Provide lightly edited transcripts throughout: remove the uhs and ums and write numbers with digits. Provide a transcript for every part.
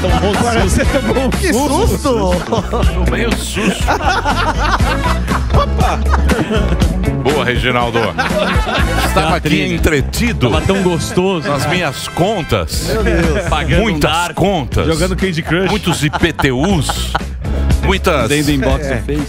Tomou um susto. Que susto! Tomei um susto. Opa! Boa, Reginaldo. Estava aqui entretido. Estava tão gostoso. Nas minhas contas. Meu Deus. Pagando muitas contas. Jogando Candy Crush. Muitos IPTUs. Muitas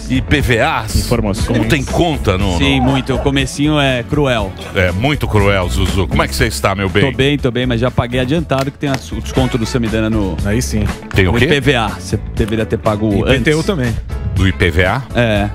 IPVAs. Informações. Não tem conta, não. Sim, muito. O comecinho é cruel. É muito cruel, Zuzu. Como é que você está, meu bem? Tô bem, mas já paguei adiantado que tem o desconto do Samidana no... Aí sim. Tem o quê? IPVA. Você deveria ter pago antes. IPTU também. Do IPVA? É.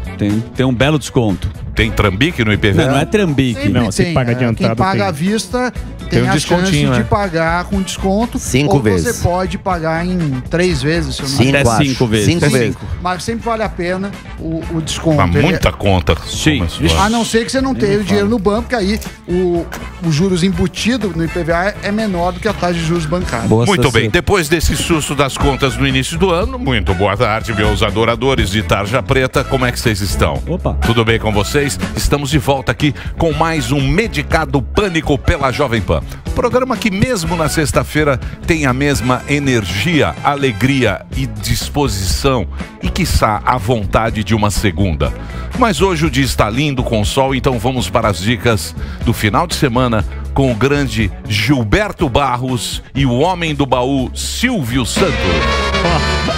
Tem um belo desconto. Tem trambique no IPVA? Não, não é trambique. Sempre não, você paga adiantado. Quem paga à vista... Tem um descontinho, chance de pagar com desconto. 5 vezes. Ou você pode pagar em 3 vezes, se eu não me engano. Até 5 vezes. 5 vezes. Mas sempre vale a pena o desconto. Há muita conta. Sim. A não ser que você não tenha o dinheiro no banco, que aí o juros embutido no IPVA é menor do que a taxa de juros bancária. Muito bem. Depois desse susto das contas no início do ano, muito boa tarde, meus adoradores de Tarja Preta. Como é que vocês estão? Opa. Tudo bem com vocês? Estamos de volta aqui com mais um Medicado Pânico pela Jovem Pan. Programa que mesmo na sexta-feira tem a mesma energia, alegria e disposição e, quiçá, a vontade de uma segunda. Mas hoje o dia está lindo com sol, então vamos para as dicas do final de semana com o grande Gilberto Barros e o homem do baú, Silvio Santos.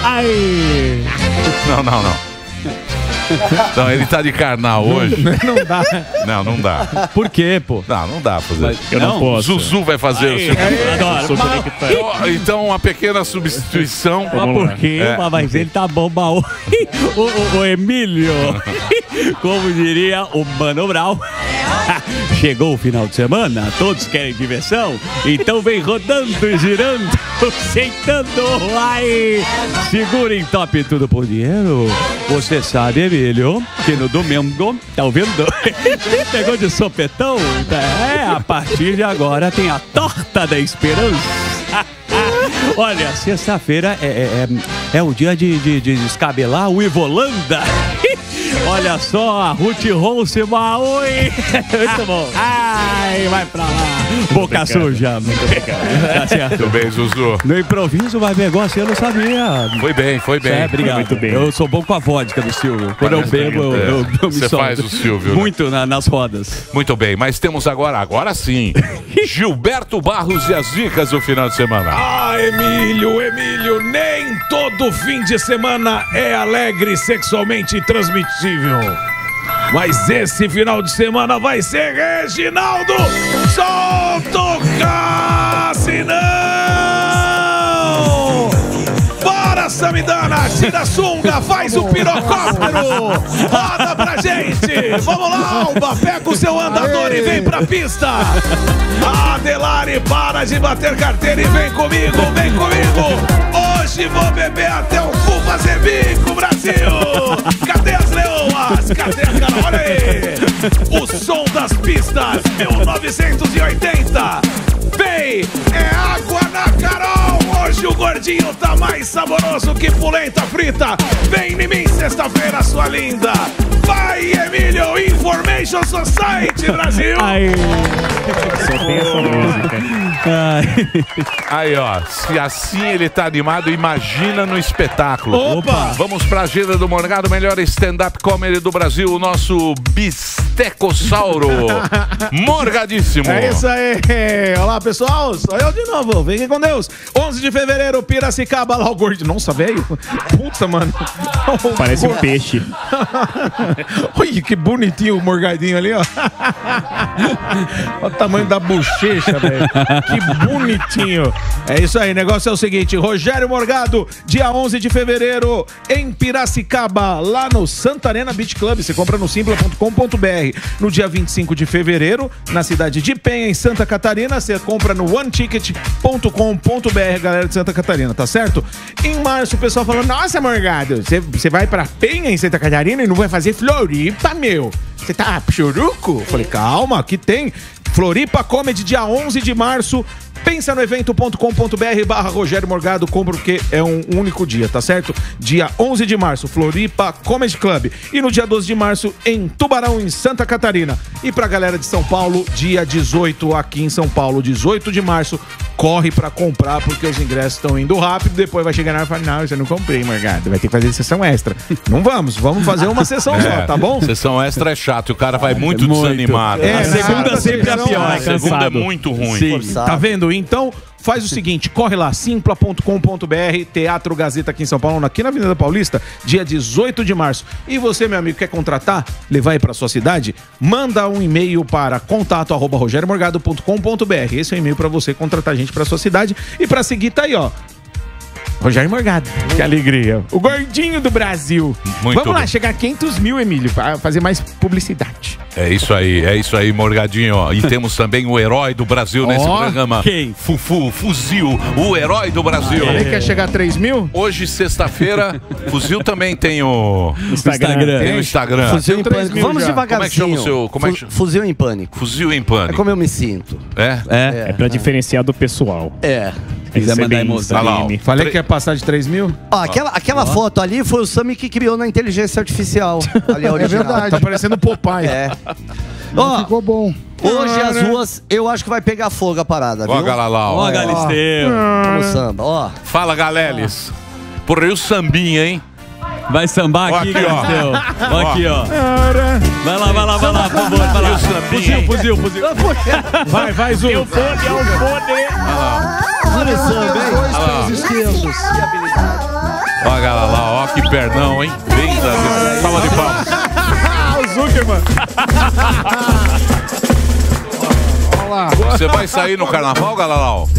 Ai! Não, não, não. Não, ele tá de carnal hoje. Não dá. Não, não dá. Por quê, pô? Não, não dá pra fazer. Mas eu não posso. Zuzu vai fazer o seu. Então, uma pequena substituição. Mas por quê? Mas ele tá bom, baú. O Emílio, como diria o Mano Brown, chegou o final de semana, todos querem diversão, então vem rodando e girando, sentando. Ai, segurem top tudo por dinheiro. Você sabe, Emílio, que no domingo, tá ouvindo? Pegou de sopetão? A partir de agora tem a torta da esperança. Olha, sexta-feira é o dia de descabelar o Ivolanda. Olha só, a Ruth Ronce Maui. Muito bom. Ai, vai pra lá. Boca suja. Muito obrigado. Tá certo. Muito bem, Zuzu. No improviso, mas negócio eu não sabia. Foi bem, foi bem. É, obrigado. Muito bem. Eu sou bom com a vodka do Silvio. Quando eu bebo, eu me solto. Você faz o Silvio. Muito, né? Nas rodas. Muito bem, mas temos agora sim, Gilberto Barros e as dicas do final de semana. Ah, Emílio, nem todo fim de semana é alegre, sexualmente transmitível. Mas esse final de semana vai ser Reginaldo. Solta o cassinão! Bora, Samidana! Tira a sunga, faz o pirocóptero! Roda pra gente! Vamos lá, Alba! Pega o seu andador e vem pra pista! Adelari, para de bater carteira e vem comigo, vem comigo! Hoje vou beber até o cu fazer bico, Brasil! Cadê as leoas? Cadê a cara? Olha aí! O som das pistas, 1980! Vem! É água na Carol! Hoje o gordinho tá mais saboroso que polenta frita! Vem em mim, sexta-feira, sua linda! Vai, Emílio! Information Society, Brasil! Aí, só tem essa música. Aí, ó, se assim ele tá animado, imagina no espetáculo. Opa! Vamos pra agenda do Morgado, melhor stand-up comedy do Brasil, o nosso bistecossauro. Morgadíssimo! É isso aí! Olá, pessoal! Sou eu de novo, fiquem com Deus! 11 de fevereiro, Piracicaba, lá o gordinho. Nossa, velho! Puta, mano! Parece um peixe. Olha que bonitinho o Morgadinho ali, ó. Olha o tamanho da bochecha, velho. Que bonitinho. É isso aí, o negócio é o seguinte: Rogério Morgado, dia 11 de fevereiro em Piracicaba, lá no Santa Arena Beach Club. Você compra no simpla.com.br. No dia 25 de fevereiro, na cidade de Penha, em Santa Catarina, você compra no oneticket.com.br, galera de Santa Catarina, tá certo? Em março, o pessoal falou: nossa, Morgado, você vai pra Penha em Santa Catarina e não vai fazer Floripa, meu? Você tá churuco? Falei, calma, aqui tem Floripa Comedy, dia 11 de março, Pensa no evento.com.br/Rogério Morgado, compra porque é um único dia, tá certo? Dia 11 de março, Floripa Comedy Club. E no dia 12 de março, em Tubarão, em Santa Catarina. E pra galera de São Paulo, dia 18 aqui em São Paulo, 18 de março, corre pra comprar porque os ingressos estão indo rápido. Depois vai chegar na hora e falar, não, eu já não comprei, Morgado. Vai ter que fazer sessão extra. Não vamos fazer uma sessão só, tá bom? Sessão extra é chato, o cara vai muito desanimado. É, a segunda sempre é a pior. A segunda é muito ruim. Sim. Tá vendo? Então, faz o seguinte, corre lá, simpla.com.br, Teatro Gazeta aqui em São Paulo, aqui na Avenida Paulista, dia 18 de março. E você, meu amigo, quer contratar, levar aí pra sua cidade? Manda um e-mail para contato@rogeriomorgado.com.br. Esse é o e-mail pra você contratar a gente pra sua cidade. E pra seguir, tá aí, ó, Rogério Morgado. Que alegria. O gordinho do Brasil. Muito Vamos lá, chegar a 500 mil, Emílio, para fazer mais publicidade. É isso aí, Morgadinho. E temos também o herói do Brasil nesse programa. Quem? Fufu, fuzil, o herói do Brasil. Ele quer chegar a 3 mil? Hoje, sexta-feira, fuzil também tem o Instagram. Tem o Instagram. Fuzil em Pânico. Vamos devagarzinho. Como é que chama o seu? Como é que... Fuzil em Pânico. Fuzil em Pânico. É como eu me sinto. É pra diferenciar do pessoal. Quiser mandar mostrar lá. Falei que ia passar de 3 mil? Ó, aquela foto ali foi o Sami que criou na inteligência artificial. Ali é verdade. Tá parecendo o Popeye. Não ficou bom. Hoje as ruas, eu acho que vai pegar fogo a parada, viu? Ó, Galalau. Ó, Galisteu. Ó, samba, ó. Fala, Galeles. Porra, e o sambinha, hein? Vai sambar aqui, Galisteu. Ó aqui, ó. Vai lá, por favor. Vai lá. Fuzil. Vai, Zul. Eu fode, é o fode. Olha a galera lá, ó, que pernão, hein? Bem da palma de palmas. O Zuckerman. Você vai sair no carnaval, Galalau?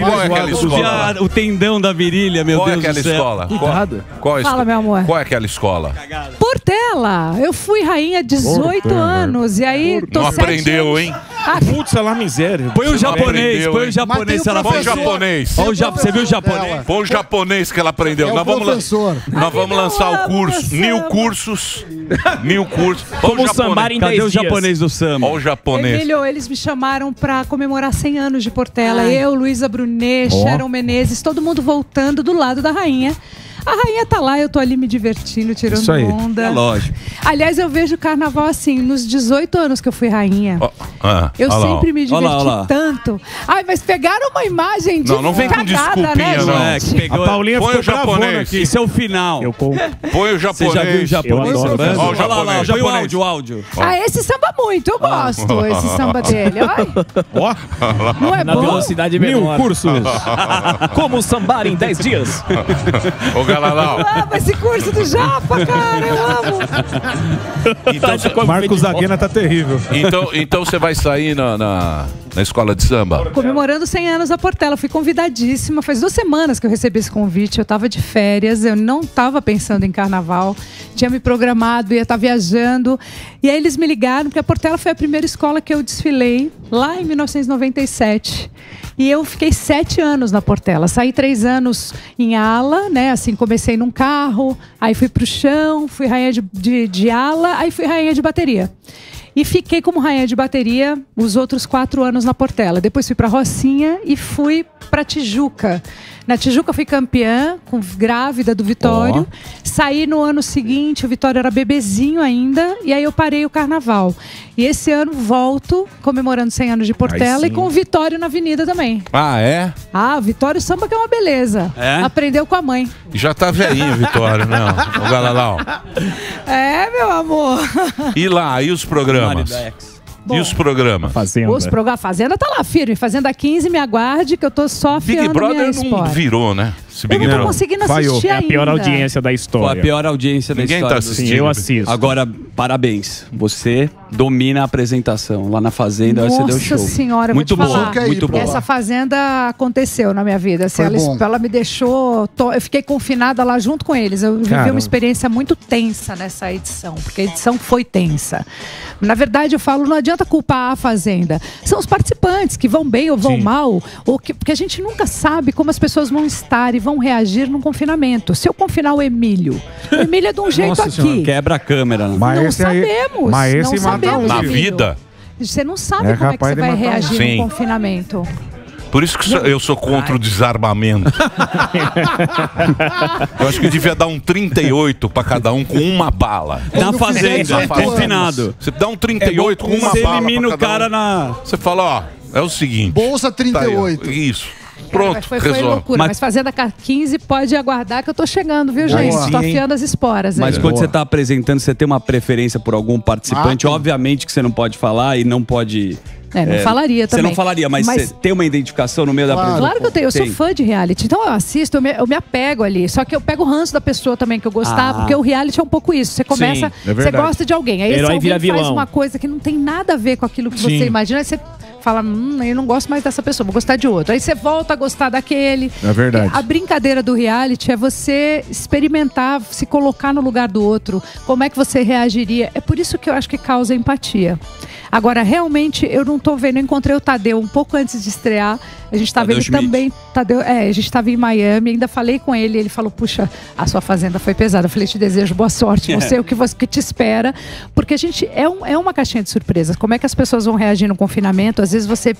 Qual é aquela escola? O tendão da virilha, meu Deus do céu. Qual é aquela escola? Cuidado. Fala, meu amor. Qual é aquela escola? Portela. Eu fui rainha 18 anos e aí tô 7 anos. Não aprendeu, hein? Putz, ela miséria. Põe o japonês, ela fez. Você viu o japonês? Põe o japonês que ela aprendeu. Nós vamos lançar o curso. New Cursos. New Cursos. Como sambar em 10 dias. Cadê o japonês do samba? Olha o japonês. Emílio, eles me chamaram pra comemorar 100 anos de Portela. Eu, Luísa Brunet, Sharon Menezes, todo mundo voltando do lado da rainha. A rainha tá lá, eu tô ali me divertindo, tirando onda. É lógico. Aliás, eu vejo o carnaval assim, nos 18 anos que eu fui rainha. Eu sempre me diverti tanto. Ai, mas pegaram uma imagem de não vem com desculpinha, né, gente? A Paulinha foi o japonês. Aqui. Isso é o final. Põe o japonês. Você já viu o japonês? Olha lá, põe o áudio. Ah, esse samba muito, eu gosto. Esse samba dele, olha. Não é bom? Na velocidade menor. Mil cursos. Como sambar em 10 dias. Eu amo esse curso do Japa, cara, eu amo. Então, Marcos Aguena tá terrível. Então você vai sair na escola de samba? Comemorando 100 anos da Portela, fui convidadíssima. Faz 2 semanas que eu recebi esse convite, eu tava de férias, eu não tava pensando em carnaval, tinha me programado, ia estar viajando. E aí eles me ligaram, porque a Portela foi a primeira escola que eu desfilei, lá em 1997. E eu fiquei 7 anos na Portela, saí 3 anos em ala, né, assim, comecei num carro, aí fui pro chão, fui rainha de ala, aí fui rainha de bateria. E fiquei como rainha de bateria os outros 4 anos na Portela. Depois fui para Rocinha e fui para Tijuca. Na Tijuca fui campeã, grávida do Vitório. Saí no ano seguinte, o Vitório era bebezinho ainda. E aí eu parei o carnaval. E esse ano volto, comemorando 100 anos de Portela. E com o Vitório na avenida também. Ah, é? Ah, o Vitório samba que é uma beleza. É? Aprendeu com a mãe. Já tá velhinho o Vitório, não? O Galalau. É, meu amor. E lá, e os programas? Bom, e os programas? A Fazenda tá lá firme. Fazenda 15, me aguarde, que eu tô só afiando. Big Brother não virou, né? Eu não tô conseguindo assistir ainda. É a pior audiência da história. Foi a pior audiência da história. Ninguém tá assistindo. Sim, eu assisto. Agora, parabéns. Você domina a apresentação. Lá na Fazenda, você deu show. Nossa senhora, muito bom. Muito bom. Essa Fazenda aconteceu na minha vida. Assim, ela me deixou... Eu fiquei confinada lá junto com eles. Eu vivi uma experiência muito tensa nessa edição. Porque a edição foi tensa. Na verdade, eu falo, não adianta culpar a Fazenda. São os participantes que vão bem ou vão mal. Porque a gente nunca sabe como as pessoas vão estar e vão reagir num confinamento. Se eu confinar o Emílio, é de um jeito aqui. Senhora, quebra a câmera. Não sabemos. Na vida. Você não sabe como é que você vai reagir num confinamento. Por isso que eu sou contra o desarmamento. Eu acho que devia dar um 38 pra cada um com uma bala. Na fazenda, confinado. Você dá um 38 com uma bala. Você elimina o cara na... Você fala, ó, é o seguinte. Bolsa 38. Tá aí, isso. Pronto, mas foi loucura, mas Fazenda 15 pode aguardar que eu tô chegando, viu, gente? Estou afiando as esporas. Mas quando você tá apresentando, você tem uma preferência por algum participante? Obviamente que você não pode falar e não pode... não falaria também. Você não falaria, mas você tem uma identificação no meio da apresentação? Claro que eu tenho, eu sou fã de reality. Então eu assisto, eu me apego ali. Só que eu pego o ranço da pessoa também que eu gostava, porque o reality é um pouco isso. Você começa, você gosta de alguém. Aí esse alguém faz uma coisa que não tem nada a ver com aquilo que você imagina, aí você... Fala, eu não gosto mais dessa pessoa, vou gostar de outro. Aí você volta a gostar daquele. É verdade. A brincadeira do reality é você experimentar, se colocar no lugar do outro. Como é que você reagiria? É por isso que eu acho que causa empatia. Agora, realmente, eu não tô vendo. Eu encontrei o Tadeu um pouco antes de estrear. A gente estava também. Tadeu, a gente estava em Miami, ainda falei com ele. Ele falou, puxa, a sua fazenda foi pesada. Eu falei, te desejo boa sorte, não sei o que você que te espera. Porque a gente é uma caixinha de surpresas. Como é que as pessoas vão reagir no confinamento? Às vezes você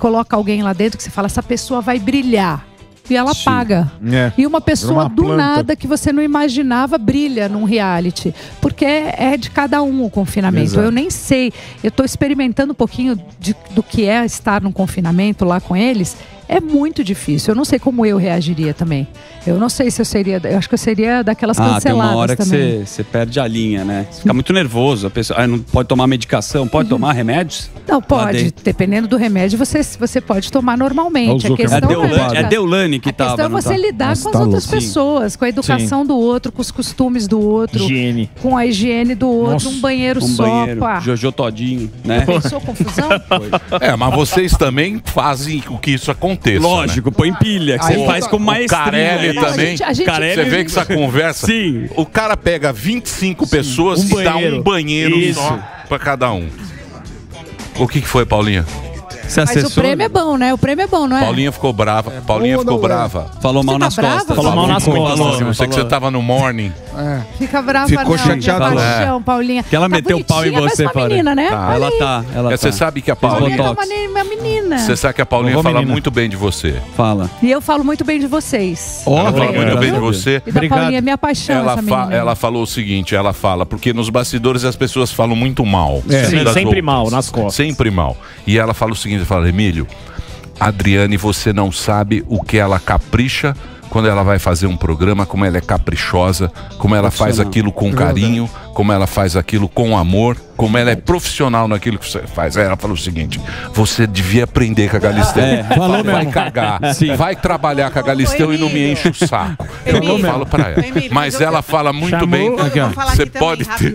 coloca alguém lá dentro que você fala, essa pessoa vai brilhar. E ela apaga. E uma pessoa do nada que você não imaginava brilha num reality. Porque é de cada um o confinamento. Exato. Eu nem sei. Eu tô experimentando um pouquinho do que é estar num confinamento lá com eles. É muito difícil. Eu não sei como eu reagiria também. Eu não sei se eu seria... Eu acho que eu seria daquelas canceladas também. Tem uma hora que você perde a linha, né? Você fica muito nervoso. A pessoa não pode tomar medicação? Pode tomar remédios? Não, pode. Dependendo do remédio, você pode tomar normalmente. A questão é Deulane que estava... A questão é você lidar com as outras pessoas. Com a educação do outro, com os costumes do outro. Higiene. Com a higiene do outro. Nossa, um banheiro só. Jojo Todinho, né? Pensou confusão? Mas vocês também fazem o que isso acontece. Texto, lógico, põe pilha, que você faz com maestria. O Carelli também, você vê que essa conversa, o cara pega 25 pessoas e dá um banheiro só pra cada um. O que foi, Paulinha? Você assessor? Mas o prêmio é bom, né? O prêmio é bom, não é? Paulinha ficou brava, Falou mal nas costas. Falou mal nas costas. Eu sei que você tava no morning. Fica brava, ficou chateada. Paulinha. Que ela meteu o pau em você, parece uma menina, né? Ela tá. Você sabe que a Paulinha é uma menina. Você sabe que a Paulinha fala muito bem de você. Fala. E eu falo muito bem de vocês. Ela fala muito bem de você. E da Paulinha, minha paixão, essa menina. Ela falou o seguinte, ela fala, porque nos bastidores as pessoas falam muito mal. Sempre mal, nas costas. Sempre mal. E ela fala o seguinte, fala, Emílio, Adriane, você não sabe o que ela capricha quando ela vai fazer um programa, como ela é caprichosa, como ela faz aquilo com carinho, como ela faz aquilo com amor, como ela é profissional naquilo que você faz. Aí ela falou o seguinte, você devia aprender com a Galisteu. Vai cagar, vai trabalhar com a Galisteu e não me enche o saco. Eu falo pra ela. Mas ela fala muito bem. Você pode ter...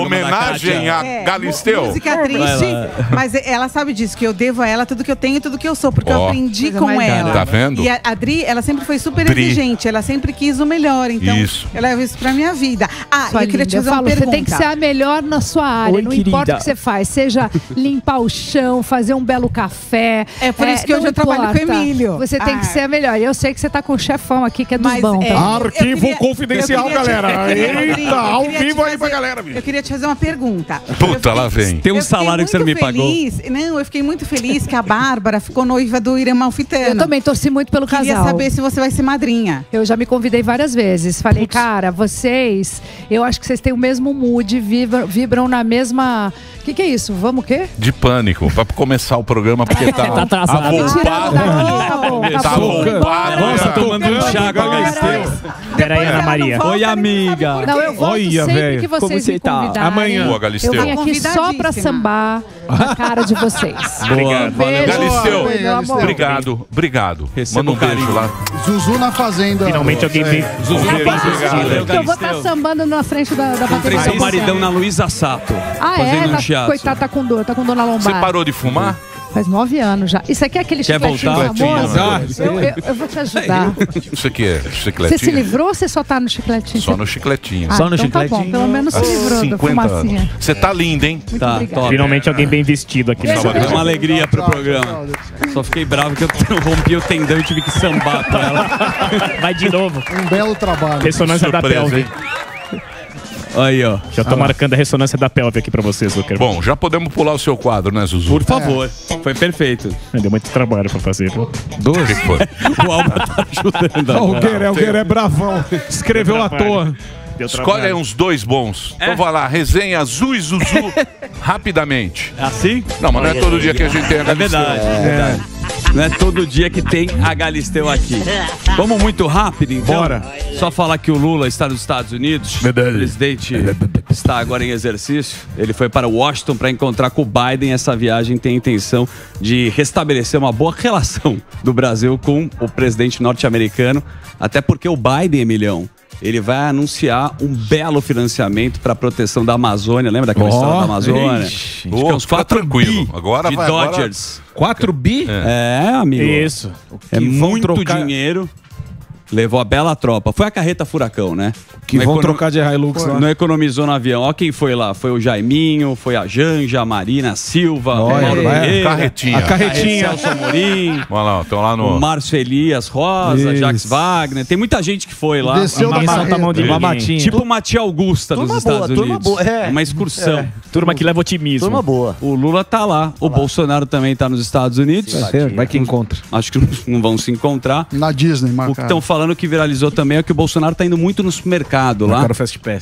Homenagem a Galisteu. Música triste, mas ela sabe disso, que eu devo a ela tudo que eu tenho e tudo que eu sou, porque eu aprendi com ela. Tá vendo? E a Adri, ela sempre foi super exigente, ela sempre quis o melhor, então... Eu levo isso pra minha vida. Eu queria te fazer uma pergunta. Você tem que ser a melhor na sua área. Não importa o que você faz. Seja limpar o chão, fazer um belo café. É por isso que hoje eu trabalho com o Emílio. Você tem que ser a melhor. E eu sei que você tá com o chefão aqui, que é dos bons. Arquivo confidencial, galera. Eita, ao vivo aí pra galera, bicho. Eu queria te fazer uma pergunta. Puta, lá vem. Tem um salário que você não me pagou. Não, eu fiquei muito feliz que a Bárbara ficou noiva do Irã Malfitano. Eu também torci muito pelo casal. Queria saber se você vai ser madrinha. Eu já me convidei várias vezes. Falei, cara, vocês, eu acho que vocês têm o mesmo mood, vibram na mesma... O que é isso? Vamos o quê? De pânico, pra começar o programa, porque tá atrasado. Tá bombado. Nossa, tomando um chá com a Galisteu. Peraí, Ana Maria. Oi, amiga. Não, eu volto sempre que vocês me convidarem. Amanhã. Eu vim aqui só pra sambar a cara de vocês. Boa, valeu. Galisteu, obrigado, obrigado. Manda um beijo lá. Zuzu na fazenda. Finalmente alguém veio. Zuzu veio. Eu vou estar sambando na frente da bateria. Seu maridão na Luísa Sato. Coitada, tá com dor, tá com dor na lombar. Você parou de fumar? Faz 9 anos já. Isso aqui é aquele chicletinho famoso? Eu vou te ajudar. Isso aqui é chicletinho? Você se livrou ou você só tá no chicletinho? Só no chicletinho. Só no chicletinho. Tá bom, pelo menos se livrou da fumacinha. Você tá linda, hein? Tá, top. Finalmente alguém bem vestido aqui. É uma alegria pro programa. Só fiquei bravo que eu rompi o tendão e tive que sambar pra ela. Vai de novo. Um belo trabalho. Ressonância da pelve. Aí, ó. Já tô marcando a ressonância da pelve aqui pra vocês, Zucker. Bom, já podemos pular o seu quadro, né, Zuzu? Por favor. É. Foi perfeito. Deu muito trabalho pra fazer. 12. O Alba tá ajudando. O Guerreiro é bravão. Escreveu à toa. Escolhe uns dois bons. Então vai lá, resenha Azul e Zuzu rapidamente. Assim? Não, mas não é todo dia que a gente tem a Galisteu. É verdade, é verdade. Não é todo dia que tem a Galisteu aqui. Vamos muito rápido, então. Bora. Só falar que o Lula está nos Estados Unidos. Verdade. O presidente está agora em exercício. Ele foi para Washington para encontrar com o Biden. Essa viagem tem a intenção de restabelecer uma boa relação do Brasil com o presidente norte-americano. Até porque o Biden, Emilhão, ele vai anunciar um belo financiamento para a proteção da Amazônia. Lembra daquela história da Amazônia? Ixi, acho que é uns 4 tranquilo. Agora de vai, Dodgers. Agora... 4 bi? É, amigo. Isso. É muito dinheiro. Levou a bela tropa. Foi a carreta furacão, né? Que vão trocar de Hilux lá. Não economizou no avião. Ó quem foi lá. Foi o Jaiminho, foi a Janja, a Marina, a Silva, a Carretinha. O Celso Amorim. Estão lá no... O Márcio Elias Rosa, Jax Wagner. Tem muita gente que foi lá. Desceu da Babatinha. Tipo uma tia Augusta dos Estados Unidos. Uma excursão. Turma que leva otimismo. Turma boa. O Lula tá lá. O Bolsonaro também tá nos Estados Unidos. Vai que encontra. Acho que não vão se encontrar. Na Disney, marcado. O que estão falando que viralizou também é que o Bolsonaro tá indo muito no supermercado lá.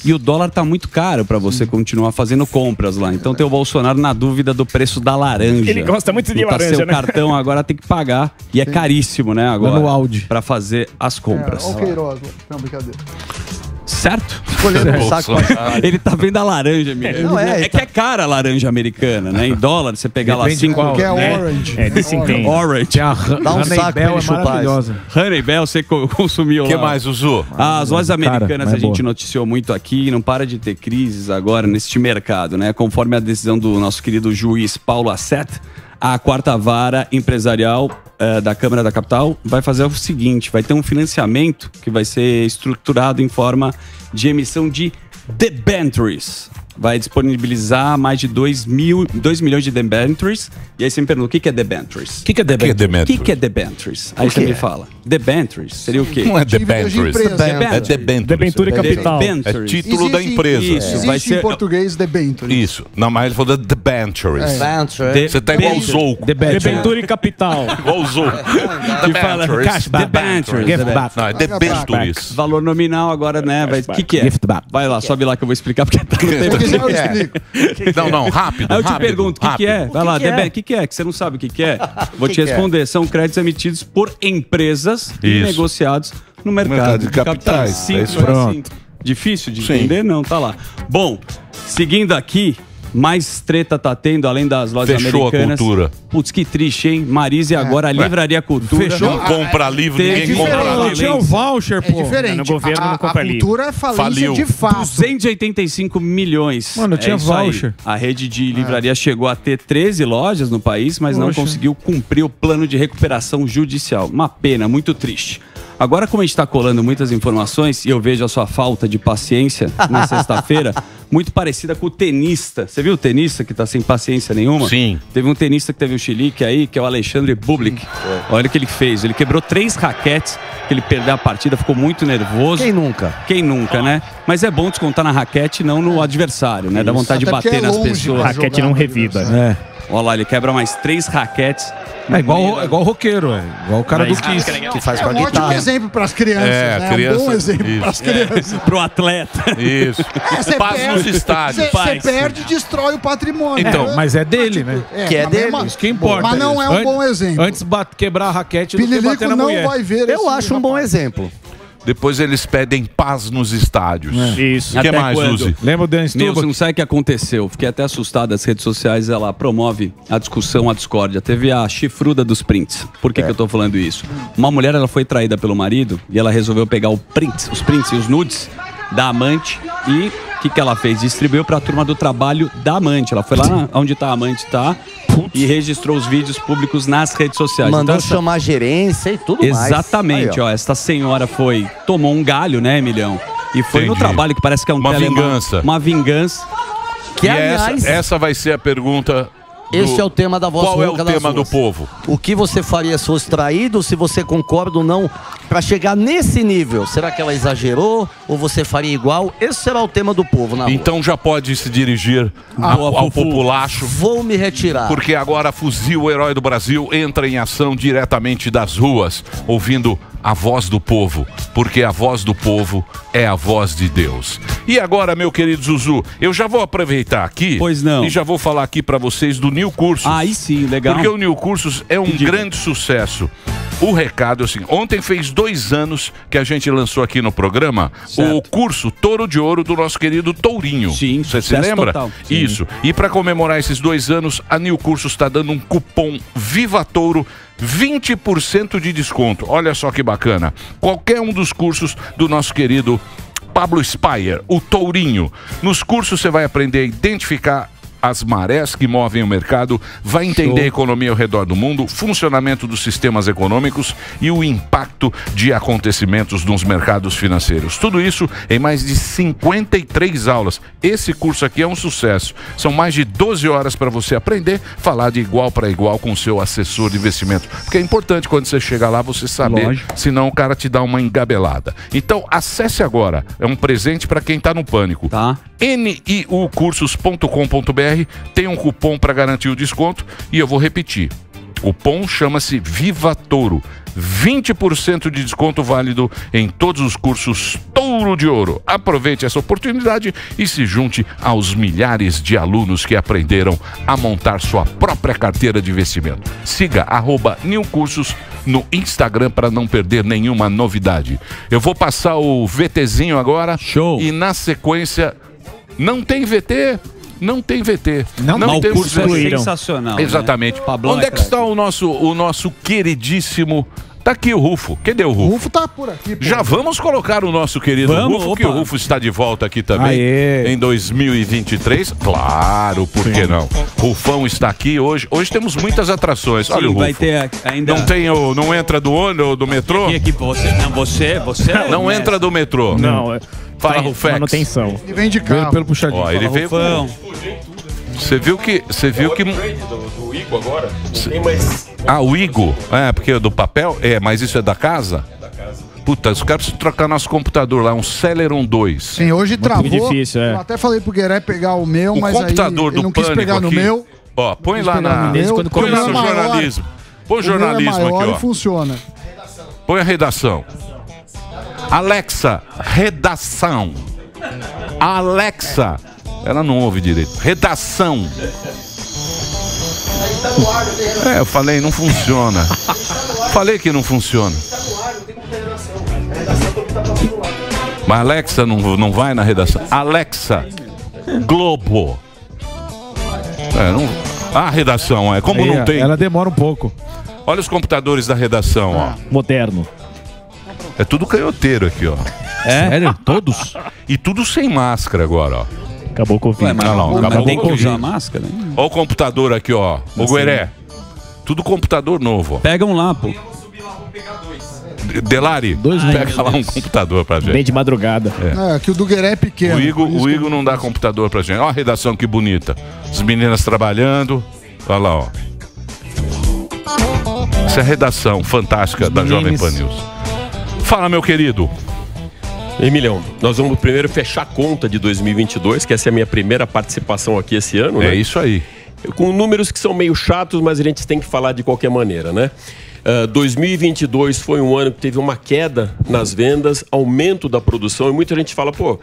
E o dólar tá muito caro pra você continuar fazendo compras lá. Então tem o Bolsonaro na dúvida do preço da laranja. Ele gosta muito de laranja, seu cartão agora tem que pagar. E é caríssimo, né, agora. Pra fazer as compras. Não, brincadeira. Certo? Ele tá vendo a laranja, amigo. Não, é que é cara a laranja americana, né? Em dólar, você pegar lá 5 que é orange. É, desse orange. Dá um saco pra ele chupar. Honey Bell, você consumiu lá. O que mais, Zuzu? As lojas americanas a gente noticiou muito aqui. Não para de ter crises agora neste mercado, né? Conforme a decisão do nosso querido juiz Paulo Asset, a quarta vara empresarial da Câmara da Capital vai fazer o seguinte: vai ter um financiamento que vai ser estruturado em forma de emissão de debentures. Vai disponibilizar mais de 2 milhões de debentures. E aí você me pergunta, o que é debentures? O que é debentures? O que é debentures? Aí você me fala, debentures seria o quê? Não é debentures. É debentures. Debenture capital. É título da empresa. Isso, vai ser em português debentures. Isso. Não, mas ele falou debentures. Você tá igual o Zouco. Debenture capital. Igual o Zouco. Debentures. Debentures. Não, é debentures. Valor nominal agora, né? O que é? Vai lá, sobe lá que eu vou explicar porque tá no tempo. Não, rápido. Aí eu te pergunto, o que é? Vai lá, o que é? Que você não sabe o que é? Vou te responder. São créditos emitidos por empresas e negociados no mercado de capitais. Simples, assim. Difícil de entender? Não, tá lá. Bom, seguindo aqui, mais treta tá tendo, além das lojas americanas. Fechou a cultura. Putz, que triste, hein? Marise agora, a Livraria Cultura. Fechou? Não compra livro, ninguém compra livro. Tinha o voucher, pô. É diferente. No governo não compra livro. A cultura é falência de fato. 285 milhões. Mano, tinha voucher. Aí. A rede de livraria chegou a ter 13 lojas no país, mas não conseguiu cumprir o plano de recuperação judicial. Uma pena, muito triste. Agora, como a gente tá colando muitas informações, e eu vejo a sua falta de paciência na sexta-feira, muito parecida com o tenista. Você viu o tenista que tá sem paciência nenhuma? Sim. Teve um tenista que teve um chilique aí, que é o Alexandre Bublik. Olha o que ele fez. Ele quebrou 3 raquetes, que ele perdeu a partida, ficou muito nervoso. Quem nunca? Quem nunca, né? Mas é bom descontar na raquete, não no adversário, né? Dá vontade de bater nas pessoas. A raquete não revida. É. Olha lá, ele quebra mais 3 raquetes. É igual o roqueiro, igual o cara do Kiss, que faz com a guitarra. É um ótimo exemplo para as crianças, né? É um bom exemplo para as crianças. Para o atleta. Isso. Paz nos estádios. Você perde e destrói o patrimônio. Então, mas é dele, né? Que é dele. Isso que importa. Mas não é um bom exemplo. Antes quebrar a raquete do que bater na mulher. Não vai ver. Eu acho um bom exemplo. Depois eles pedem paz nos estádios. Isso. O que mais, Luzi? Lembra do Nilson, não sabe o que aconteceu. Fiquei até assustado. As redes sociais, ela promove a discussão, a discórdia. Teve a chifruda dos prints. Por que que eu tô falando isso? Uma mulher, ela foi traída pelo marido e ela resolveu pegar os prints e os nudes da amante. E o que ela fez? Distribuiu pra turma do trabalho da amante. Ela foi lá onde tá a amante, tá? E registrou os vídeos públicos nas redes sociais. Mandou chamar a gerência e tudo mais. Exatamente, ó. Essa senhora tomou um galho, né, Emilhão? E foi no trabalho, que parece que é uma vingança. Uma vingança. Que, aliás... Essa vai ser a pergunta Esse é o tema da voz rouca das ruas. Qual é o tema do povo? O que você faria se fosse traído, se você concorda ou não, para chegar nesse nível? Será que ela exagerou ou você faria igual? Esse será o tema do povo na rua. Então já pode se dirigir ao populacho. Vou me retirar. Porque agora Fuzil, o herói do Brasil, entra em ação diretamente das ruas, ouvindo a voz do povo, porque a voz do povo é a voz de Deus. E agora, meu querido Zuzu, eu já vou aproveitar aqui e já vou falar aqui para vocês do New Cursos. Aí sim, legal. Porque o New Cursos é um grande sucesso. O recado, assim, ontem fez 2 anos que a gente lançou aqui no programa o curso Touro de Ouro do nosso querido Tourinho. Sim, você se lembra? Isso. E para comemorar esses 2 anos, a New Cursos está dando um cupom Viva Touro, 20% de desconto. Olha só que bacana. Qualquer um dos cursos do nosso querido Pablo Spire, o Tourinho. Nos cursos você vai aprender a identificar as marés que movem o mercado, vai entender a economia ao redor do mundo, funcionamento dos sistemas econômicos e o impacto de acontecimentos nos mercados financeiros. Tudo isso em mais de 53 aulas. Esse curso aqui é um sucesso. São mais de 12 horas para você aprender, falar de igual para igual com o seu assessor de investimento. Porque é importante quando você chegar lá você saber, senão o cara te dá uma engabelada. Então acesse agora, é um presente para quem está no pânico. niucursos.com.br tem um cupom para garantir o desconto e eu vou repetir. O cupom chama-se Viva Touro. 20% de desconto válido em todos os cursos Touro de Ouro. Aproveite essa oportunidade e se junte aos milhares de alunos que aprenderam a montar sua própria carteira de investimento. Siga @newcursos no Instagram para não perder nenhuma novidade. Eu vou passar o VTzinho agora. E na sequência, não tem VT? Não tem VT. Não tem curso sensacional. Exatamente. Né? Onde é que está o nosso queridíssimo... Tá aqui o Rufo. Cadê o Rufo? O Rufo tá por aqui. Pô. Já vamos colocar o nosso querido Rufo, que o Rufo está de volta aqui também em 2023. Claro, por que não? Rufão está aqui hoje. Hoje temos muitas atrações. Olha o Rufo. Vai ter ainda... Não entra do ônibus, do metrô? Não entra do metrô. Não, é... Fala, Rufex. Manutenção. Ele vem de carro. Pelo puxadinho. Ó, ele veio com... Você viu que... do Igo agora? O Igo? É, porque é do papel? É, mas isso é da casa? É da casa. Puta, os caras precisam trocar nosso computador lá, um Celeron 2. Sim, hoje travou. Muito difícil, é. Eu até falei pro Gueré pegar o meu, mas aí ele não quis pegar no meu. Ó, põe lá na... Põe lá no jornalismo. Põe o jornalismo aqui, ó. Funciona. Põe a redação. Alexa, redação. Alexa, ela não ouve direito. Redação. Eu falei, não funciona. Falei que não funciona. Mas Alexa não vai na redação. Alexa, Globo. A redação, como não tem. Ela demora um pouco. Olha os computadores da redação, ó. Moderno. É tudo canhoteiro aqui, ó. É? Todos? E tudo sem máscara agora, ó. Acabou o Covid. Não, tem que usar máscara. Hein? Ó o computador aqui, ó. Ô, Gueré. Tudo computador novo, ó. Pega um lá, pô. Delari, pega lá um computador pra gente. Bem de madrugada. É que o do Gueré é pequeno. O Igor não dá computador pra gente. Ó a redação que bonita. As meninas trabalhando. Olha lá, ó. Essa é a redação fantástica da Jovem Pan News. Fala, meu querido. Emilhão, nós vamos primeiro fechar a conta de 2022, que essa é a minha primeira participação aqui esse ano, né? É isso aí. Com números que são meio chatos, mas a gente tem que falar de qualquer maneira, né? 2022 foi um ano que teve uma queda nas vendas, aumento da produção e muita gente fala, pô,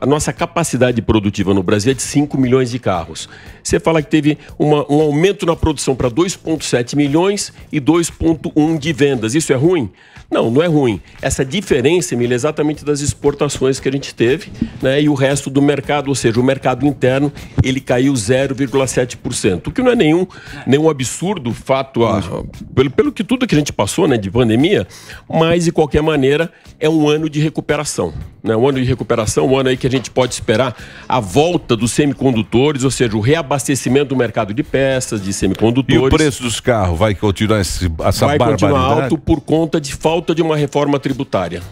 a nossa capacidade produtiva no Brasil é de 5 milhões de carros. Você fala que teve um aumento na produção para 2,7 milhões e 2,1 de vendas. Isso é ruim? Não, não é ruim. Essa diferença, Emílio, é exatamente das exportações que a gente teve, né? E o resto do mercado, ou seja, o mercado interno, ele caiu 0,7%, o que não é nenhum absurdo fato pelo que tudo que a gente passou, né, de pandemia, mas de qualquer maneira é um ano de recuperação, né? Um ano de recuperação, um ano aí que a gente pode esperar a volta dos semicondutores, ou seja, o reabastecimento do mercado de peças, de semicondutores. E o preço dos carros vai continuar essa barbaridade? Vai continuar alto por conta de falta de uma reforma tributária.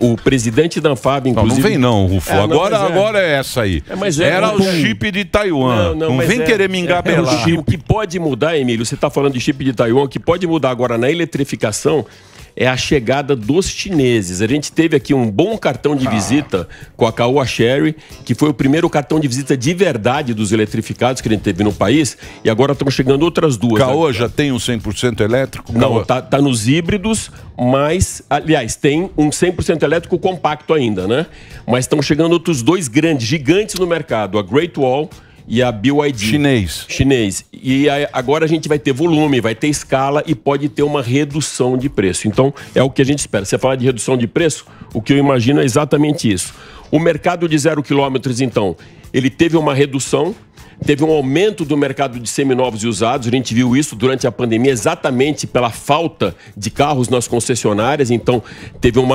O presidente da Anfab, inclusive... Não, não vem não, Rufo. Agora é essa aí. Era o chip de Taiwan. Não vem querer me engabelar. O que pode mudar, Emílio, você está falando de chip de Taiwan, o que pode mudar agora na eletrificação é a chegada dos chineses. A gente teve aqui um bom cartão de visita com a Caoa Sherry, que foi o primeiro cartão de visita de verdade dos eletrificados que a gente teve no país, e agora estão chegando outras duas. Caoa já tem um 100% elétrico? Não, tá nos híbridos, mas, aliás, tem um 100% elétrico compacto ainda, né? Mas estão chegando outros dois grandes, gigantes no mercado, a Great Wall e a BYD. Chinês. E agora a gente vai ter volume, vai ter escala e pode ter uma redução de preço. Então, é o que a gente espera. Você fala de redução de preço, o que eu imagino é exatamente isso. O mercado de 0 quilômetros, então, ele teve uma redução, teve um aumento do mercado de seminovos e usados. A gente viu isso durante a pandemia exatamente pela falta de carros nas concessionárias. Então, teve um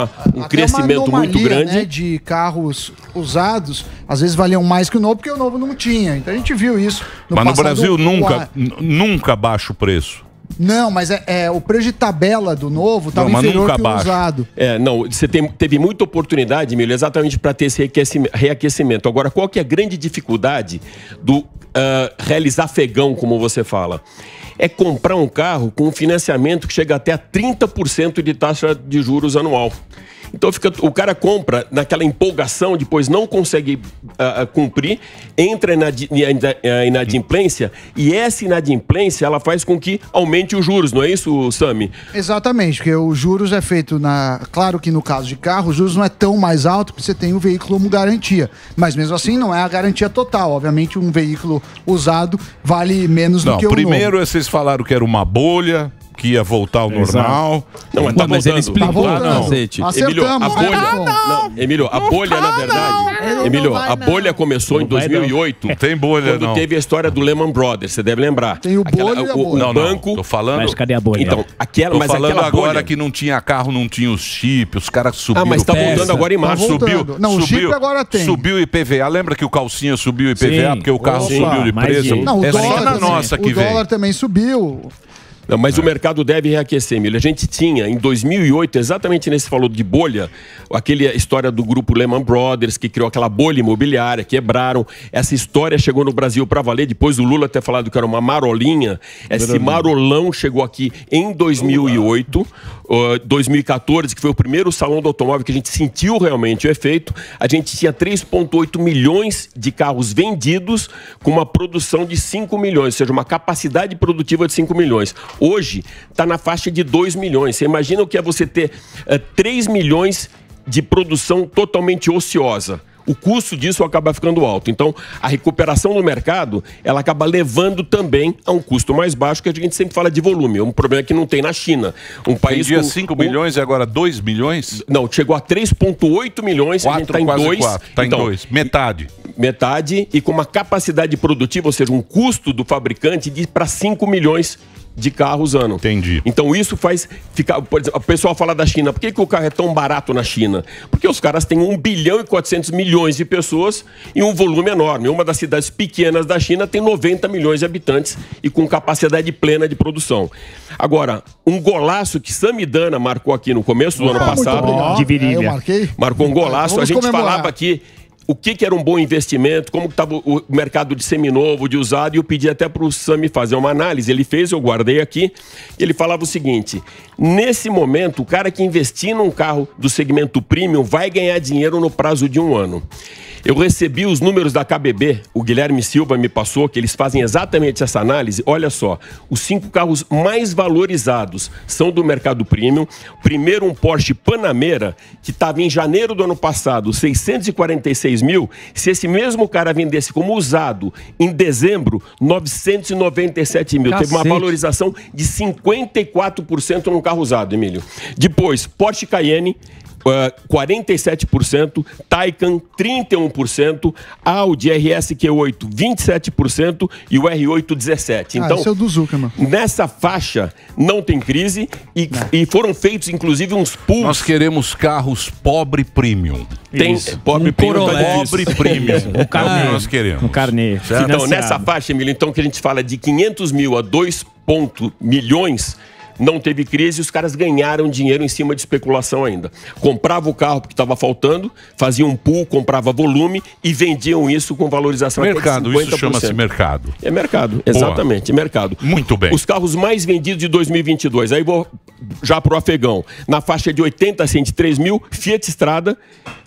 crescimento muito grande, né, de carros usados. Às vezes valiam mais que o novo, porque o novo não tinha. Então, a gente viu isso no passado. Mas no Brasil nunca baixa o preço. Não, mas o preço de tabela do novo estava inferior que o usado. Você teve muita oportunidade, Emílio, exatamente para ter esse reaquecimento. Agora, qual que é a grande dificuldade do realizar afegão, como você fala? É comprar um carro com um financiamento que chega até a 30% de taxa de juros anual. Então o cara compra naquela empolgação, depois não consegue cumprir, entra na inadimplência, e essa inadimplência ela faz com que aumente os juros, não é isso, Sami? Exatamente, porque os juros é feito na... Claro que no caso de carro, os juros não é tão mais alto porque você tem o veículo como garantia, mas mesmo assim não é a garantia total. Obviamente um veículo usado vale menos do que o novo. Primeiro vocês falaram que era uma bolha, que ia voltar ao normal. Não, mas tá voltando. Ele explicou, não. Emílio, a bolha... Emílio, a bolha, na verdade... Emílio, a bolha começou em 2008. Não tem bolha, quando teve a história do Lehman Brothers, você deve lembrar. Tem o bolha e a bolha. Não, tô falando... Mas cadê a bolha? Então, aquela bolha... agora que não tinha carro, não tinha os chip, os caras subiram. Ah, mas tá voltando agora em março. Não, o chip agora tem. Subiu o IPVA. Lembra que o calcinha subiu o IPVA porque o carro subiu de preço? É só na nossa que vem. O dólar também subiu. Não, mas o mercado deve reaquecer, Emílio. A gente tinha, em 2008, exatamente nesse falou de bolha, aquela história do grupo Lehman Brothers, que criou aquela bolha imobiliária, quebraram. Essa história chegou no Brasil para valer, depois do Lula ter falado que era uma marolinha. Esse marolão chegou aqui em 2008, 2014, que foi o primeiro salão do automóvel que a gente sentiu realmente o efeito. A gente tinha 3,8 milhões de carros vendidos com uma produção de 5 milhões, ou seja, uma capacidade produtiva de 5 milhões. Hoje, está na faixa de 2 milhões. Você imagina o que é você ter 3 milhões de produção totalmente ociosa. O custo disso acaba ficando alto. Então, a recuperação do mercado, ela acaba levando também a um custo mais baixo, que a gente sempre fala de volume. É um problema que não tem na China. Um país com 5 milhões e agora 2 milhões? Não, chegou a 3,8 milhões. A gente está em 2. Está em 2. Metade. Metade e com uma capacidade produtiva, ou seja, um custo do fabricante de para 5 milhões de carros ano. Entendi. Então isso faz ficar... Por exemplo, o pessoal fala da China. Por que o carro é tão barato na China? Porque os caras têm 1 bilhão e 400 milhões de pessoas e um volume enorme. Uma das cidades pequenas da China tem 90 milhões de habitantes e com capacidade plena de produção. Agora, um golaço que Samidana marcou aqui no começo do ano passado. De virilha. Marcou um golaço. A gente falava aqui o que era um bom investimento, como estava o mercado de seminovo, de usado, e eu pedi até para o Sami fazer uma análise. Ele fez, eu guardei aqui, ele falava o seguinte: nesse momento, o cara que investir num carro do segmento premium vai ganhar dinheiro no prazo de 1 ano. Eu recebi os números da KBB, o Guilherme Silva me passou, que eles fazem exatamente essa análise. Olha só, os 5 carros mais valorizados são do mercado premium. Primeiro, um Porsche Panamera, que estava em janeiro do ano passado, 646 mil. Se esse mesmo cara vendesse como usado em dezembro, 997 mil. Cacete. Teve uma valorização de 54% num carro usado, Emílio. Depois, Porsche Cayenne, 47%, Taycan 31%, Audi RSQ8 27% e o R8 17%. Então, esse é o do Zuckerman. Nessa faixa não tem crise e foram feitos inclusive uns pools. Nós queremos carros pobre premium. Tem pobre premium, pobre premium. O carro nós queremos. O carnê. Então, nessa faixa, Emílio, então que a gente fala de 500 mil a 2 milhões, não teve crise e os caras ganharam dinheiro em cima de especulação ainda. Comprava o carro porque estava faltando, fazia um pool, comprava volume e vendiam isso com valorização até de 50%. Mercado, isso chama-se mercado. É mercado, exatamente, boa. Mercado. Muito bem. Os carros mais vendidos de 2022, aí vou já pro afegão, na faixa de 80 a 103 mil, Fiat Strada,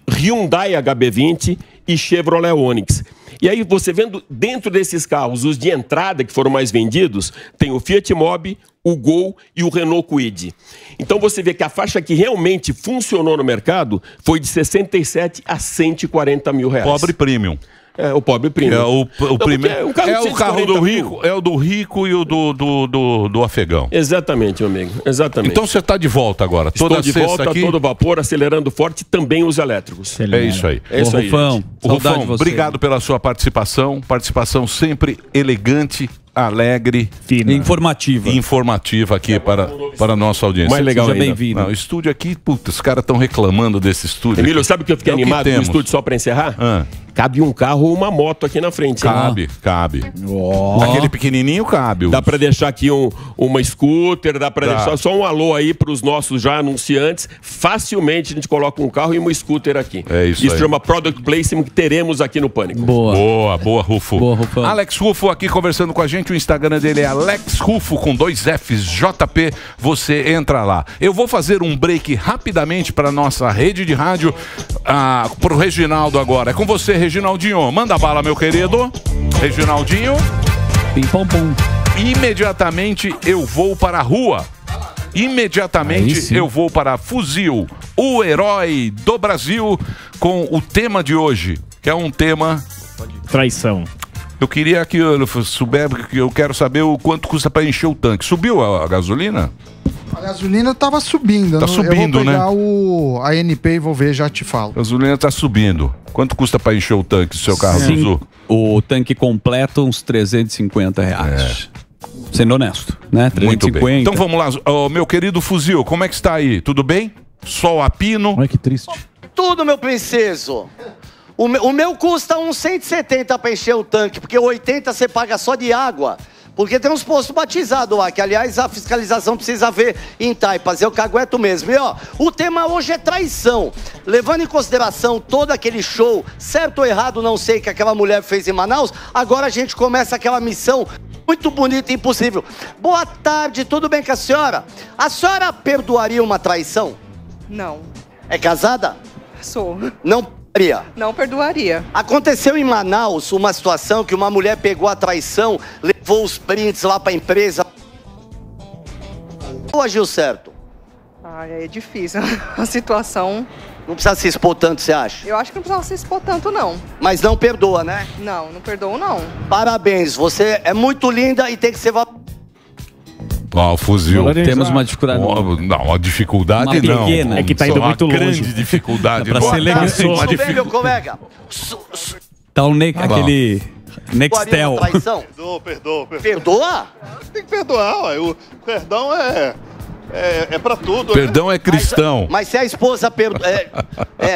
Hyundai HB20 e Chevrolet Onix. E aí você vendo dentro desses carros, os de entrada que foram mais vendidos, tem o Fiat Mobi, o Gol e o Renault Kwid. Então você vê que a faixa que realmente funcionou no mercado foi de 67 a 140 mil reais. Pobre premium. É, o pobre premium. É o primeiro. É, um carro é o carro do rico, é o do rico e o do afegão. Exatamente, meu amigo. Exatamente. Então você está de volta agora. Estou toda de volta, aqui, todo vapor, acelerando forte, também os elétricos. Acelera. É isso aí. É isso aí. Rufão, Rufão, obrigado pela sua participação. Participação sempre elegante, alegre, fina, informativa. Informativa aqui para a nossa audiência. Mais legal ainda. Bem-vindo. Não, o estúdio aqui, puta, os caras estão reclamando desse estúdio. Emílio, sabe o que eu fiquei animado no estúdio só para encerrar? Cabe um carro ou uma moto aqui na frente. Cabe, cabe. Oh. Aquele pequenininho cabe. Dá para deixar aqui uma scooter, dá para deixar só um alô aí para os nossos já anunciantes. Facilmente a gente coloca um carro e uma scooter aqui. É isso aí. Isso chama Product Placement que teremos aqui no Pânico. Boa. Boa, boa, Rufo. Boa, Rufão. Alex Rufo aqui conversando com a gente. O Instagram dele é Alex Rufo com 2 Fs, JP. Você entra lá. Eu vou fazer um break rapidamente para nossa rede de rádio. Para o Reginaldo agora. É com você, Reginaldinho, manda bala, meu querido. Reginaldinho. Pim, pom, pom. Imediatamente eu vou para a rua. Imediatamente eu vou para Fuzil, o herói do Brasil, com o tema de hoje, que é um tema... Traição. Eu queria que eu soubesse, que eu quero saber o quanto custa para encher o tanque. Subiu a gasolina? A gasolina estava subindo. Tá subindo, né? Eu vou pegar a ANP e vou ver, já te falo. A gasolina tá subindo. Quanto custa para encher o tanque do seu carro, Zuzu? O tanque completo, uns 350 reais. É. Sendo honesto, né? 350. Muito bem. Então vamos lá. Oh, meu querido Fuzil, como é que está aí? Tudo bem? Sol a pino? Olha que triste. Tudo, meu princeso. O meu custa uns 170 para encher o tanque, porque 80 você paga só de água. Porque tem uns postos batizados lá, que aliás a fiscalização precisa ver em Taipas, eu cagueto mesmo. E ó, o tema hoje é traição. Levando em consideração todo aquele show, certo ou errado, não sei, que aquela mulher fez em Manaus, agora a gente começa aquela missão muito bonita e impossível. Boa tarde, tudo bem com a senhora? A senhora perdoaria uma traição? Não. É casada? Sou. Não. Não perdoaria. Aconteceu em Manaus uma situação que uma mulher pegou a traição, levou os prints lá pra empresa. Ou agiu certo? Ah, é difícil. A situação... Não precisa se expor tanto, você acha? Eu acho que não precisava se expor tanto, não. Mas não perdoa, né? Não, não perdoa, não. Parabéns, você é muito linda e tem que ser... Ah, o Fuzil. Temos uma dificuldade. Não, a dificuldade uma não. Pequena. É que tá indo muito longe. Grande dificuldade. Para ser legal. Tá aquele Nextel. Perdoa. Perdoa? Tem que perdoar, ué. O perdão é pra tudo. Perdão é cristão. Mas se a esposa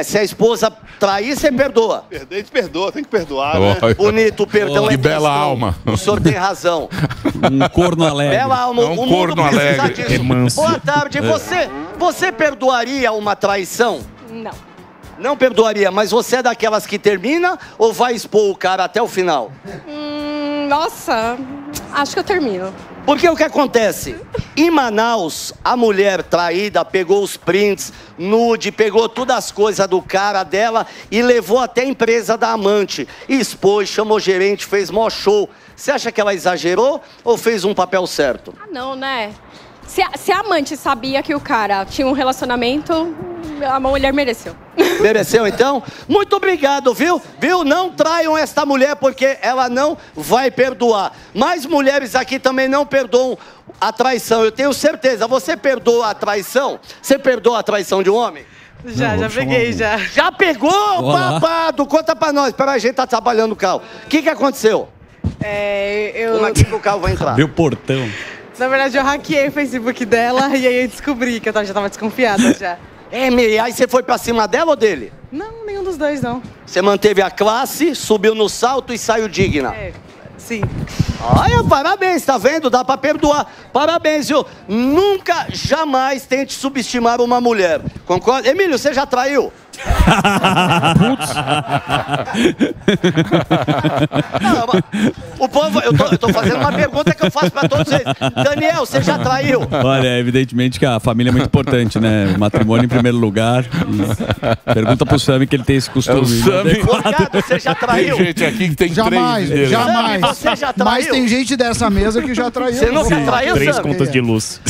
se a esposa trair, você perdoa. Perdoa, tem que perdoar, né? Bonito, o perdão é cristão. Que bela alma. O senhor tem razão. Um corno alegre. Bela alma, um corno alegre. Boa tarde, você perdoaria uma traição? Não. Não perdoaria, mas você é daquelas que termina ou vai expor o cara até o final? Nossa, acho que eu termino. Porque o que acontece? Em Manaus, a mulher traída pegou os prints, nude, pegou todas as coisas do cara dela e levou até a empresa da amante. Expôs, chamou o gerente, fez mó show. Você acha que ela exagerou ou fez um papel certo? Ah, não, né? Se a amante sabia que o cara tinha um relacionamento, a mulher mereceu. Mereceu, então? Muito obrigado, viu? Viu? Não traiam esta mulher, porque ela não vai perdoar. Mas mulheres aqui também não perdoam a traição. Eu tenho certeza. Você perdoa a traição? Você perdoa a traição de um homem? Já peguei, já. Já pegou, babado? Conta pra nós. Peraí, a gente tá trabalhando o carro. O que aconteceu? Como é que o carro vai entrar? Meu portão. Na verdade, eu hackeei o Facebook dela e aí eu descobri que eu já tava desconfiada já. E aí você foi pra cima dela ou dele? Não, nenhum dos dois, não. Você manteve a classe, subiu no salto e saiu digna. Sim. Olha, parabéns, tá vendo? Dá pra perdoar. Parabéns, viu? Nunca, jamais tente subestimar uma mulher. Concorda? Emílio, você já traiu? Não, o povo, eu tô fazendo uma pergunta que eu faço pra todos eles. Daniel, você já traiu? Olha, evidentemente que a família é muito importante, né? Matrimônio em primeiro lugar. Pergunta pro Sami que ele tem esse costume. Obrigado, você já traiu? Tem gente aqui que tem jamais, três deles. Jamais, você já traiu? Mas tem gente dessa mesa que já traiu. Você nunca traiu, três Sami? Contas de luz.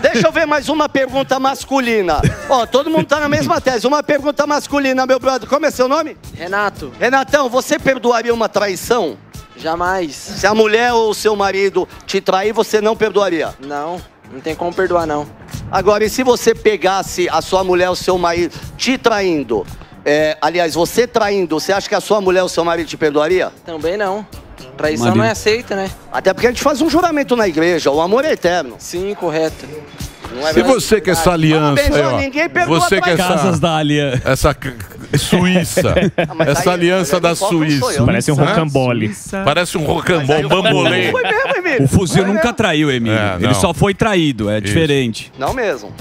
Deixa eu ver mais uma pergunta masculina. Ó, todo mundo tá na mesma tese. Uma pergunta masculina, meu brother. Como é seu nome? Renato. Renatão, você perdoaria uma traição? Jamais. Se a mulher ou o seu marido te trair, você não perdoaria? Não, não tem como perdoar, não. Agora, e se você pegasse a sua mulher ou o seu marido te traindo? É, aliás, você traindo, você acha que a sua mulher ou o seu marido te perdoaria? Também não. Traição Maria. Não é aceita, né? Até porque a gente faz um juramento na igreja, o amor é eterno. Sim, correto. É se você quer essa aliança, aí, ó, ninguém perdoa você quer casas da aliança, essa Suíça, ah, essa tá aliança aí, da Suíça, eu, parece um rocambole, parece um rocambole, bambolê. O Fuzil nunca traiu, Emílio. É, ele só foi traído, é isso. Diferente. Não mesmo.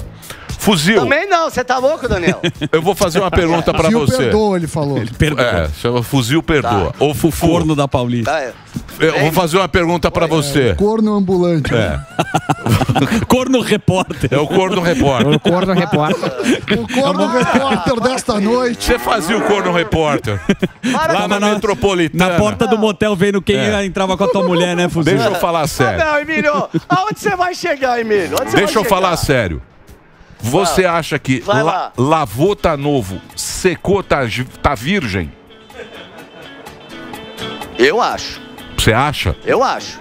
Fuzil. Também não, você tá louco, Daniel? Eu vou fazer uma pergunta pra você. Fuzil perdoa, ele falou. Ele perdoa. É, chama Fuzil perdoa. Tá. Ou Fufu. Corno da Paulista. Tá, é. Eu vou fazer uma pergunta pra você. É, corno ambulante. É. Corno repórter. É o corno repórter. O corno repórter. O corno repórter desta noite. Você fazia o corno repórter. Lá na Metropolitana. Na porta do motel vendo quem entrava com a tua mulher, né, Fuzil? Deixa eu falar sério. Ah, não, Emílio. Aonde você vai chegar, Emílio? Deixa eu falar sério. Você acha que lavou tá novo, secou tá virgem? Eu acho. Você acha? Eu acho.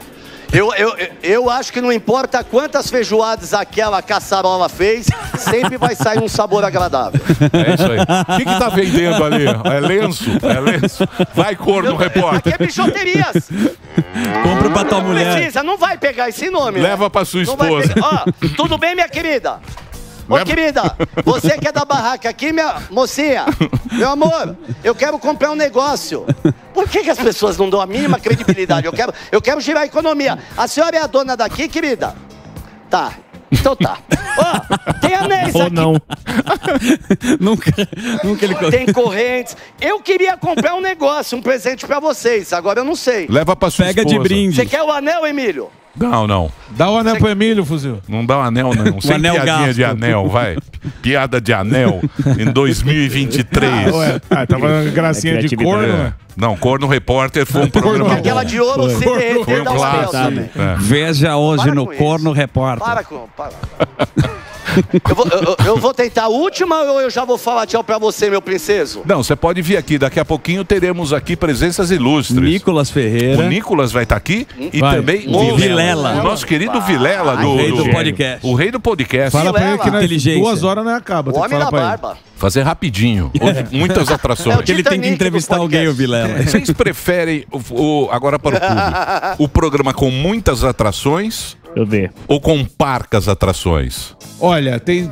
Eu acho que não importa quantas feijoadas aquela caçarola fez, sempre vai sair um sabor agradável. É isso aí. O que tá vendendo ali? É lenço? É lenço? Vai, corno, repórter. Aqui é bijuterias. Compra pra tua mulher. Não precisa, não vai pegar esse nome. Leva pra sua esposa. Ó, tudo bem, minha querida? Ô, querida, você que é da barraca aqui, minha mocinha, meu amor, eu quero comprar um negócio. Por que as pessoas não dão a mínima credibilidade? Eu quero girar a economia. A senhora é a dona daqui, querida? Tá. Então tá. Ó, tem anéis aqui. Ou não. Nunca ele... Tem correntes. Eu queria comprar um negócio, um presente pra vocês. Agora eu não sei. Leva pra sua esposa. Pega de brinde. Você quer o anel, Emílio? Não, não. Dá o anel pro Emílio, Fuzil. Não dá o anel, não. Sem anel piadinha gasto. De anel, vai. Piada de anel em 2023. Ah, tava gracinha de corno, né? Não, Corno Repórter foi um programa. Aquela de ouro, CDT, dá um clássico. Veja hoje no Corno Repórter. Para com... Eu vou tentar a última ou eu já vou falar tchau pra você, meu princeso? Não, você pode vir aqui. Daqui a pouquinho teremos aqui presenças ilustres. Nicolas Ferreira. O Nicolas vai estar aqui e também o Vilela. O nosso querido Vilela do... O rei do podcast. O rei do podcast. Fala pra ele que nas 2 horas não acaba. O homem da barba. Fazer rapidinho. Muitas atrações. Porque ele tem que entrevistar alguém, o Vilela. Vocês preferem, agora para o público, o programa com muitas atrações... Eu ver. Ou com parcas atrações? Olha, tem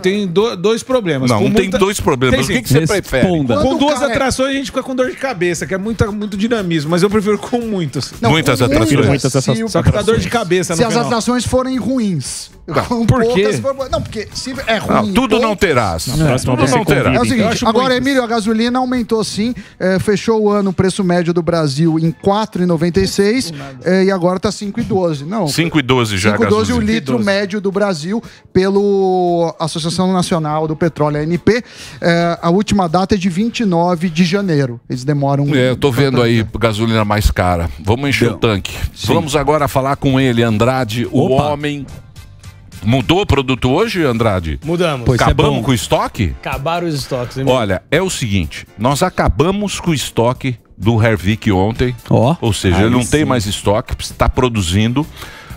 dois problemas. Não, tem dois problemas. Tem, o que você prefere? Com duas atrações a gente fica com dor de cabeça, que é muito dinamismo, mas eu prefiro com muitas. Não, muitas atrações. Só que dá dor de cabeça. Se as atrações forem ruins. Por quê? Não, porque se é ruim. Não, tudo não terás. Tudo não terás. É o seguinte, agora, Emílio, a gasolina aumentou sim. Fechou o ano o preço médio do Brasil em 4,96 e agora tá 5,12. Não. 5,12 já. 12 o litro médio do Brasil pela Associação Nacional do Petróleo, ANP. É, a última data é de 29 de janeiro. Eles demoram... eu tô vendo aí gasolina mais cara. Vamos encher o tanque. Sim. Vamos agora falar com ele, Andrade, o homem... Mudou o produto hoje, Andrade? Mudamos. Pois acabamos com o estoque? Acabaram os estoques. Hein, olha, é o seguinte, nós acabamos com o estoque do Hervik ontem. Ou seja, ele não tem mais estoque, está produzindo...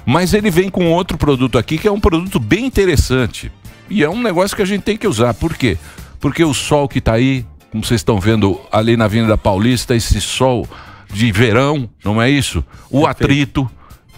Mas ele vem com outro produto aqui, que é um produto bem interessante. E é um negócio que a gente tem que usar. Por quê? Porque o sol que está aí, como vocês estão vendo ali na Avenida Paulista, esse sol de verão, não é isso? O atrito,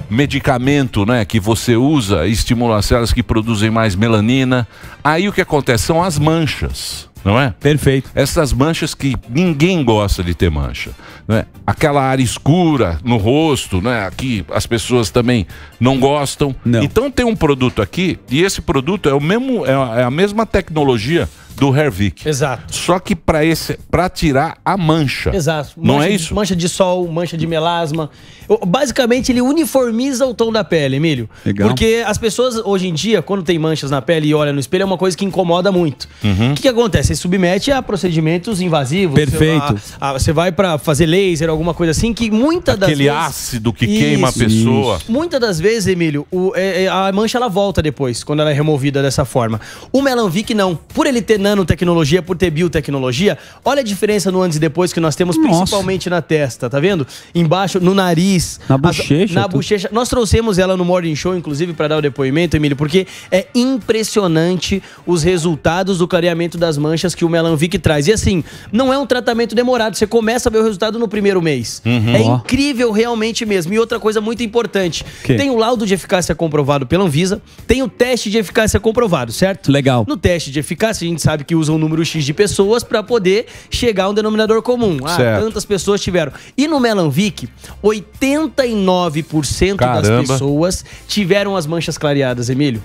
medicamento, né, que você usa, estimula as células que produzem mais melanina. Aí o que acontece são as manchas. não é? Perfeito. Essas manchas que ninguém gosta de ter mancha, né? Aquela área escura no rosto, né? Aqui as pessoas também não gostam. Não. Então tem um produto aqui, e esse produto é o mesmo, é a mesma tecnologia do Hervik. Exato. Só que para tirar a mancha. Exato. Mancha, não é isso? Mancha de sol, mancha de melasma. Basicamente, ele uniformiza o tom da pele, Emílio. Legal. Porque as pessoas, hoje em dia, quando tem manchas na pele e olha no espelho, é uma coisa que incomoda muito. Uhum. O que acontece? Você submete a procedimentos invasivos. Perfeito. Você vai para fazer laser, alguma coisa assim, que muitas das vezes... Aquele ácido que queima a pessoa. Isso. Muitas das vezes, Emílio, a mancha ela volta depois, quando ela é removida dessa forma. O Melanvic não. Por ele ter nanotecnologia, por ter biotecnologia, olha a diferença no antes e depois que nós temos. Nossa. Principalmente na testa, tá vendo? Embaixo, no nariz, na bochecha. Na bochecha. Nós trouxemos ela no Morning Show, inclusive, para dar o depoimento, Emílio, porque é impressionante os resultados do clareamento das manchas que o Melanvic traz. E assim, não é um tratamento demorado, você começa a ver o resultado no primeiro mês. Uhum. É incrível realmente mesmo. E outra coisa muito importante, tem o laudo de eficácia comprovado pela Anvisa, tem o teste de eficácia comprovado, certo? Legal. No teste de eficácia, a gente sabe que usa um número X de pessoas para poder chegar a um denominador comum. Ah, certo. Tantas pessoas tiveram. E no Melanvic, 89% das pessoas tiveram as manchas clareadas, Emílio.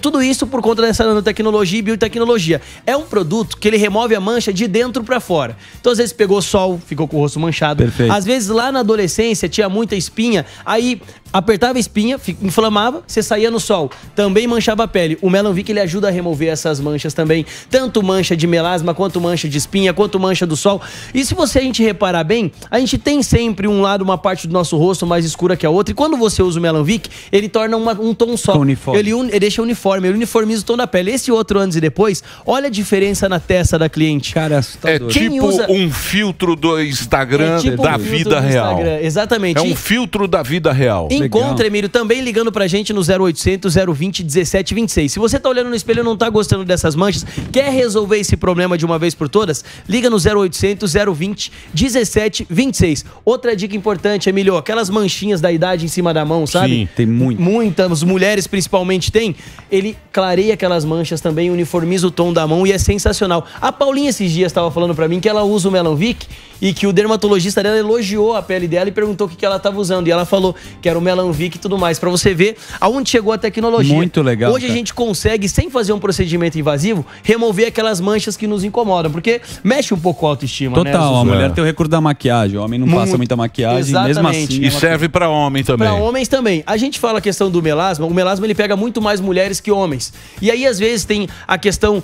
Tudo isso por conta dessa nanotecnologia e biotecnologia. É um produto que ele remove a mancha de dentro para fora. Então, às vezes pegou sol, ficou com o rosto manchado. Perfeito. Às vezes, lá na adolescência, tinha muita espinha, aí apertava a espinha, inflamava, você saía no sol. Também manchava a pele. O Melanvic, ele ajuda a remover essas manchas também. Tanto mancha de melasma, quanto mancha de espinha, quanto mancha do sol. E se você a gente reparar bem, a gente tem sempre um lado, uma parte do nosso rosto mais escura que a outra. E quando você usa o Melanvic, ele torna um tom só. Ele deixa uniforme, ele uniformiza o tom da pele. Esse outro antes e depois, olha a diferença na testa da cliente. Cara, é tipo um filtro do Instagram da vida real. Exatamente. É um filtro da vida real. Encontra, Emílio, também ligando pra gente no 0800 020 1726. Se você tá olhando no espelho e não tá gostando dessas manchas, quer resolver esse problema de uma vez por todas, liga no 0800 020 1726. Outra dica importante, Emílio, aquelas manchinhas da idade em cima da mão, sabe? Sim, tem muito. Muitas mulheres principalmente têm. Ele clareia aquelas manchas também, uniformiza o tom da mão e é sensacional. A Paulinha esses dias estava falando pra mim que ela usa o Melanvic e que o dermatologista dela elogiou a pele dela e perguntou o que ela estava usando. E ela falou que era o Melanvic e tudo mais, pra você ver aonde chegou a tecnologia. Muito legal. Hoje, cara, a gente consegue, sem fazer um procedimento invasivo, remover aquelas manchas que nos incomodam, porque mexe um pouco com a autoestima. Total, né? A mulher tem o recurso da maquiagem, o homem não passa muita maquiagem. Exatamente. Mesmo assim. E serve pra homem também. Pra homens também. A gente fala a questão do melasma, o melasma ele pega muito mais mulheres que homens. E aí às vezes tem a questão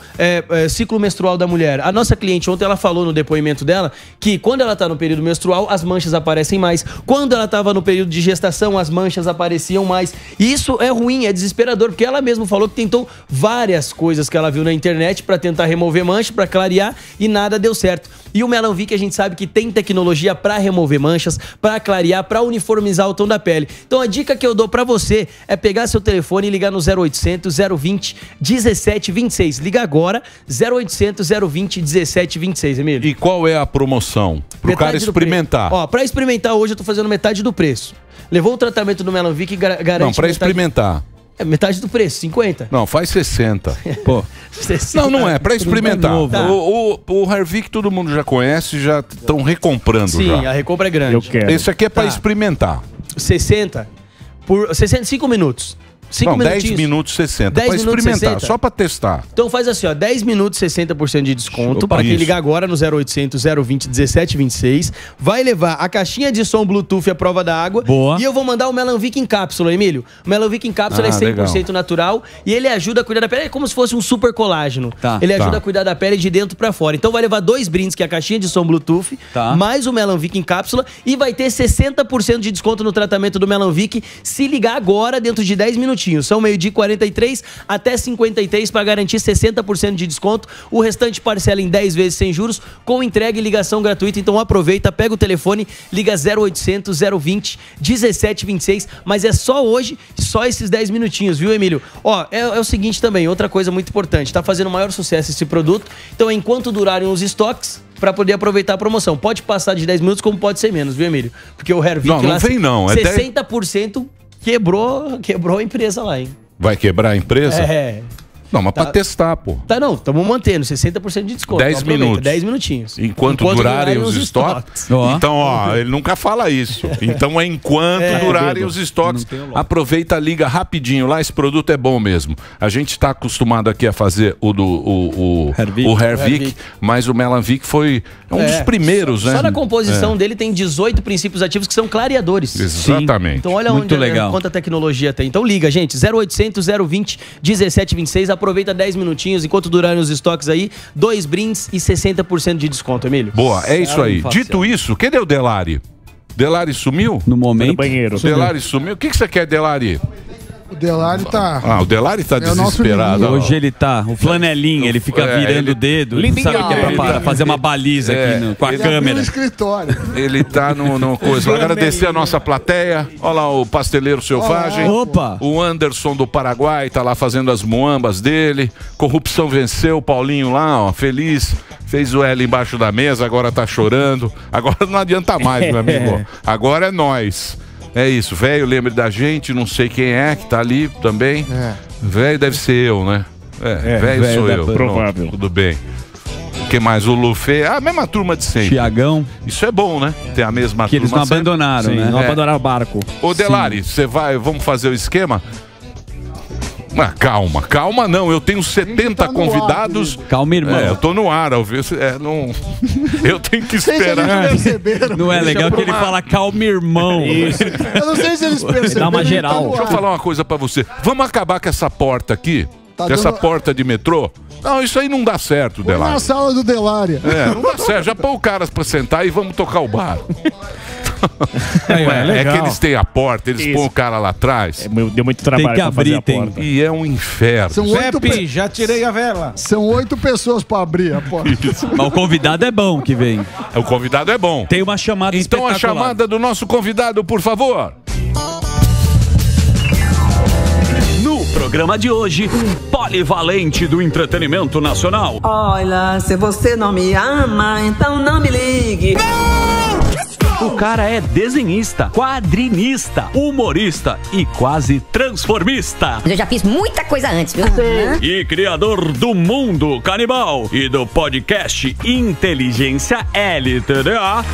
ciclo menstrual da mulher. A nossa cliente ontem, ela falou no depoimento dela que quando ela tá no período menstrual, as manchas aparecem mais. Quando ela tava no período de gestação, as manchas apareciam mais. E isso é ruim, é desesperador, porque ela mesma falou que tentou várias coisas que ela viu na internet pra tentar remover mancha, pra clarear, e nada deu certo. E o Melanvic, a gente sabe que tem tecnologia pra remover manchas, pra clarear, pra uniformizar o tom da pele. Então a dica que eu dou pra você é pegar seu telefone e ligar no 0800 020 1726. Liga agora, 0800 020 1726, Emílio. E qual é a promoção? Pro cara experimentar. Ó, pra experimentar hoje eu tô fazendo metade do preço. Levou o tratamento do Melanvic e garante... Não, pra experimentar... É metade do preço, 50. Não, faz 60. Pô. 60. Não, não é, pra experimentar. Tá. O Hervik todo mundo já conhece, já estão recomprando. Sim, já. A recompra é grande. Eu quero. Esse aqui é pra experimentar. 60 por 65 minutos. 10 minutos 60, pra experimentar, 60. Só pra testar. Então faz assim, ó, 10 minutos 60% de desconto. Opa, pra quem ligar agora no 0800 020 1726. Vai levar a caixinha de som Bluetooth à prova da água. Boa. E eu vou mandar o Melanvic em cápsula, Emílio. O Melanvic em cápsula é 100% legal. Natural. E ele ajuda a cuidar da pele, é como se fosse um super colágeno. Ele ajuda a cuidar da pele de dentro pra fora. Então vai levar dois brindes, que é a caixinha de som Bluetooth, mais o Melanvic em cápsula. E vai ter 60% de desconto no tratamento do Melanvic. Se ligar agora, dentro de 10 minutos. São meio-dia 43 até 53 para garantir 60% de desconto. O restante parcela em 10 vezes sem juros, com entrega e ligação gratuita. Então aproveita, pega o telefone, liga 0800 020 1726. Mas é só hoje, só esses 10 minutinhos, viu, Emílio? Ó, é o seguinte também, outra coisa muito importante. Tá fazendo maior sucesso esse produto. Então, enquanto durarem os estoques, pra poder aproveitar a promoção. Pode passar de 10 minutos, como pode ser menos, viu, Emílio? Porque o Hervik lá... Não, não vem não. É 60%... Quebrou a empresa lá, hein? Vai quebrar a empresa? É. Não, mas tá, para testar, pô. Tá, não, estamos mantendo 60% de desconto. 10 minutos. 10 minutinhos. Enquanto durarem os estoques. Oh. Então, ó, ele nunca fala isso. Então é enquanto durarem os estoques. Aproveita, liga rapidinho lá, esse produto é bom mesmo. A gente está acostumado aqui a fazer o Hervic, mas o Melanvic foi um dos primeiros, né? Só na composição dele tem 18 princípios ativos que são clareadores. Exatamente. Sim. Então olha muito onde, legal, quanta tecnologia tem. Então liga, gente, 0800 020 1726, aproveita 10 minutinhos, enquanto durarem os estoques aí, 2 brindes e 60% de desconto, Emílio. Boa, é isso aí. Dito isso, cadê o Delari? Delari sumiu? No momento. No banheiro. Delari sumiu. O que você quer, Delari? O Delari tá... Ah, o Delari tá desesperado. Hoje ele tá... O flanelinha, ele fica virando o dedo. Ele não sabe o que é pra fazer uma baliza aqui com a câmera. No escritório. Ele tá numa coisa. Agradecer a nossa plateia. Olha lá o Pasteleiro Selvagem. Opa! O Anderson do Paraguai tá lá fazendo as muambas dele. Corrupção venceu, o Paulinho lá, ó, feliz. Fez o L embaixo da mesa, agora tá chorando. Agora não adianta mais, meu amigo. Agora é nós. É isso, velho, lembre da gente, não sei quem é que tá ali também. É. Velho deve ser eu, né? Velho sou eu. Provável. Não, tudo bem. O que mais? O Lufê, a mesma turma de sempre. Tiagão. Isso é bom, né? Ter a mesma turma. Que eles não sempre abandonaram, sim, né? Não abandonaram o barco. Ô Delari, você vai, vamos fazer o esquema? Ah, calma, calma não, eu tenho 70 convidados. Calma, irmão. Eu tô no ar, eu tenho que esperar. Não é legal que ele fala calma, irmão. Isso. Eu não sei se eles perceberam. Dá uma geral. Deixa eu falar uma coisa pra você. Vamos acabar com essa porta aqui? Essa porta de metrô? Não, isso aí não dá certo, Delari. Na sala do Delari. Não dá certo. Já põe o cara pra sentar e vamos tocar o bar. É que eles têm a porta, eles põem o cara lá atrás. Deu muito trabalho pra fazer a porta. E é um inferno. Já tirei a vela. São 8 pessoas pra abrir a porta. Mas o convidado é bom que vem. O convidado é bom. Tem uma chamada espetacular. Então a chamada do nosso convidado, por favor. No programa de hoje, um polivalente do entretenimento nacional. Olha, se você não me ama, então não me ligue. O cara é desenhista, quadrinista, humorista e quase transformista. Eu já fiz muita coisa antes, viu? E criador do Mundo Canibal e do podcast Inteligência LTDA,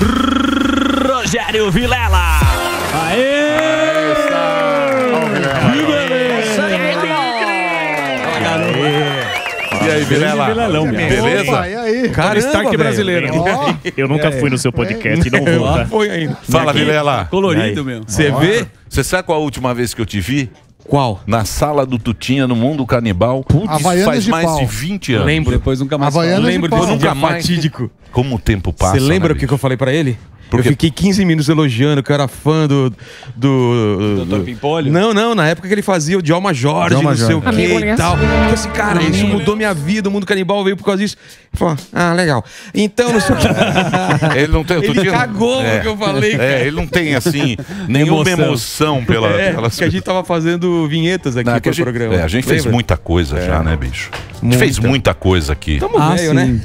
Rogério Vilela. Aê! E aí, Vilela? Beleza? Opa, e aí? Cara, Stark brasileiro. Oh. Eu nunca fui no seu podcast, não vou. Tá? Foi ainda. Fala, Vilela. Colorido mesmo. Você vê? Você sabe qual a última vez que eu te vi? Qual? Na sala do Tutinha, no Mundo Canibal. Putz, faz mais de 20 anos. Lembro. Depois nunca mais. Lembro desse dia fatídico. Como o tempo passa. Você lembra o que eu falei pra ele? Porque... Eu fiquei 15 minutos elogiando que eu era fã do Dr. Pimpolho? Não, na época que ele fazia o Djalma Jorge, não sei o que e tal. Eu disse, cara, isso mudou minha vida, o Mundo Canibal veio por causa disso. Ele falou, ah, legal. Então, não sei o que. Ele não tem... Ele cagou o que eu falei, cara. Ele não tem, assim, nenhuma emoção pelas... Porque a gente tava fazendo vinhetas aqui pro programa. A gente fez muita coisa já, né, bicho? A gente fez muita coisa aqui. Tamo velho, né?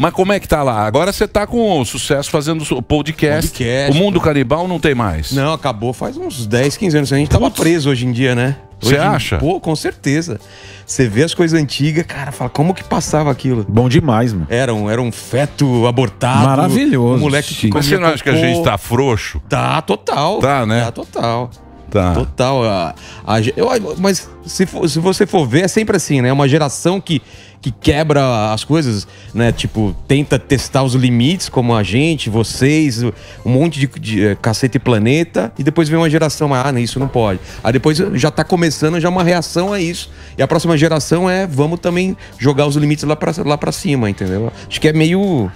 Mas como é que tá lá? Agora você tá com o sucesso fazendo o podcast. O Mundo Canibal não tem mais. Não, acabou faz uns 10, 15 anos. A gente tava preso hoje em dia, né? Você acha? Pô, com certeza. Você vê as coisas antigas, cara, fala, como que passava aquilo? Bom demais, mano. Era um feto abortado. Maravilhoso. Um moleque que... Mas você não acha que a gente tá frouxo? Tá, total. Tá, né? Tá, total. Tá. Total. Mas se você for ver, é sempre assim, né? É uma geração que quebra as coisas, né? Tipo, tenta testar os limites, como a gente, vocês, um monte de Cacete e Planeta, e depois vem uma geração, isso não pode. Aí depois já tá começando já uma reação a isso. E a próxima geração vamos também jogar os limites lá pra cima, entendeu? Acho que é meio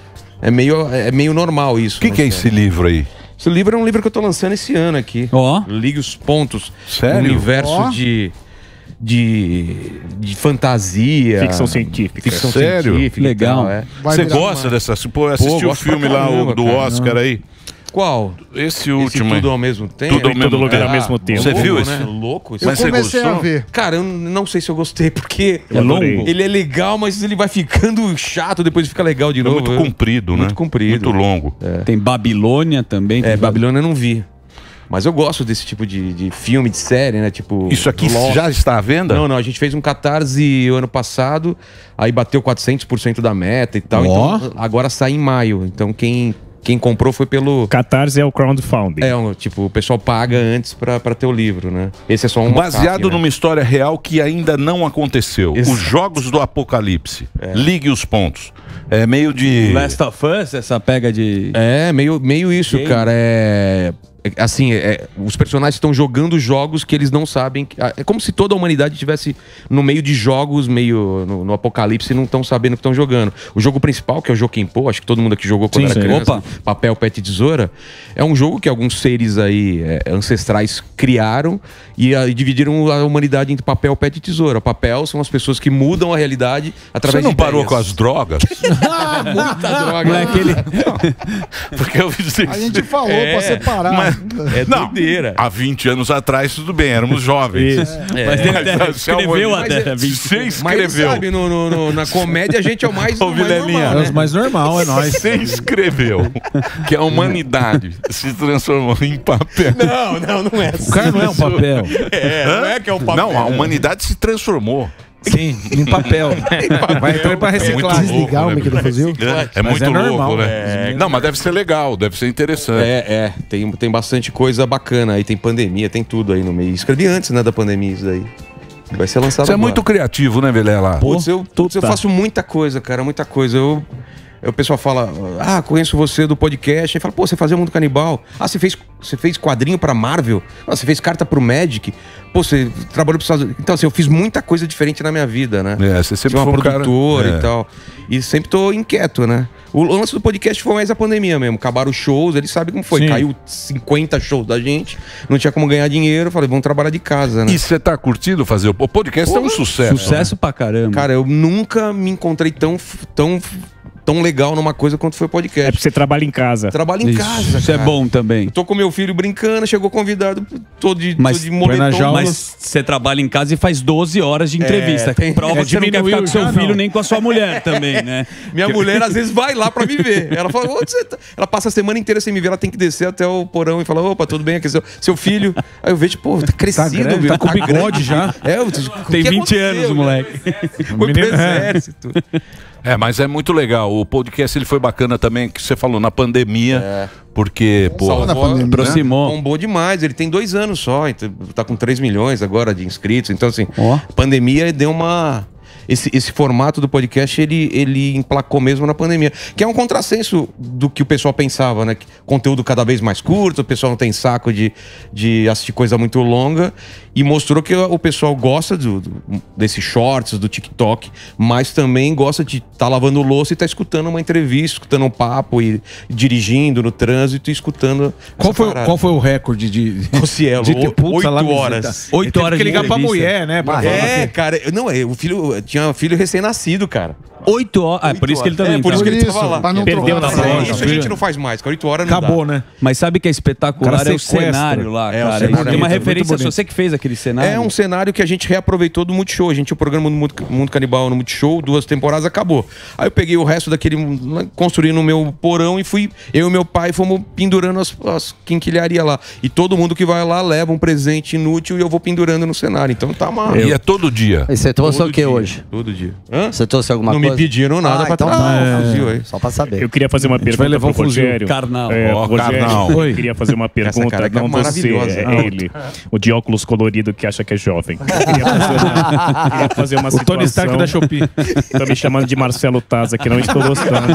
normal isso. O que é esse livro aí? Esse livro é um livro que eu tô lançando esse ano aqui. Ó. Ligue os pontos. Sério? Universo de fantasia. Ficção científica. Sério? Científica. Legal. Você gosta dessa? Pô, assistiu o filme lá do Oscar aí? Qual? Esse último. Tudo ao mesmo tempo. Tudo lugar ao mesmo tempo. Você viu isso? Louco. Mas você gostou? Cara, eu não sei se eu gostei, porque é longo. Ele é legal, mas ele vai ficando chato, depois fica legal de novo. É muito comprido, né? Muito comprido. Muito longo. Tem Babilônia também. Babilônia eu não vi. Mas eu gosto desse tipo de filme, de série, né? Tipo, isso aqui já está à venda? Não, não. A gente fez um Catarse ano passado, aí bateu 400% da meta e tal. Oh. Então, agora sai em maio. Então, quem comprou foi pelo... Catarse é o crowdfunding. É, tipo, o pessoal paga antes pra ter o livro, né? Esse é só um... Baseado numa história real que ainda não aconteceu. Exato. Os Jogos do Apocalipse. É. Ligue os pontos. É meio de... Last of Us, essa pega de... É, meio isso, game. Cara. É... Assim, os personagens estão jogando jogos que eles não sabem. É como se toda a humanidade estivesse no meio de jogos, meio no apocalipse, e não estão sabendo o que estão jogando. O jogo principal, que é o Jokenpô, acho que todo mundo aqui jogou quando era criança. Opa. Papel, pet e tesoura. É um jogo que alguns seres aí ancestrais criaram e dividiram a humanidade entre papel, pet e tesoura. Papel são as pessoas que mudam a realidade através de ideias. Você não parou com as drogas? Ah, muita droga. Não é aquele... não. Porque eu... A gente falou pra separar. Mas... É doideira. Há 20 anos atrás, tudo bem, éramos jovens. Isso. É. Mas escreveu até 20 anos. Mas sabe, na comédia a gente é o mais normal, né? É o mais normal, é nóis. Você escreveu que a humanidade se transformou em papel. Não, não é assim. O cara não é um papel. É, não é que é um papel. Não, a humanidade se transformou. Sim, em papel. Vai entrar pra reciclar. Desligar o microfuzil? É muito louco, né? Não, mas deve ser legal, deve ser interessante. Tem bastante coisa bacana aí, tem pandemia, tem tudo aí no meio. Escrevi antes, né, da pandemia isso daí. Vai ser lançado agora. Você é muito criativo, né, Vilela? Putz, eu faço muita coisa, cara, muita coisa. O pessoal fala, ah, conheço você do podcast. Aí fala, pô, você fazia o Mundo Canibal. Ah, você fez quadrinho pra Marvel? Ah, você fez carta pro Magic? Pô, você trabalhou pro Estados Unidos. Então, assim, eu fiz muita coisa diferente na minha vida, né? É, você sempre foi uma produtora e tal. E sempre tô inquieto, né? O lance do podcast foi mais a pandemia mesmo. Acabaram os shows, ele sabe como foi. Sim. Caiu 50 shows da gente, não tinha como ganhar dinheiro. Falei, vamos trabalhar de casa, né? E você tá curtindo fazer o podcast? Pô, é um sucesso. Sucesso pra caramba. Cara, eu nunca me encontrei tão legal numa coisa quanto foi o podcast. É porque você trabalha em casa. Trabalho em casa, isso é bom também. Eu tô com meu filho brincando, chegou convidado, tô de moletom. Mas você trabalha em casa e faz 12 horas de entrevista. Tem prova de mim não ficar com seu filho nem com a sua mulher também, né? Minha mulher às vezes vai lá pra me ver. Ela fala, onde você tá? Ela passa a semana inteira sem me ver, ela tem que descer até o porão e falar, opa, tudo bem aqui, seu filho. Aí eu vejo, pô, tá crescido, meu. Tá com bigode já. Tem 20 anos o moleque. Foi pro exército. É, mas é muito legal. O podcast ele foi bacana também, que você falou, na pandemia. É. Porque, pô, aproximou. Bombou demais. Ele tem 2 anos só. Então, tá com 3 milhões agora de inscritos. Então, assim, a pandemia deu uma... Esse formato do podcast, ele emplacou mesmo na pandemia. Que é um contrassenso do que o pessoal pensava, né? Conteúdo cada vez mais curto, o pessoal não tem saco de assistir coisa muito longa. E mostrou que o pessoal gosta desses shorts, do TikTok, mas também gosta de estar lavando louça e estar escutando uma entrevista, escutando um papo, e dirigindo no trânsito e escutando... Qual foi o recorde de... O Cielo, 8 horas. 8 horas de ligar pra mulher, né? Cara, não, o filho... Tinha um filho recém-nascido, cara. 8 horas. Ah, por isso que ele também... Por isso que ele tava lá. Perdeu na prova. Isso a gente não faz mais, cara. 8 horas não dá. Acabou, né? Mas sabe que é espetacular? É o cenário lá, cara. Tem uma referência. Você que fez aquele cenário. É um cenário que a gente reaproveitou do Multishow. A gente tinha o programa do Mundo Canibal no Multishow, 2 temporadas, acabou. Aí eu peguei o resto daquele... Construí no meu porão e fui... Eu e meu pai fomos pendurando as quinquilharias lá. E todo mundo que vai lá leva um presente inútil e eu vou pendurando no cenário. Então tá mal. E é todo dia. E você trouxe o que hoje? Todo dia. Hã? Você trouxe alguma coisa? Não me pediram nada pra então um fuzil aí. Só pra saber. Eu queria fazer uma pergunta pro Rogério. Carnal. Carnal. Eu queria fazer uma pergunta, não você, ele. O de óculos colorido que acha que é jovem. Eu queria fazer uma situação. O Tony Stark da Shopee. Tá me chamando de Marcelo Taza, que não estou gostando.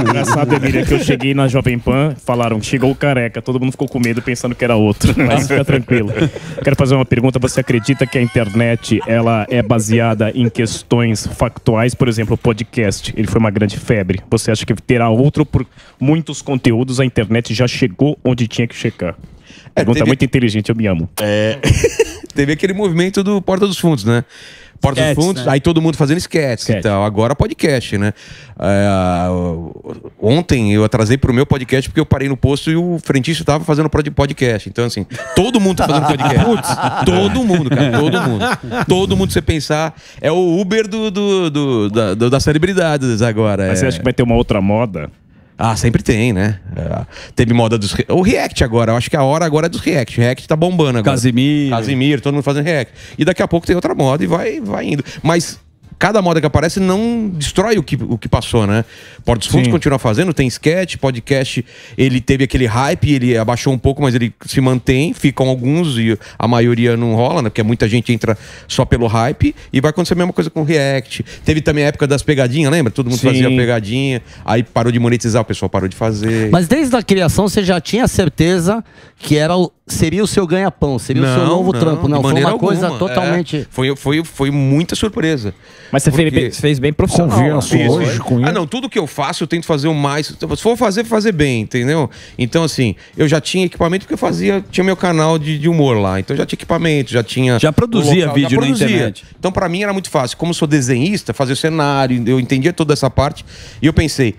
Engraçado, Emília, que eu cheguei na Jovem Pan, falaram que chegou o careca. Todo mundo ficou com medo pensando que era outro. Mas fica tranquilo. Eu quero fazer uma pergunta. Você acredita que a internet, ela é baseada em questões factuais? Por exemplo, o podcast, ele foi uma grande febre. Você acha que terá outro por muitos conteúdos? A internet já chegou onde tinha que chegar? Pergunta muito inteligente, eu me amo. Teve aquele movimento do Porta dos Fundos, né? Porta dos Fundos, né? Aí todo mundo fazendo sketches e tal. Agora podcast, né? Ontem eu atrasei pro meu podcast porque eu parei no posto e o frentista tava fazendo podcast. Então, assim, todo mundo tá fazendo podcast. Putz, todo mundo, cara. Todo mundo. Todo mundo, você pensar, é o Uber da celebridades agora. Mas você acha que vai ter uma outra moda? Ah, sempre tem, né? É. Teve moda dos... O React agora, eu acho que a hora agora é dos React. React tá bombando agora. Casimiro, todo mundo fazendo React. E daqui a pouco tem outra moda e vai indo. Mas cada moda que aparece não destrói o que passou, né? Porta dos Fundos continua fazendo, tem sketch, podcast. Ele teve aquele hype, ele abaixou um pouco, mas ele se mantém. Ficam alguns e a maioria não rola, né? Porque muita gente entra só pelo hype. E vai acontecer a mesma coisa com o React. Teve também a época das pegadinhas, lembra? Todo mundo fazia pegadinha. Aí parou de monetizar, o pessoal parou de fazer. Mas desde a criação você já tinha certeza que era seria o seu ganha-pão, seria o seu novo trampo. Não, foi uma coisa totalmente... É, foi muita surpresa. Mas você fez bem profissional. Hoje com isso. Ah, não, tudo que eu faço eu tento fazer o mais... Se for fazer, fazer bem, entendeu? Então, assim, eu já tinha equipamento porque eu fazia... Tinha meu canal de humor lá. Então, eu já tinha equipamento, já tinha... Já produzia local, vídeo já produzia. Na internet. Então, pra mim, era muito fácil. Como eu sou desenhista, fazer o cenário, eu entendia toda essa parte. E eu pensei...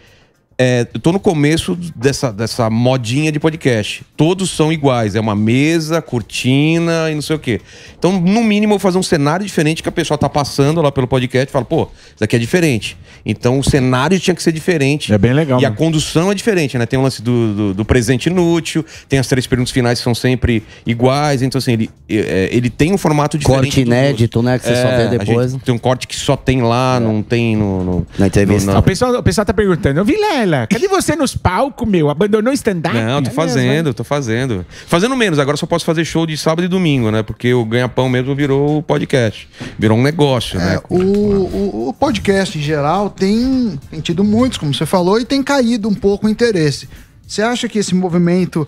eu tô no começo dessa modinha de podcast. Todos são iguais. É uma mesa, cortina e não sei o quê. Então, no mínimo, eu vou fazer um cenário diferente que a pessoa tá passando lá pelo podcast e fala, pô, isso aqui é diferente. Então, o cenário tinha que ser diferente. É bem legal. E né? A condução é diferente, né? Tem o lance do presente inútil, tem as três perguntas finais que são sempre iguais. Então, assim, ele tem um formato diferente. Corte inédito, né? Que você só vê depois. Tem um corte que só tem lá, não tem na entrevista. O pessoal tá perguntando, eu vi lá. Cadê você nos palcos, meu? Abandonou o stand-up? Não, tô fazendo. Fazendo menos, agora só posso fazer show de sábado e domingo, né? Porque o ganha-pão mesmo virou podcast. Virou um negócio, né? O podcast, em geral, tem tido muitos, como você falou, e tem caído um pouco o interesse. Você acha que esse movimento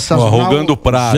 sazonal... Rogando o prato.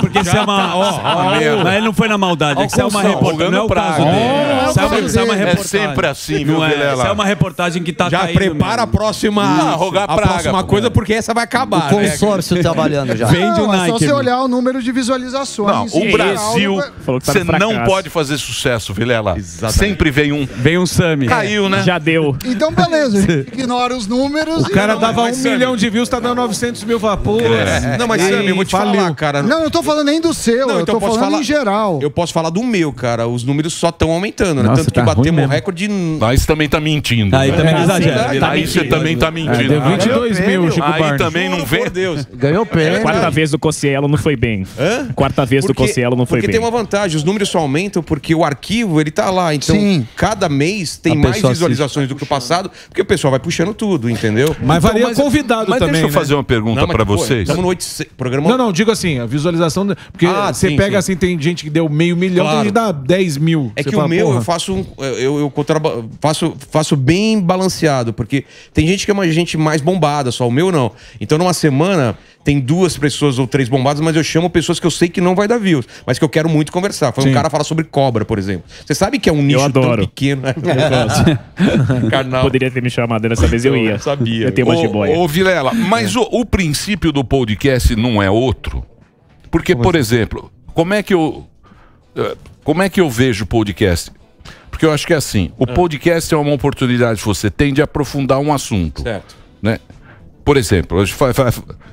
Porque isso é uma... Mas ele não foi na maldade. É que isso é uma reportagem. Não é o prato. É sempre assim, viu, Vilela? Isso é uma reportagem que tá já caindo. Já prepara a próxima... próxima coisa, porque essa vai acabar. O consórcio trabalhando já. É só você olhar o número de visualizações. O Brasil... Você não pode fazer sucesso, Vilela. Sempre vem um... Vem um Sami. Caiu, né? Já deu. Então, beleza. Ignora os números. O cara dava 1 milhão de views, tá dando 900 mil vapores. Não, mas Sammy, eu vou te falar, cara. Não, eu não tô falando nem do seu, não, então eu tô falando em geral. Eu posso falar do meu, cara. Os números só estão aumentando, né? Nossa, tanto que batemos um recorde... Aí você também tá mentindo. Aí também exagera. Aí você também tá mentindo. Deu 22 mil, Chico Barnes. Aí também não vê. Deus. Ganhou pé. Quarta vez do Cossielo não foi bem. Hã? Quarta vez do Cossielo não foi bem. Porque tem uma vantagem. Os números só aumentam porque o arquivo, ele tá lá. Então, cada mês tem mais visualizações do que o passado, porque o pessoal vai puxando tudo, entendeu? Mas varia convidado. Mas também, deixa eu fazer uma pergunta pra vocês. Pô, não, digo assim, a visualização... Porque você pega assim, tem gente que deu 500 mil, claro. Tem gente que dá 10 mil. É que fala, o meu eu faço... Eu faço bem balanceado, porque tem gente que é uma gente mais bombada só, o meu não. Então numa semana... Tem 2 pessoas ou 3 bombadas, mas eu chamo pessoas que eu sei que não vai dar views, mas que eu quero muito conversar. Foi um cara falar sobre cobra, por exemplo. Você sabe que é um nicho tão pequeno, né? Carnal. Poderia ter me chamado dessa vez, eu ia. Sabia. Eu tenho uma jiboia. Ô, Vilela, mas o princípio do podcast não é outro? Porque, por exemplo, como é que eu vejo o podcast? Porque eu acho que é assim, o podcast é uma oportunidade que você tem de aprofundar um assunto. Certo. Né? Por exemplo,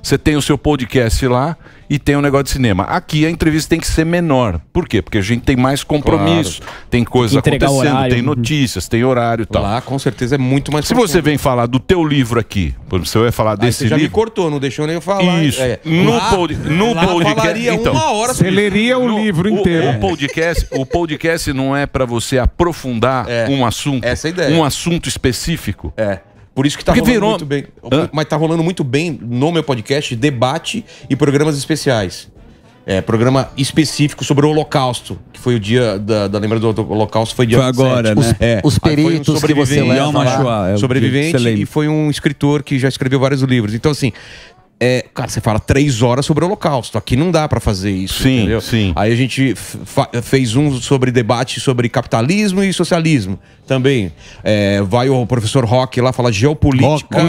você tem o seu podcast lá e tem um negócio de cinema. Aqui a entrevista tem que ser menor. Por quê? Porque a gente tem mais compromisso, tem coisa acontecendo, tem notícias, tem horário e tal. Lá, com certeza, é muito mais... Se você vem falar do teu livro aqui, você vai falar desse livro... Você já me cortou, não deixou nem eu falar. Isso. No podcast... Então, uma hora... Você leria o livro inteiro. O podcast não é para você aprofundar um assunto. Essa é a ideia. Um assunto específico. É. Por isso que tá rolando muito bem. Mas tá rolando muito bem no meu podcast debate e programas especiais. Programa específico sobre o Holocausto, que foi o dia da lembrança do Holocausto, foi dia 27. Foi agora, né? Os peritos que você leva lá. Sobrevivente, e foi um escritor que já escreveu vários livros. Então, assim... cara, você fala 3 horas sobre o Holocausto. Aqui não dá pra fazer isso, entendeu? Aí a gente fez um sobre debate sobre capitalismo e socialismo também. Vai o professor Roque lá falar geopolítica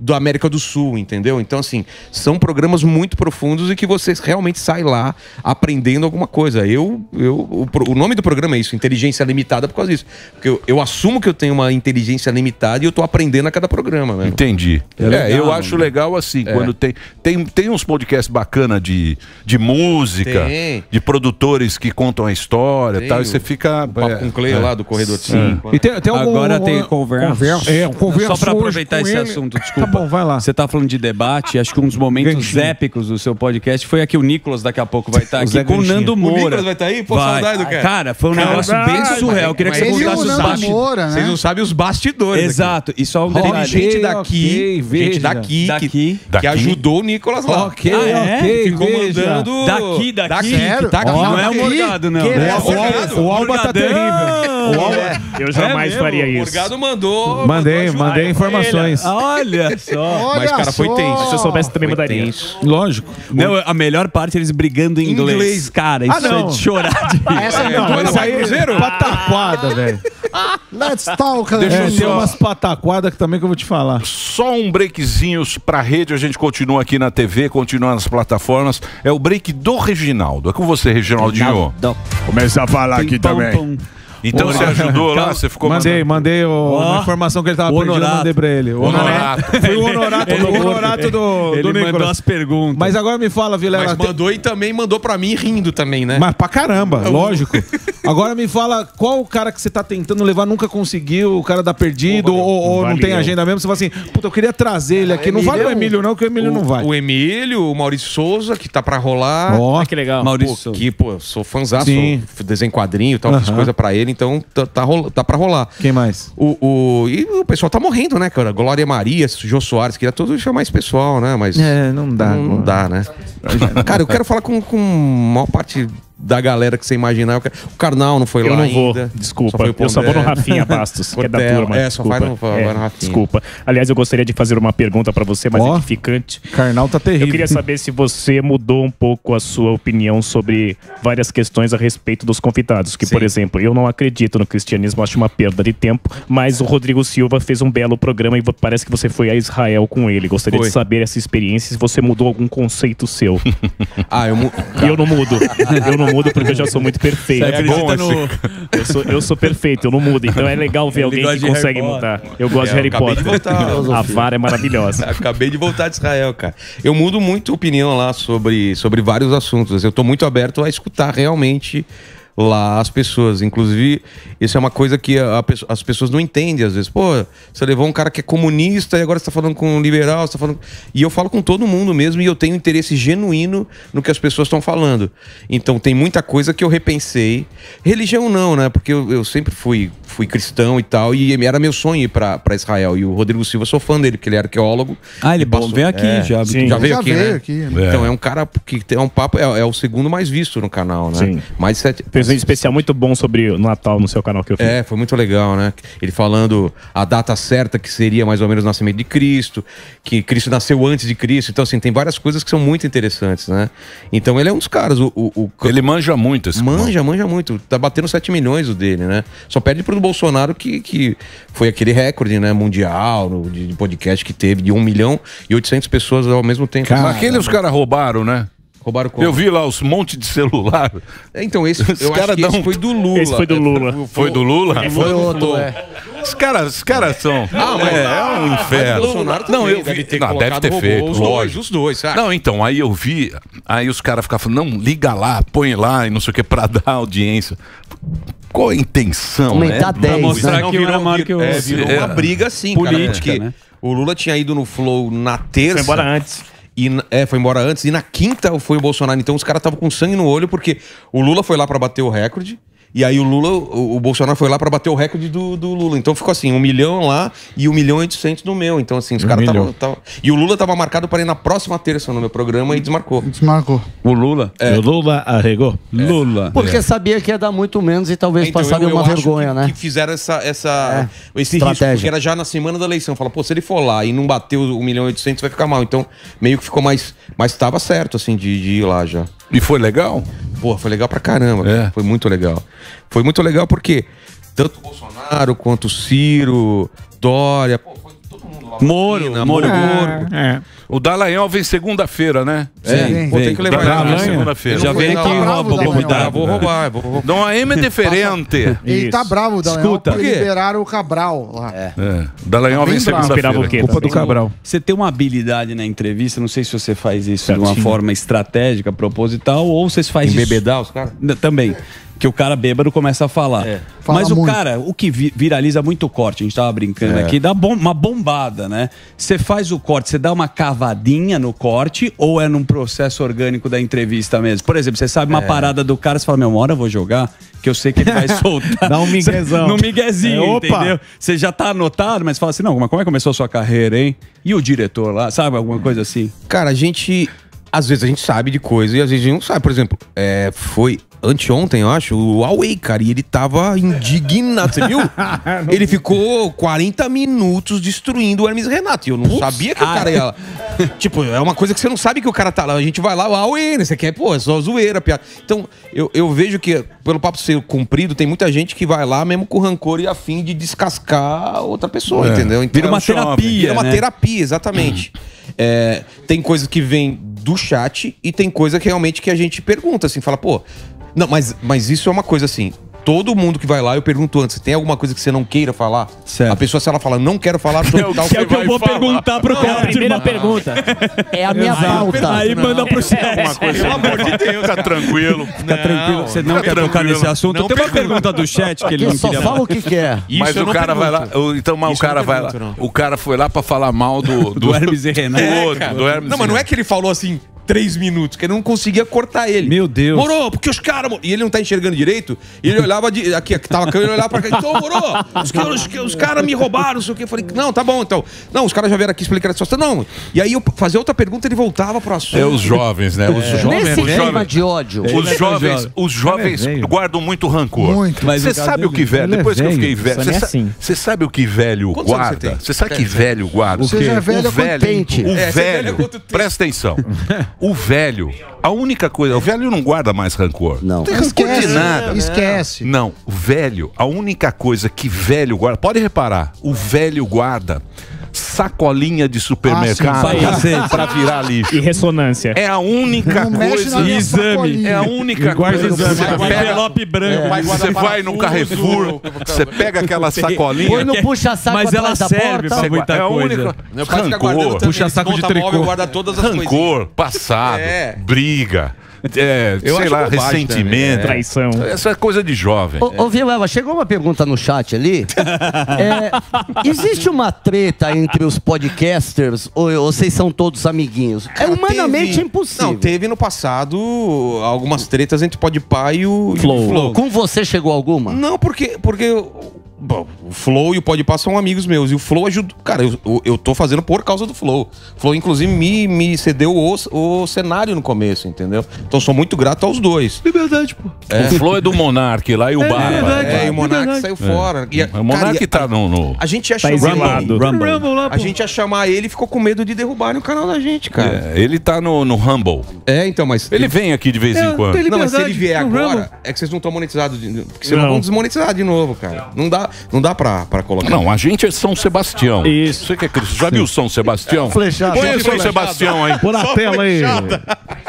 da América do Sul, entendeu? Então, assim, são programas muito profundos e que você realmente sai lá aprendendo alguma coisa. O nome do programa é isso, Inteligência Limitada, por causa disso. Porque eu assumo que eu tenho uma inteligência limitada e eu tô aprendendo a cada programa mesmo. Entendi. Eu acho legal assim, quando tem Tem uns podcasts bacanas de música, de produtores que contam a história e tal. E você fica... O Papo com o Clay lá do Corredor 5. É. Tem agora tem conversa. Só para aproveitar esse assunto, desculpa. Tá bom, vai lá. Você está falando de debate, acho que um dos momentos épicos do seu podcast foi aqui. O Nicolas daqui a pouco vai estar aqui com o Nando Moura. O Nicolas vai estar aí? Pô, saudade do cara. Cara, foi um negócio bem surreal. Eu queria que você contasse os bastidores. Vocês não sabem os bastidores. Exato. E só um detalhe. Gente daqui que ajudou o Nicolas lá. Ficou mandando... Daqui. Não é o Morgado, não. O Alba tá terrível. Eu jamais faria isso. O Morgado mandou... Mandei informações. Olha só. Mas, cara, foi tenso. Se eu soubesse, também mandaria. Lógico. A melhor parte é eles brigando em inglês. Cara, isso é de chorar. Essa não. Essa aí é pataquada, velho. Let's talk. Deixa eu ter umas pataquadas também que eu vou te falar. Só um breakzinhos pra rede. A gente continua aqui na TV, continua nas plataformas. É o break do Reginaldo. É com você, Reginaldinho. Começa a falar aqui também. Então você ajudou lá, você ficou... Mandei a informação que ele estava pedindo, mandei pra ele. Foi o honorato do Nicolas. Ele mandou as perguntas. Mas agora me fala, Vilela... Mas mandou e também mandou pra mim rindo também, né? Mas pra caramba, lógico. Agora me fala qual o cara que você tá tentando levar, nunca conseguiu, o cara dá perdido ou não tem agenda mesmo. Você fala assim, puta, eu queria trazer ele aqui. Não vale o Emílio não, porque o Emílio não vai. O Emílio, o Maurício Souza, que tá pra rolar. Ó, que legal. Maurício. Pô, sou fãzaço, desenho quadrinho e tal, fiz coisa pra ele. Então tá pra rolar. Quem mais? E o pessoal tá morrendo, né, cara? Glória Maria, Jô Soares, queria todos chamar esse pessoal, né? Mas não dá, né? Cara, eu quero falar com a maior parte da galera que você imaginar. O Karnal não foi lá ainda. Eu não vou, desculpa. Eu só vou no Rafinha Bastos, que é da turma. Vai no Rafinha. Desculpa. Aliás, eu gostaria de fazer uma pergunta pra você, mais edificante. Karnal tá terrível. Eu queria saber se você mudou um pouco a sua opinião sobre várias questões a respeito dos convidados. Que, por exemplo, eu não acredito no cristianismo, acho uma perda de tempo, mas o Rodrigo Silva fez um belo programa e parece que você foi a Israel com ele. Gostaria de saber essa experiência, se você mudou algum conceito seu. Eu não mudo. Eu não mudo porque eu já sou muito perfeito. Você acredita no... eu sou perfeito, eu não mudo. Então é legal ver alguém que consegue mudar. Eu gosto de Harry Potter. A vara é maravilhosa. Acabei de voltar de Israel, cara. Eu mudo muito opinião lá sobre vários assuntos. Eu tô muito aberto a escutar realmente lá as pessoas. Inclusive, isso é uma coisa que as pessoas não entendem às vezes. Pô, você levou um cara que é comunista e agora você tá falando com um liberal, você tá falando... E eu falo com todo mundo mesmo e eu tenho interesse genuíno no que as pessoas estão falando. Então tem muita coisa que eu repensei. Religião não, né? Porque eu sempre fui cristão e tal, e era meu sonho ir pra Israel. E o Rodrigo Silva, eu sou fã dele, porque ele é arqueólogo. Ele veio aqui já. Sim. Já veio aqui, né? Então é um cara que tem um papo, é o segundo mais visto no canal, né? Sim. Mais de 7... Fez um especial muito bom sobre o Natal no seu canal que eu fiz. Foi muito legal, né? Ele falando a data certa, que seria mais ou menos o nascimento de Cristo, que Cristo nasceu antes de Cristo. Então, assim, tem várias coisas que são muito interessantes, né? Então, ele é um dos caras. Ele manja muito. Manja muito. Tá batendo 7 milhões o dele, né? Só perde pro Bolsonaro, que foi aquele recorde, né? Mundial, de podcast que teve, de 1.800.000 pessoas ao mesmo tempo. Cara, aqueles caras roubaram, né? Roubaram como? Eu vi lá os monte de celular. Então, esse foi do Lula. Esse foi do Lula. Foi do Lula? Foi outro, Os caras são... é um inferno. Bolsonaro também deve ter feito, lógico. Os dois, sabe? Não, então, aí eu vi... Aí os caras ficavam falando, não, liga lá, põe lá e não sei o que, pra dar audiência. Qual a intenção, aumentar 10, pra mostrar que virou uma briga, sim, política, cara. Porque o Lula tinha ido no Flow na terça... Foi embora antes. Foi embora antes, e na quinta foi o Bolsonaro. Então os caras estavam com sangue no olho, porque o Lula foi lá pra bater o recorde. E aí o Bolsonaro foi lá pra bater o recorde do Lula. Então ficou assim, 1 milhão lá e 1.800.000 no meu. Então assim, os caras estavam... E o Lula tava marcado para ir na próxima terça no meu programa e desmarcou. Desmarcou. O Lula? O Lula arregou. Lula. Porque sabia que ia dar muito menos e talvez passaria uma vergonha, né? Que fizeram esse risco, porque era já na semana da eleição. Fala, pô, se ele for lá e não bater o 1.800.000 vai ficar mal. Então meio que ficou mais... Mas tava certo, assim, de ir lá já. E foi legal? Pô, foi legal pra caramba. É. Foi muito legal. Foi muito legal porque tanto o Bolsonaro quanto o Ciro, Dória, pô, foi todo mundo. Moro. O Dallagnol vem segunda-feira, né? Sim. Vou ter que levar ele segunda-feira. Já vem aqui e rouba o convidado. Vou roubar. Não, a M é diferente. Ele tá bravo, o Dallagnol, porque liberaram o Cabral lá. O Dallagnol vem segunda-feira. Culpa do Cabral. Você tem uma habilidade na entrevista, não sei se você faz isso de uma forma estratégica, proposital, ou vocês fazem isso... Embebedar os caras? Também. Que o cara bêbado começa a falar. Mas o cara, o que viraliza muito o corte, a gente tava brincando aqui, dá uma bombada, né? Você faz o corte, você dá uma cavadinha no corte ou é num processo orgânico da entrevista mesmo? Por exemplo, você sabe uma parada do cara, você fala, meu, uma hora eu vou jogar, que eu sei que ele vai soltar. Dá um miguezão. Num miguezinho, entendeu? Você já tá anotado, mas fala assim, não, mas como é que começou a sua carreira, hein? E o diretor lá, sabe? Alguma coisa assim. Cara, a gente... Às vezes a gente sabe de coisa e às vezes a gente não sabe. Por exemplo, foi anteontem, eu acho, o Huawei, cara, e ele tava indignado, você viu? Ele ficou 40 minutos destruindo o Hermes Renato. E eu não sabia que o cara ia lá. Tipo, é uma coisa que você não sabe que o cara tá lá. A gente vai lá, o Huawei, né? Você quer, pô, é só zoeira, piada. Então, eu vejo que, pelo papo ser comprido, tem muita gente que vai lá mesmo com rancor e a fim de descascar outra pessoa, entendeu? Então, vira uma terapia, né? Vira uma terapia, exatamente. Tem coisa que vem do chat e tem coisa que realmente que a gente pergunta, assim, fala, pô... Não, mas isso é uma coisa assim, todo mundo que vai lá, eu pergunto antes, tem alguma coisa que você não queira falar? Certo. A pessoa, se ela fala, não quero falar sobre tal... Que é o que eu vou perguntar pro cara. A primeira pergunta. É a minha pauta. Aí manda pro céu. Pelo amor de Deus, tá tranquilo. Fica tranquilo, você não quer tocar nesse assunto. Tem uma pergunta do chat que ele não queria. Só fala o que quer. Mas o cara vai lá, então o cara vai lá. O cara foi lá pra falar mal do Hermes e Renato. Não, mas não é que ele falou assim... 3 minutos, que ele não conseguia cortar ele. Meu Deus. Morou, porque os caras... E ele não tá enxergando direito, e ele olhava... Aqui tava a câmera, ele olhava pra cá. Então, morou, os caras me roubaram, não sei o quê. Eu falei, não, tá bom, então. Não, os caras já vieram aqui explicar essa situação. Não. E aí, eu fazia outra pergunta, ele voltava pro assunto. É os jovens, né? Os jovens... Nesse clima de ódio. Os jovens guardam muito rancor. Muito. Você sabe o que velho... Depois que eu fiquei velho... Você sabe o que velho guarda? Você sabe que velho guarda? Você é velho contente. O velho... Presta atenção. O velho, a única coisa... O velho não guarda mais rancor. Não tem rancor de nada. Esquece. Não, o velho, a única coisa que velho guarda... Pode reparar, o velho guarda sacolinha de supermercado pra virar lixo. E ressonância. É a única coisa... E exame. É a única coisa... Envelope branco. Você vai no Carrefour, você pega aquela sacolinha... Põe no puxa-saco atrás da porta. Mas ela serve pra muita coisa. Rancor. Puxa-saco de tricô. Rancor, passado, briga... sei lá, ressentimento, traição. Essa coisa de jovem. Ô, viu, Eva, chegou uma pergunta no chat ali. Existe uma treta entre os podcasters ou vocês são todos amiguinhos? É humanamente impossível. Não, teve no passado algumas tretas entre o Podpah e o Flow. Com você chegou alguma? Não, porque bom, o Flow e o Podpah são amigos meus. E o Flow ajudou... Cara, eu tô fazendo por causa do Flow. O Flow, inclusive, me cedeu o cenário no começo, entendeu? Então sou muito grato aos dois. Liberdade, pô. O Flow é do Monark lá e o Bárbara. E o Monark saiu fora. E o Monark tá no... A gente ia chamar ele e ficou com medo de derrubar no canal da gente, cara. Ele tá no Rumble. Então, mas... Ele vem aqui de vez em quando. Não, mas se ele vier agora, é que vocês não estão monetizados. Porque vocês não vão desmonetizar de novo, cara. Não dá pra colocar. Não, a gente é São Sebastião. Isso. Você que é Cristo. Já viu o São Sebastião? Flechado. Põe São Sebastião aí. Põe na tela aí.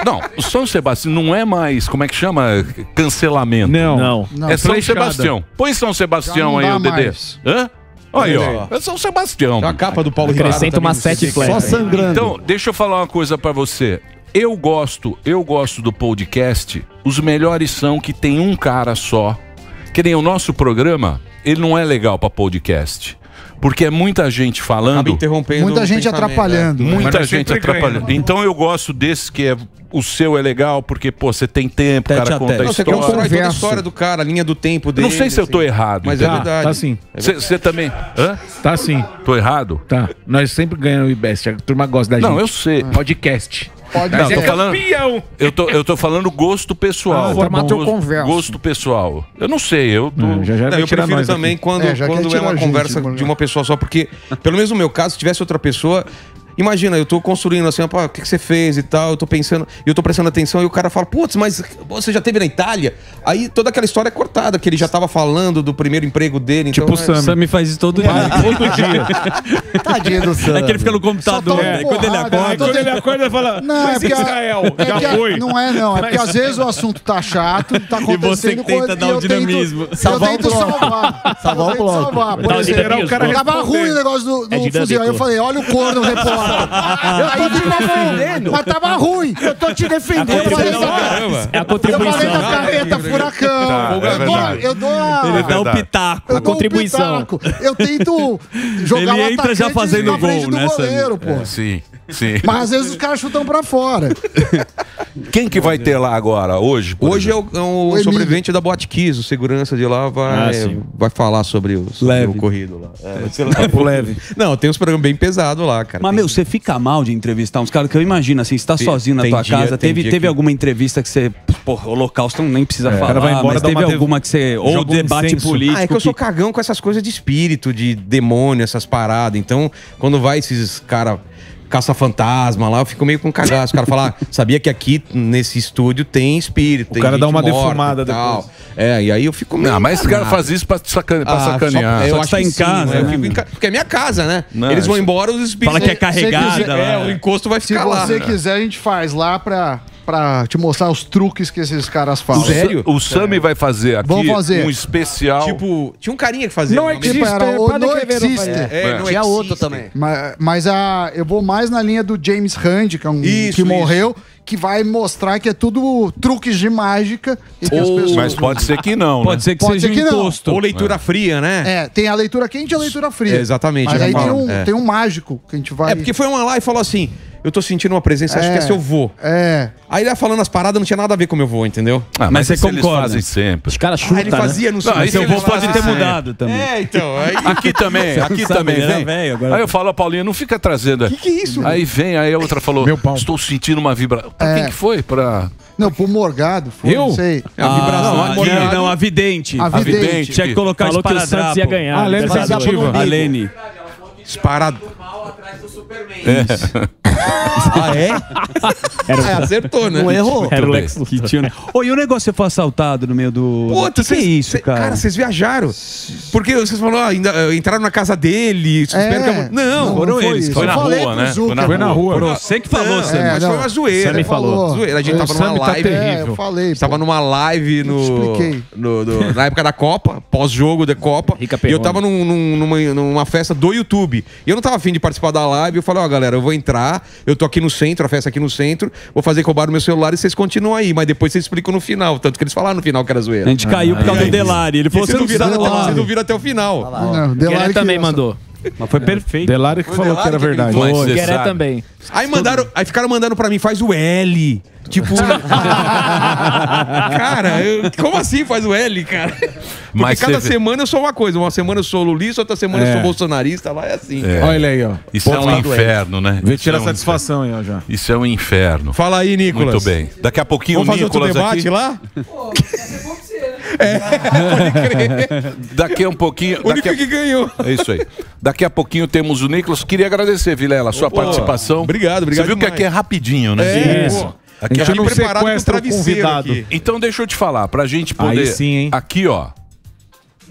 Não, o São Sebastião não é mais, como é que chama? Cancelamento. Não. É São Sebastião. Põe São Sebastião aí, o Dedê. Hã? Olha aí, ó. É São Sebastião. É a capa do Paulo Ricardo. Acrescenta umas 7 flechas. Só sangrando. Então, deixa eu falar uma coisa pra você. Eu gosto do podcast. Os melhores são que tem um cara só. Que nem o nosso programa... Ele não é legal pra podcast. Porque é muita gente falando. Acaba interrompendo. Muita gente atrapalhando. Muita gente atrapalhando. Então eu gosto desse que é... O seu é legal porque, pô, você tem tempo, o cara conta a história. Você constrói toda a história do cara, a linha do tempo dele. Não sei se eu tô errado. Mas é verdade. Tá sim. Você também... Hã? Tá sim. Tô errado? Tá. Nós sempre ganhamos o IBEST. A turma gosta da gente. Não, eu sei. Podcast. Mas é campeão. Eu tô falando gosto pessoal. Ah, formato ou conversa. Gosto pessoal. Eu não sei, eu tô... eu prefiro também quando é uma conversa de uma pessoa só, porque, pelo menos no meu caso, se tivesse outra pessoa... Imagina, eu tô construindo assim, pô, o que você fez e tal, eu tô pensando, eu tô prestando atenção, e o cara fala, putz, mas você já teve na Itália? Aí toda aquela história é cortada, que ele já tava falando do primeiro emprego dele. Então, tipo o Sam. O Sam faz isso todo dia. Todo dia. Tadinho do Sam. É que ele fica no computador, né? Quando ele acorda. Quando ele acorda, ele fala, não, mas é Israel, já foi. Não é não, é porque às vezes o assunto tá chato, tá acontecendo. E você que tenta dar o dinamismo. Salvar o bloco. Salvar o bloco. Por exemplo, tava ruim o negócio do fuzil. Aí eu falei, olha o corno, repórter. Eu tô te defendendo. Mas tava ruim. Eu tô te defendendo. É a contribuição. Eu falei da carreta, furacão. Tá, eu dou a... Ele dá o pitaco. A contribuição. Eu tento jogar o atacante. Ele entra já fazendo gol, né, goleiro, pô. É, sim, sim. Mas às vezes os caras chutam pra fora. Quem que vai ter lá agora, hoje? Hoje é o sobrevivente da Boate Kiss. O segurança de lá vai falar sobre o corrido lá. É, leve. Não, tem uns programas bem pesados lá, cara. Mas, meu, você fica mal de entrevistar uns caras que eu imagino, assim, você tá sozinho na tua casa. Teve alguma entrevista que você... Pô, holocausto nem precisa falar, vai embora, mas teve alguma que você... Ou debate político... Ah, é que eu sou cagão com essas coisas de espírito, de demônio, essas paradas. Então, quando vai esses caras... caça-fantasma lá, eu fico meio com cagaço. O cara fala, sabia que aqui nesse estúdio tem espírito, tem gente morta. O cara dá uma deformada depois. É, e aí eu fico meio... Ah, mas esse cara faz isso pra sacanear. Eu acho que tá em casa, né? Porque é minha casa, né? Eles vão embora, os espíritos... Fala que é carregada. É, o encosto vai ficar lá. Se você quiser, a gente faz lá pra te mostrar os truques que esses caras falam. Sério? O Sami vai fazer aqui um especial. Tipo, tinha um carinha que fazia. Não existe. Não existe. Tinha outro também. Mas eu vou mais na linha do James Randi, que é um que morreu, que vai mostrar que é tudo truques de mágica. E que as pessoas... Mas pode ser que não, né? Pode ser que seja imposto. Ou leitura fria, né? É, tem a leitura quente e a leitura fria. É, exatamente. Mas aí tem um mágico que a gente vai... É, porque foi uma lá e falou assim... Eu tô sentindo uma presença, acho que é seu vô. É. Aí ele ia falando as paradas, não tinha nada a ver com o meu vô, entendeu? Ah, mas você concorda. Eles fazem sempre. Os caras chutam, ele fazia, não sei. Seu vô pode ter mudado também. É, então. Aí... Aqui também vem. Aí eu falo, Paulinha, não fica trazendo. Que é isso? Aí vem, aí a outra falou, estou sentindo uma vibração. Pra quem que foi? Não, pro Morgado. Foi, eu? Não sei. A vibração. Não, aqui, não, a vidente. A vidente. Tinha que colocar os paradrapos. A Lene fez a ativa. A Lene. Atrás do Superman. Ah, é? Acertou, né? Não errou. Era o Alex Rufo. E o negócio você foi assaltado no meio do... Puta, que é isso, cara? Cara, vocês viajaram. Porque vocês falaram, ainda entraram na casa dele. Não, foram eles. Foi na rua, né? Foi na rua. Você que falou, Sam. Mas foi uma zoeira. Sam me falou. A gente tava numa live. Eu falei. Tava numa live na época da Copa, pós-jogo da Copa. E eu tava numa festa do YouTube. E eu não tava afim de participar da live. Eu falei, ó, galera, eu vou entrar, eu tô aqui no centro, a festa aqui no centro, vou fazer roubar o meu celular e vocês continuam aí, mas depois vocês explicam no final. Tanto que eles falaram no final que era zoeira. A gente caiu por causa do Delari. Ele falou, vocês não viram até o final. O Delari também mandou. Mas foi perfeito. Delari que falou que era verdade. O Gueré também. Aí ficaram mandando pra mim, faz o L. Tipo... Cara, como assim faz o L, cara? Porque cada semana eu sou uma coisa. Uma semana eu sou lulista, outra semana eu sou bolsonarista. Lá é assim. É. Olha ele aí, ó. Isso é um inferno, né? Vem tirar satisfação aí, ó, já. Isso é um inferno. Fala aí, Nicolas. Muito bem. Daqui a pouquinho o Nicolas aqui... Vamos fazer outro debate lá? Pô, pode crer. Daqui a um pouquinho... O único que ganhou. É isso aí. Daqui a pouquinho temos o Nicolas. Queria agradecer, Vilela, a sua participação. Obrigado. Você viu que aqui é rapidinho, né? É, isso. Aqui a gente não sequestra o convidado. Aqui. Então deixa eu te falar, pra gente poder... Aí sim, hein? Aqui, ó.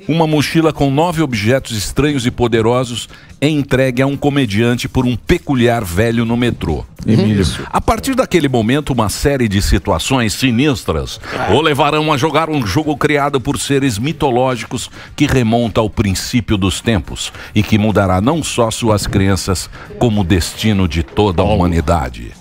Uma mochila com 9 objetos estranhos e poderosos é entregue a um comediante por um peculiar velho no metrô. Isso. A partir daquele momento, uma série de situações sinistras o levarão a jogar um jogo criado por seres mitológicos que remonta ao princípio dos tempos e que mudará não só suas crenças, como o destino de toda a humanidade.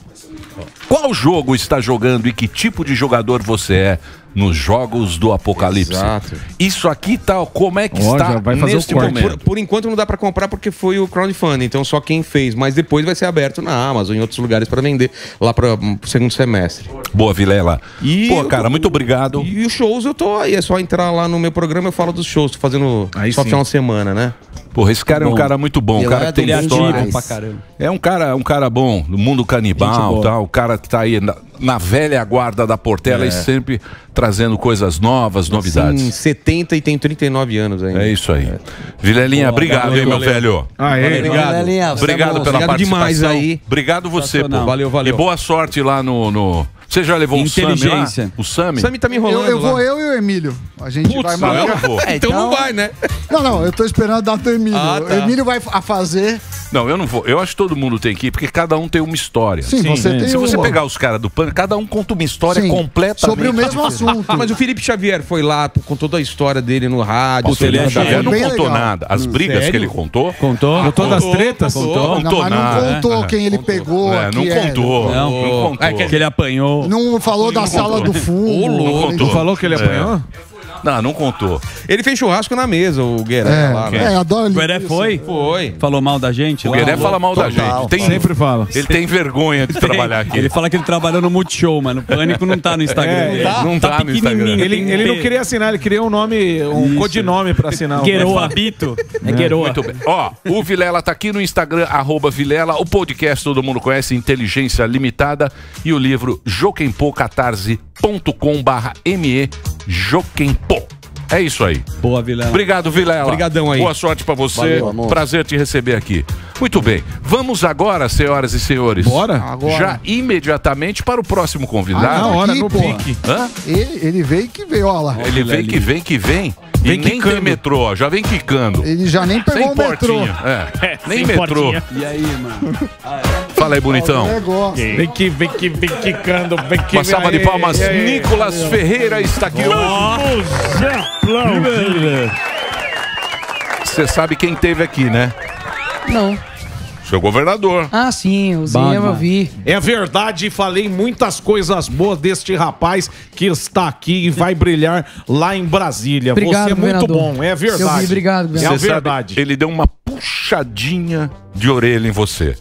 Qual jogo está jogando e que tipo de jogador você é nos Jogos do Apocalipse? Exato. Isso aqui tá, como é que está neste momento? Por enquanto não dá para comprar porque foi o crowdfunding, então só quem fez. Mas depois vai ser aberto na Amazon, em outros lugares para vender, lá para o segundo semestre. Boa, Vilela. Pô, cara, muito obrigado. E os shows eu tô aí, é só entrar lá no meu programa, eu falo dos shows, tô fazendo só final de semana, né? Porra, esse cara é um cara muito bom, um cara que tem história. É um cara bom, do Mundo Canibal, tal, o cara que tá aí na velha guarda da Portela e sempre trazendo coisas novas, novidades. Sim, 70 e tem 39 anos ainda. É isso aí. Vilelinha, obrigado, hein, meu velho. Ah, é? Obrigado. Obrigado pela participação. Obrigado você, pô. Valeu, valeu. E boa sorte lá no... Você já levou o Sami lá? O Sami? Sami tá me enrolando. Eu vou, eu e o Emílio. A gente vai marcar. Então não vai, né? Não, não, eu tô esperando a data do Emílio. O Emílio vai fazer. Não, eu não vou. Eu acho que todo mundo tem que ir, porque cada um tem uma história. Sim, você tem. Se você pegar os caras do Pânico, cada um conta uma história completamente sobre o mesmo assunto. Mas o Felipe Xavier foi lá, contou toda a história dele no rádio. O Felipe Xavier não contou nada. As brigas que ele contou. Contou? Contou das tretas? Contou nada. Mas não contou quem ele pegou. Não contou. Não contou. É que ele apanhou. Não falou da sala do fundo. Não falou que ele apanhou? Não, não contou. Ele fez churrasco na mesa, o Gueré. Adoro ele. O Gueré foi. Falou mal da gente. O Gueré fala mal da gente. Sempre fala. Ele tem vergonha de trabalhar aqui. Ele fala que ele trabalhou no Multishow, mano. O Pânico não tá no Instagram dele. Não tá no Instagram. Ele não queria assinar, ele queria um nome, um codinome pra assinar. Gueroa Bito. É Gueroa. Muito bem. Ó, o Vilela tá aqui no Instagram, @Vilela. O podcast todo mundo conhece, Inteligência Limitada. E o livro joquempocatarse.com/me Joquempô. É isso aí. Boa, Vilela. Obrigado, Vilela. Obrigadão aí. Boa sorte pra você. Valeu, amor. Prazer te receber aqui. Muito bem. Vamos agora, senhoras e senhores. Bora? Agora. Já imediatamente para o próximo convidado. Ah, na hora, aqui, no pique. Hã? Ele veio que veio, olha lá. Ele veio que vem, que vem. Vem e nem tem metrô, ó. Já vem quicando. Ele já nem pegou sem o metrô. Nem metrô. E aí, mano? Fala aí, bonitão. Vem quicando. Uma salva de palmas. Nicolas Ferreira está aqui hoje. Você sabe quem teve aqui, né? Não. Seu governador. Ah, sim, o Zinho eu vi. É verdade, falei muitas coisas boas deste rapaz que está aqui e vai brilhar lá em Brasília. Obrigado, você é muito bom, é verdade. Eu vi, obrigado, governador. É verdade. Sabe, ele deu uma puxadinha de orelha em você.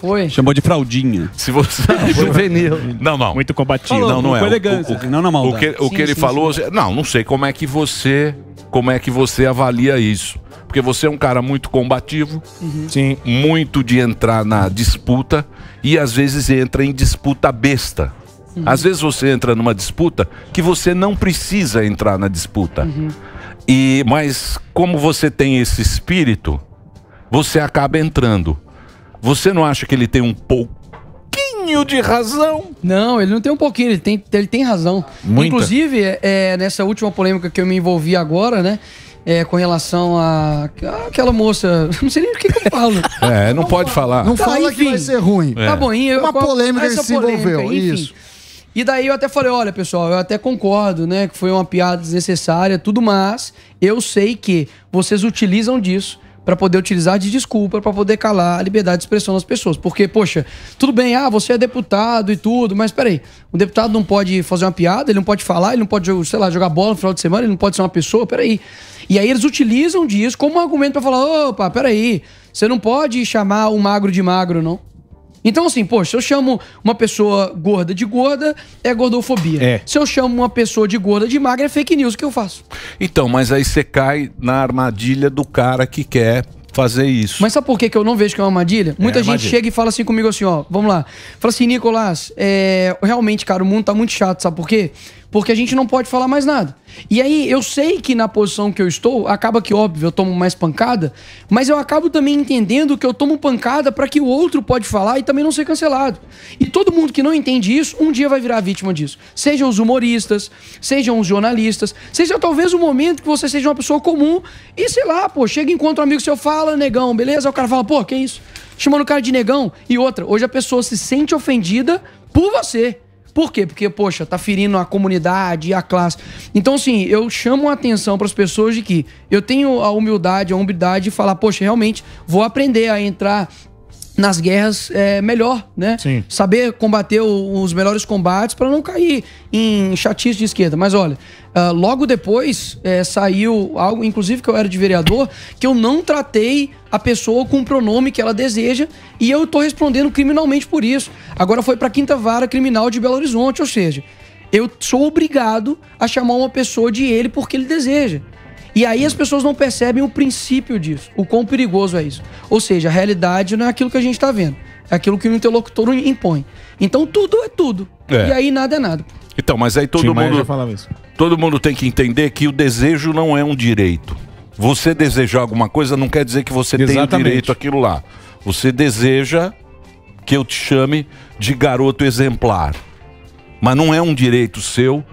Foi. Chamou de fraldinha. Se você... Juvenil. Não, não. Muito combativo. Falou, não é. Elegância. Não na maldade. O que ele falou... Sim. Não sei como é que você avalia isso. Porque você é um cara muito combativo, Sim. muito de entrar na disputa e às vezes entra em disputa besta. Uhum. Às vezes você entra numa disputa que você não precisa entrar na disputa. Uhum. Mas como você tem esse espírito, você acaba entrando. Você não acha que ele tem um pouquinho de razão? Não, ele não tem um pouquinho, ele tem razão. Muita. Inclusive, nessa última polêmica que eu me envolvi agora, né? Com relação a aquela moça... Não sei nem o que eu falo. Não pode falar. Não fala que vai ser ruim. Tá bom, uma polêmica que se envolveu, isso. E daí eu até falei, olha, pessoal, eu até concordo, né? Que foi uma piada desnecessária, tudo, mas eu sei que vocês utilizam disso para poder utilizar de desculpa, para poder calar a liberdade de expressão das pessoas. Porque, poxa, tudo bem, você é deputado e tudo, mas peraí, o deputado não pode fazer uma piada, ele não pode falar, ele não pode, sei lá, jogar bola no final de semana, ele não pode ser uma pessoa, peraí. E aí eles utilizam disso como um argumento para falar, opa, peraí, você não pode chamar o magro de magro, não. Então, assim, poxa, se eu chamo uma pessoa gorda de gorda, é gordofobia. Se eu chamo uma pessoa de gorda de magra, é fake news, o que eu faço? Então, mas aí você cai na armadilha do cara que quer fazer isso. Mas sabe por que eu não vejo que é uma armadilha? Muita gente chega e fala assim comigo assim, ó, vamos lá. Fala assim, Nicolas, realmente, cara, o mundo tá muito chato, sabe por quê? Porque a gente não pode falar mais nada. E aí, eu sei que na posição que eu estou, acaba que, óbvio, eu tomo mais pancada, mas eu acabo também entendendo que eu tomo pancada para que o outro pode falar e também não ser cancelado. E todo mundo que não entende isso, um dia vai virar vítima disso. Sejam os humoristas, sejam os jornalistas, seja talvez o momento que você seja uma pessoa comum e, sei lá, pô, chega e encontra um amigo seu, fala, negão, beleza? Aí o cara fala, pô, que isso? Chamando o cara de negão. E outra, hoje a pessoa se sente ofendida por você. Por quê? Porque, poxa, tá ferindo a comunidade e a classe. Então, assim, eu chamo a atenção para as pessoas de que eu tenho a humildade de falar, poxa, realmente vou aprender a entrar nas guerras melhor, né? Sim. Saber combater os melhores combates para não cair em chatice de esquerda. Mas, olha, logo depois saiu algo, inclusive que eu era de vereador, que eu não tratei a pessoa com o pronome que ela deseja e eu tô respondendo criminalmente por isso. Agora foi pra 5ª Vara Criminal de Belo Horizonte, ou seja, eu sou obrigado a chamar uma pessoa de ele porque ele deseja. E aí as pessoas não percebem o princípio disso, o quão perigoso é isso. Ou seja, a realidade não é aquilo que a gente tá vendo. aquilo que o interlocutor impõe. Então tudo é tudo. É. E aí nada é nada. Então, mas aí todo mundo tem que entender que o desejo não é um direito. Você desejar alguma coisa não quer dizer que você tem o direito àquilo lá. Você deseja que eu te chame de garoto exemplar. Mas não é um direito seu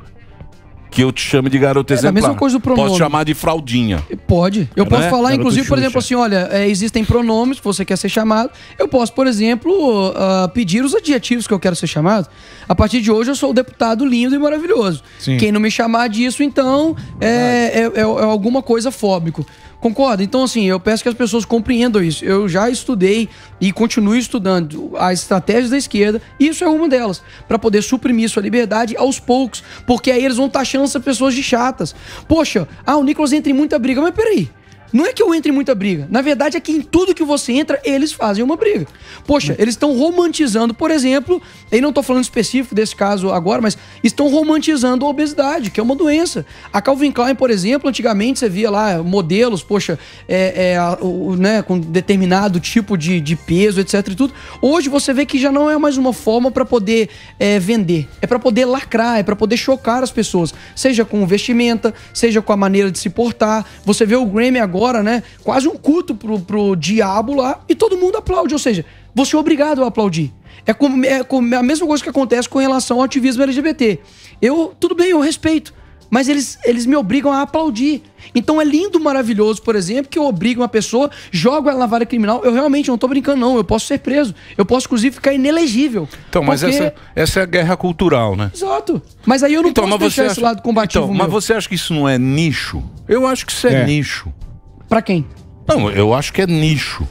que eu te chame de garoto exemplar. É a mesma coisa do pronome. Posso chamar de fraldinha. Pode. Eu posso falar, garoto inclusive, Xuxa. Por exemplo, assim, olha, existem pronomes que você quer ser chamado. Eu posso, por exemplo, pedir os adjetivos que eu quero ser chamado. A partir de hoje eu sou o deputado lindo e maravilhoso. Sim. Quem não me chamar disso, então, é alguma coisa fóbico. Concordo? Então, assim, eu peço que as pessoas compreendam isso. Eu já estudei e continuo estudando as estratégias da esquerda, e isso é uma delas, para poder suprimir sua liberdade aos poucos, porque aí eles vão taxando essas pessoas de chatas. Poxa, o Nicolas entra em muita briga, mas peraí. Não é que eu entre em muita briga. Na verdade, é que em tudo que você entra, eles fazem uma briga. Poxa, eles estão romantizando, por exemplo, e não estou falando específico desse caso agora, mas estão romantizando a obesidade, que é uma doença. A Calvin Klein, por exemplo, antigamente você via lá modelos, poxa, com determinado tipo de peso, etc. e tudo. Hoje você vê que já não é mais uma forma para poder vender. É para poder lacrar, é para poder chocar as pessoas. Seja com vestimenta, seja com a maneira de se portar. Você vê o Grammy agora, né? Quase um culto pro diabo lá, e todo mundo aplaude, ou seja, você é obrigado a aplaudir. É a mesma coisa que acontece com relação ao ativismo LGBT. Tudo bem, eu respeito, mas eles me obrigam a aplaudir. Então é lindo, maravilhoso, por exemplo, que eu obrigo uma pessoa, jogo ela na vara criminal. Eu realmente não tô brincando, não. Eu posso ser preso. Eu posso, inclusive, ficar inelegível. Então, mas essa é a guerra cultural, né? Exato. Mas aí eu não posso deixar esse lado combativo. Então, mas você acha que isso não é nicho? Eu acho que isso é nicho. Pra quem? Não, eu acho que é nicho.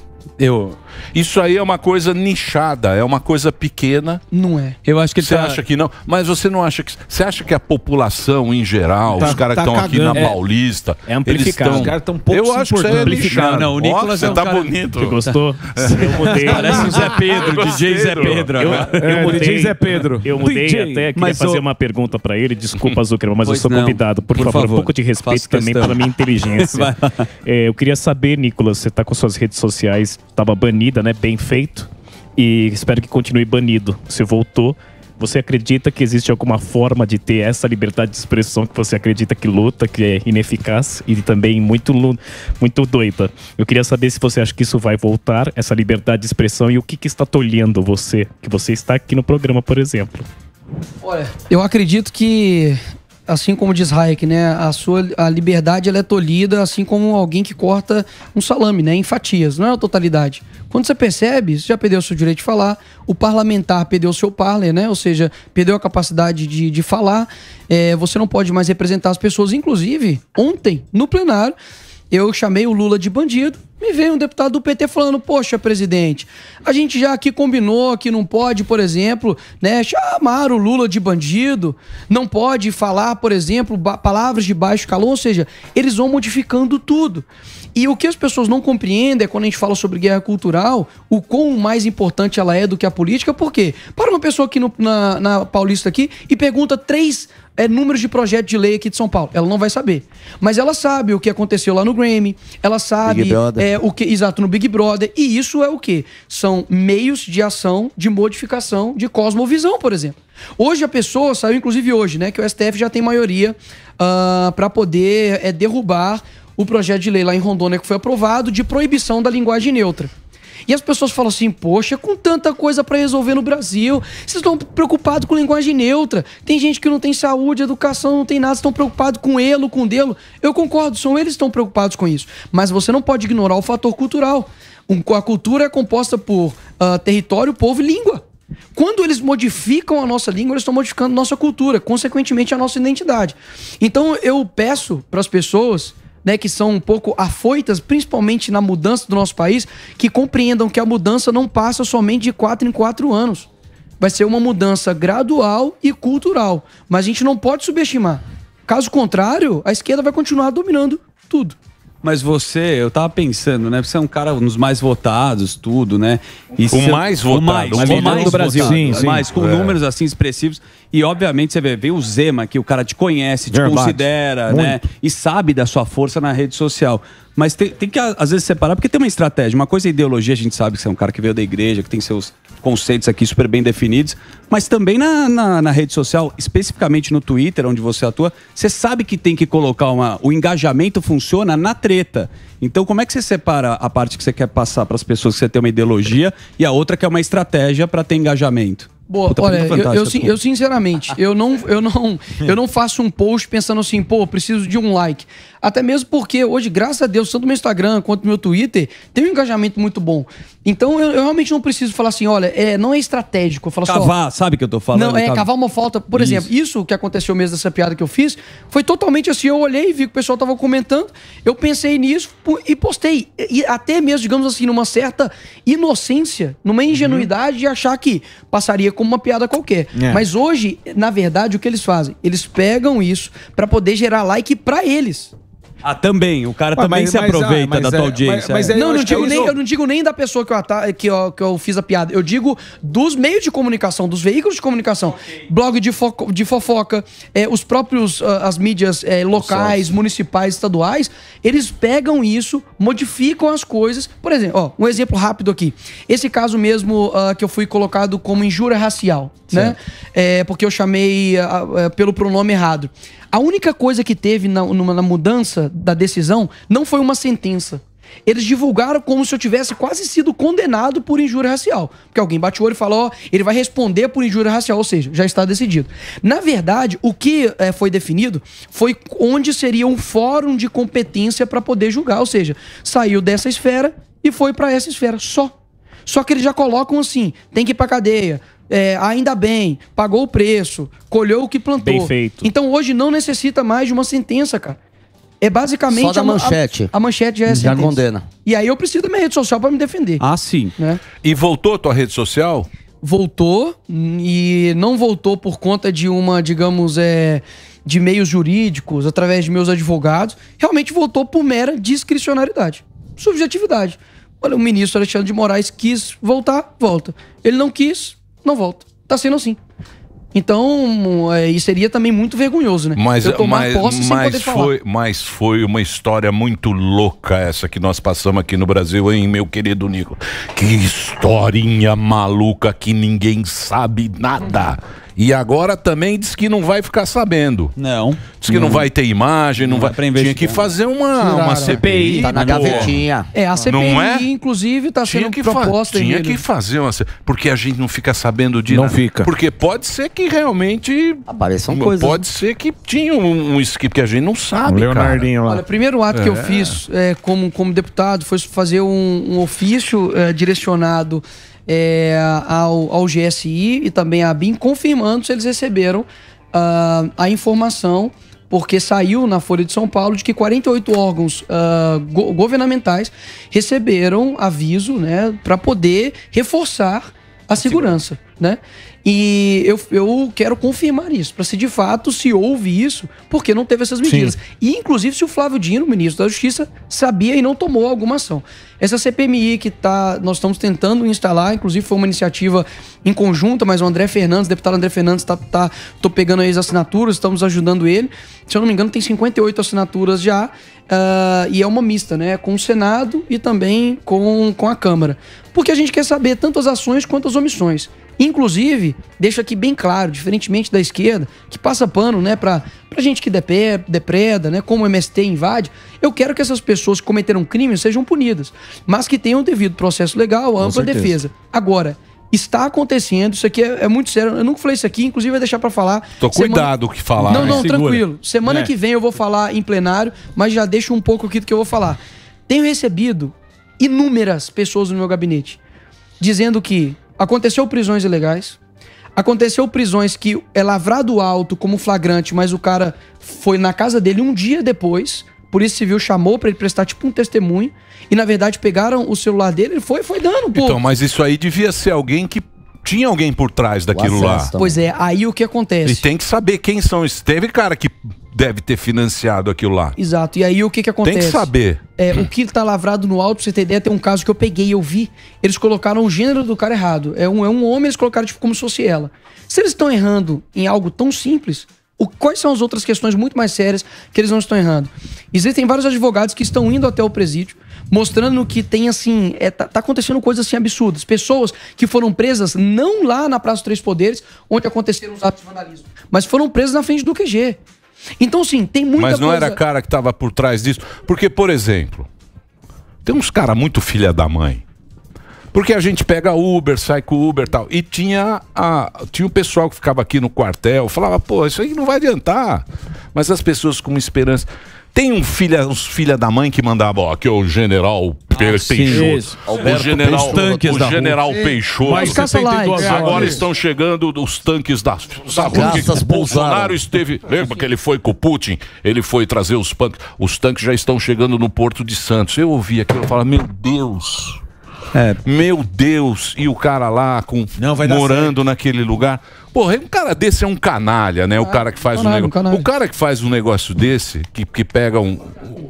Isso aí é uma coisa nichada, é uma coisa pequena. Não é. Eu acho que você acha que não. Mas você não acha que. Você acha que a população em geral, os caras que estão aqui na Paulista. É amplificado. Os caras estão pouco. Eu acho que isso aí é nichado. Não, o Nicolas é um cara bonito. Você gostou? Eu mudei. Parece o Zé Pedro, DJ Zé Pedro. Eu mudei. DJ Zé Pedro. Eu mudei até, queria fazer uma pergunta pra ele. Desculpa, Zuckerman, mas eu sou convidado. Por favor, um pouco de respeito também pela minha inteligência. Eu queria saber, Nicolas, você tá com suas redes sociais. Estava banida, né? Bem feito. E espero que continue banido. Você voltou. Você acredita que existe alguma forma de ter essa liberdade de expressão que você acredita que luta, que é ineficaz e também muito doida? Eu queria saber se você acha que isso vai voltar, essa liberdade de expressão, e o que está tolhendo você, que você está aqui no programa, por exemplo. Olha, eu acredito que, assim como diz Hayek, né, a liberdade ela é tolhida, assim como alguém que corta um salame, né, em fatias, não é a totalidade. Quando você percebe, você já perdeu o seu direito de falar, o parlamentar perdeu o seu parler, né, ou seja, perdeu a capacidade de falar, você não pode mais representar as pessoas. Inclusive, ontem, no plenário, eu chamei o Lula de bandido. Me veio um deputado do PT falando: poxa, presidente, a gente já aqui combinou que não pode, por exemplo, né, chamar o Lula de bandido, não pode falar, por exemplo, palavras de baixo calão. Ou seja, eles vão modificando tudo. E o que as pessoas não compreendem é, quando a gente fala sobre guerra cultural, o quão mais importante ela é do que a política. Por quê? Para uma pessoa aqui na Paulista aqui e pergunta três números de projeto de lei aqui de São Paulo, ela não vai saber. Mas ela sabe o que aconteceu lá no Grammy, ela sabe o que, exato, no Big Brother. E isso é o quê? São meios de ação, de modificação, de cosmovisão, por exemplo. Hoje a pessoa, saiu inclusive hoje, né, que o STF já tem maioria para poder derrubar o projeto de lei lá em Rondônia que foi aprovado de proibição da linguagem neutra. E as pessoas falam assim: poxa, com tanta coisa para resolver no Brasil, vocês estão preocupados com linguagem neutra. Tem gente que não tem saúde, educação, não tem nada, estão preocupados com elo, com delo. Eu concordo, são eles que estão preocupados com isso. Mas você não pode ignorar o fator cultural. A cultura é composta por território, povo e língua. Quando eles modificam a nossa língua, eles estão modificando nossa cultura, consequentemente a nossa identidade. Então eu peço para as pessoas, né, que são um pouco afoitas, principalmente na mudança do nosso país, que compreendam que a mudança não passa somente de 4 em 4 anos. Vai ser uma mudança gradual e cultural. Mas a gente não pode subestimar. Caso contrário, a esquerda vai continuar dominando tudo. Mas você, eu tava pensando, né? Você é um cara dos mais votados, tudo, né? E o mais votado do Brasil. Sim, sim. Mas com números assim expressivos. E obviamente você vê o Zema, que o cara te conhece, te considera, né? E sabe da sua força na rede social. Mas tem que, às vezes, separar, porque tem uma estratégia. Uma coisa é ideologia, a gente sabe que você é um cara que veio da igreja, que tem seus conceitos aqui super bem definidos, mas também na rede social, especificamente no Twitter, onde você atua, você sabe que tem que colocar o engajamento funciona na treta. Então, como é que você separa a parte que você quer passar para as pessoas que você tem uma ideologia e a outra que é uma estratégia para ter engajamento? Boa, puta, olha, eu sinceramente, eu não faço um post pensando assim, pô, preciso de um like. Até mesmo porque hoje, graças a Deus, tanto meu Instagram quanto meu Twitter tem um engajamento muito bom. Então, eu realmente não preciso falar assim, olha, não é estratégico. Eu falo cavar, só, sabe o que eu tô falando? Não, cavar uma falta. Por exemplo, isso que aconteceu mesmo dessa piada que eu fiz, foi totalmente assim, eu olhei e vi que o pessoal tava comentando, eu pensei nisso e postei. E até mesmo, digamos assim, numa certa inocência, numa ingenuidade de achar que passaria como uma piada qualquer. É. Mas hoje, na verdade, o que eles fazem? Eles pegam isso pra poder gerar like pra eles. Ah, também. O cara também se aproveita da tua audiência. Eu não digo nem da pessoa que eu fiz a piada. Eu digo dos meios de comunicação, dos veículos de comunicação. Okay. Blog de fofoca, os próprios, as mídias locais, municipais, estaduais. Eles pegam isso, modificam as coisas. Por exemplo, ó, um exemplo rápido aqui. Esse caso mesmo que eu fui colocado como injúria racial, né? Porque eu chamei pelo pronome errado. A única coisa que teve na mudança da decisão não foi uma sentença. Eles divulgaram como se eu tivesse quase sido condenado por injúria racial. Porque alguém bate o olho e fala, ó, ele vai responder por injúria racial, ou seja, já está decidido. Na verdade, o que foi definido foi onde seria um fórum de competência para poder julgar, ou seja, saiu dessa esfera e foi para essa esfera só. Só que eles já colocam assim, tem que ir para cadeia. Ainda bem, pagou o preço, colheu o que plantou. Bem feito. Então hoje não necessita mais de uma sentença, cara. É basicamente... só da manchete. A manchete já é sentença. Já condena. E aí eu preciso da minha rede social pra me defender. Ah, sim. Né? E voltou a tua rede social? Voltou, e não voltou por conta de uma, digamos, de meios jurídicos, através de meus advogados. Realmente voltou por mera discricionariedade. Subjetividade. Olha, o ministro Alexandre de Moraes quis voltar, volta. Ele não quis... não volta. Tá sendo assim. Então, isso seria também muito vergonhoso, né? Mas, mas foi uma história muito louca essa que nós passamos aqui no Brasil, hein, meu querido Nico? Que historinha maluca que ninguém sabe nada. E agora também diz que não vai ficar sabendo. Não. Diz que não vai ter imagem, não vai... Tinha que fazer uma CPI. Tá na gavetinha. A CPI, não é? Inclusive, tá sendo proposta. Tinha que fazer uma CPI. Porque a gente não fica sabendo de nada. Não fica. Porque pode ser que realmente... apareçam coisas. Pode ser que tinha um skip que a gente não sabe, cara. Leonardinho lá. Olha, o primeiro ato que eu fiz como deputado foi fazer um ofício direcionado... ao GSI e também à BIM, confirmando se eles receberam a informação, porque saiu na Folha de São Paulo de que 48 órgãos governamentais receberam aviso, né, para poder reforçar a segurança, né? E eu quero confirmar isso, para se de fato se houve isso, porque não teve essas medidas. Sim. E inclusive se o Flávio Dino, ministro da Justiça, sabia e não tomou alguma ação. Essa CPMI que nós estamos tentando instalar, inclusive foi uma iniciativa em conjunta, mas o André Fernandes, deputado André Fernandes, tô pegando aí as assinaturas, estamos ajudando ele. Se eu não me engano, tem 58 assinaturas já, e é uma mista, né? Com o Senado e também com a Câmara. Porque a gente quer saber tanto as ações quanto as omissões. Inclusive, deixo aqui bem claro, diferentemente da esquerda, que passa pano, né, pra gente que depreda, né, como o MST invade, eu quero que essas pessoas que cometeram crime sejam punidas, mas que tenham devido processo legal, ampla defesa. Agora, está acontecendo, isso aqui é muito sério, eu nunca falei isso aqui, inclusive vou deixar pra falar. Tô cuidado o que falar. Não, segura. Tranquilo. Semana que vem eu vou falar em plenário, mas já deixo um pouco aqui do que eu vou falar. Tenho recebido inúmeras pessoas no meu gabinete, dizendo que aconteceu prisões ilegais, aconteceu prisões que é lavrado alto como flagrante, mas o cara foi na casa dele um dia depois, Polícia Civil chamou pra ele prestar tipo um testemunho, e na verdade pegaram o celular dele, ele foi dando, pô. Então, mas isso aí devia ser alguém que... tinha alguém por trás daquilo lá. Pois é, aí o que acontece? E tem que saber quem são esses. Teve cara que deve ter financiado aquilo lá. Exato, e aí o que acontece? Tem que saber. O que tá lavrado no alto, pra você ter ideia, tem um caso que eu peguei, eu vi. Eles colocaram o gênero do cara errado. É um homem, eles colocaram tipo como se fosse ela. Se eles estão errando em algo tão simples... quais são as outras questões muito mais sérias que eles não estão errando? Existem vários advogados que estão indo até o presídio mostrando que tem, assim, tá acontecendo coisas, assim, absurdas. Pessoas que foram presas, não lá na Praça dos Três Poderes, onde aconteceram os atos de vandalismo, mas foram presas na frente do QG. Então, assim, tem muita coisa... Mas não coisa... era cara que tava por trás disso? Porque, por exemplo, tem uns caras muito filha da mãe. Porque a gente pega Uber, sai com Uber e tal. E tinha o pessoal que ficava aqui no quartel, falava, pô, isso aí não vai adiantar. Mas as pessoas com esperança... Tem uns filha da mãe que mandava, ó, aqui é o general Peixoto. O general Peixoto. Mas 72 agora estão chegando os tanques da... Sabe, o Bolsonaro esteve... Lembra que ele foi com o Putin? Ele foi trazer os tanques. Os tanques já estão chegando no Porto de Santos. Eu ouvi aquilo e falava, meu Deus... É. Meu Deus, e o cara lá com, não, morando naquele lugar. Porra, um cara desse é um canalha, né? O cara que faz um negócio. O cara que faz um negócio desse, que pega um.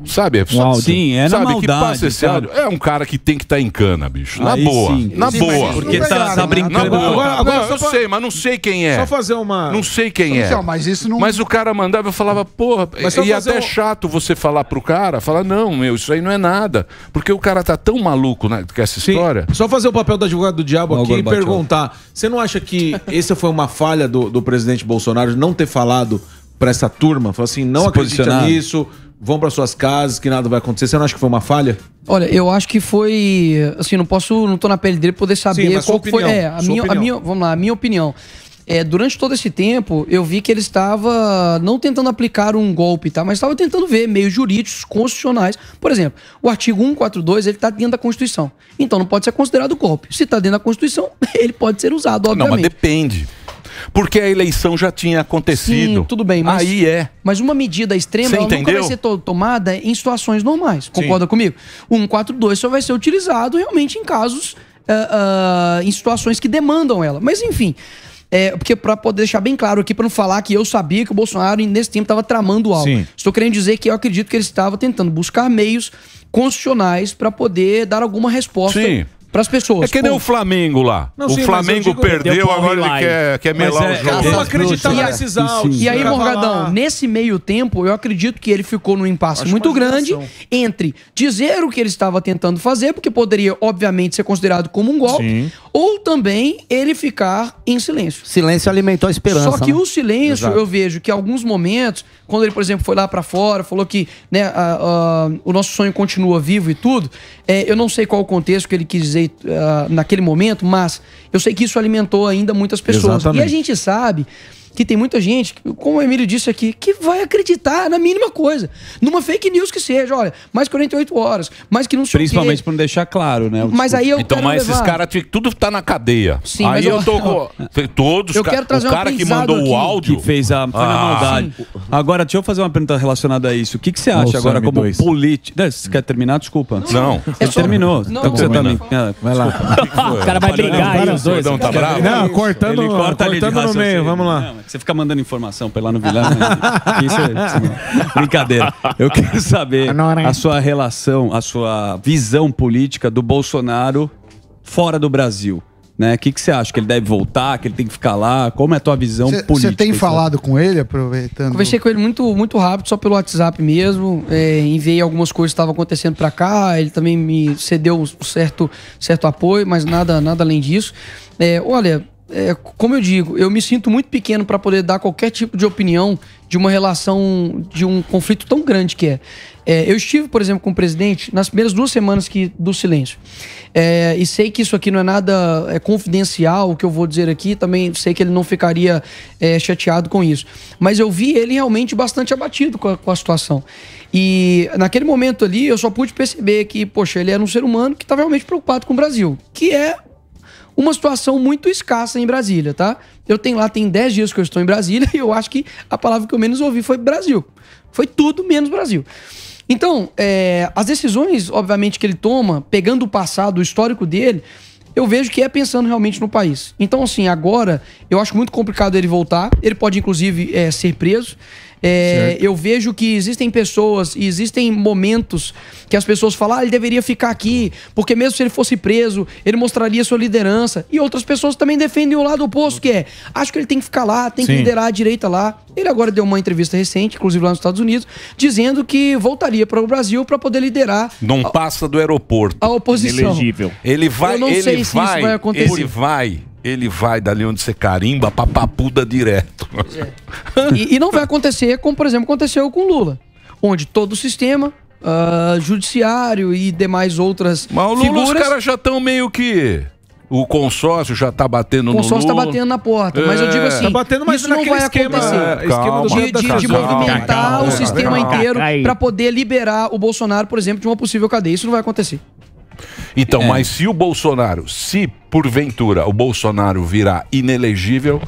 Sabe? Uau, sim, é sabe, na maldade, que passa esse áudio. É um cara que tem que estar em cana, bicho. Na boa. Na boa. Porque tá brincando. Agora eu sei, mas não sei quem é. Só fazer uma. Não sei quem é. Mas isso não. Mas o cara mandava, eu falava, porra. E até chato você falar pro cara, falar, não, meu, isso aí não é nada. Porque o cara tá tão maluco com essa história. Só fazer o papel do advogado do diabo aqui e perguntar. Você não acha que essa foi uma falha do presidente Bolsonaro de não ter falado pra essa turma? Falar assim, não acredita nisso. Vão para suas casas, que nada vai acontecer. Você não acha que foi uma falha? Olha, eu acho que foi... Assim, não tô na pele dele poder saber. Sim, mas qual foi... a minha opinião. Durante todo esse tempo, eu vi que ele estava não tentando aplicar um golpe, tá? Mas estava tentando ver meios jurídicos, constitucionais. Por exemplo, o artigo 142, ele está dentro da Constituição. Então não pode ser considerado golpe. Se está dentro da Constituição, ele pode ser usado, obviamente. Não, mas depende. Porque a eleição já tinha acontecido. Sim, tudo bem. Mas, mas uma medida extrema ela nunca vai ser tomada em situações normais. Concorda comigo? O 142 só vai ser utilizado realmente em casos, em situações que demandam ela. Mas enfim... porque para poder deixar bem claro aqui, para não falar que eu sabia que o Bolsonaro nesse tempo estava tramando algo. Sim. Estou querendo dizer que eu acredito que ele estava tentando buscar meios constitucionais para poder dar alguma resposta para as pessoas. É que nem o Flamengo lá. Não, o Flamengo perdeu, agora ele quer melar o jogo. Eu acreditava nesses áudios. E aí, Morgadão, nesse meio tempo, eu acredito que ele ficou num impasse muito grande entre dizer o que ele estava tentando fazer, porque poderia, obviamente, ser considerado como um golpe, ou também ele ficar em silêncio. Silêncio alimentou a esperança. Só que o silêncio, eu vejo que em alguns momentos, quando ele, por exemplo, foi lá pra fora, falou que né, o nosso sonho continua vivo e tudo, eu não sei qual o contexto que ele quis dizer naquele momento, mas eu sei que isso alimentou ainda muitas pessoas. Exatamente. E a gente sabe... que tem muita gente, como o Emílio disse aqui, que vai acreditar na mínima coisa. Numa fake news que seja, olha, mais 48 horas, mais que não sei o quê. Principalmente pra não deixar claro, né? Mas aí eu então, mas esses caras, tudo tá na cadeia. Sim, aí eu tô com... Todos, o cara que mandou o áudio... Que fez a maldade. Agora, deixa eu fazer uma pergunta relacionada a isso. O que você acha agora como político... Você quer terminar? Desculpa. Não. Você terminou. Você também. Vai lá. O cara vai brigar aí os dois. Não, cortando no meio, vamos lá. Você fica mandando informação pra ir lá no Vilão. Né? Isso é brincadeira. Eu quero saber a sua relação, a sua visão política do Bolsonaro fora do Brasil. Né? O que você acha? Que ele deve voltar? Que ele tem que ficar lá? Como é a tua visão política? Você tem falado com ele, aproveitando? Conversei com ele muito rápido, só pelo WhatsApp mesmo. Enviei algumas coisas que estavam acontecendo pra cá. Ele também me cedeu um certo apoio, mas nada além disso. Olha... como eu digo, eu me sinto muito pequeno para poder dar qualquer tipo de opinião de uma relação, de um conflito tão grande que é. Eu estive, por exemplo, com o presidente nas primeiras 2 semanas do silêncio. E sei que isso aqui não é nada confidencial, o que eu vou dizer aqui, também sei que ele não ficaria chateado com isso. Mas eu vi ele realmente bastante abatido com a situação. E naquele momento ali, eu só pude perceber que, poxa, ele era um ser humano que estava realmente preocupado com o Brasil, que é... uma situação muito escassa em Brasília, tá? Eu tenho lá, tem 10 dias que eu estou em Brasília e eu acho que a palavra que eu menos ouvi foi Brasil. Foi tudo menos Brasil. Então, as decisões, obviamente, que ele toma, pegando o passado, o histórico dele, eu vejo que é pensando realmente no país. Então, assim, agora, eu acho muito complicado ele voltar. Ele pode, inclusive, ser preso. Eu vejo que existem pessoas e existem momentos que as pessoas falam, ah, ele deveria ficar aqui, porque mesmo se ele fosse preso, ele mostraria sua liderança. E outras pessoas também defendem o lado oposto, que é, acho que ele tem que ficar lá, tem que liderar a direita lá. Ele agora deu uma entrevista recente, inclusive lá nos Estados Unidos, dizendo que voltaria para o Brasil para poder liderar. Não passa do aeroporto. A oposição. Inelegível. Ele vai, eu não sei se isso vai acontecer. Ele vai dali onde você carimba pra papuda direto. E não vai acontecer como, por exemplo, aconteceu com Lula, onde todo o sistema judiciário e demais outras figuras... Os caras já estão meio que... O consórcio já tá batendo no Lula. O consórcio tá batendo na porta. Mas eu digo assim, tá batendo, mas isso não vai acontecer. De movimentar o sistema inteiro pra poder liberar o Bolsonaro, por exemplo, de uma possível cadeia. Isso não vai acontecer. Então, mas se o Bolsonaro, se porventura o Bolsonaro virar inelegível,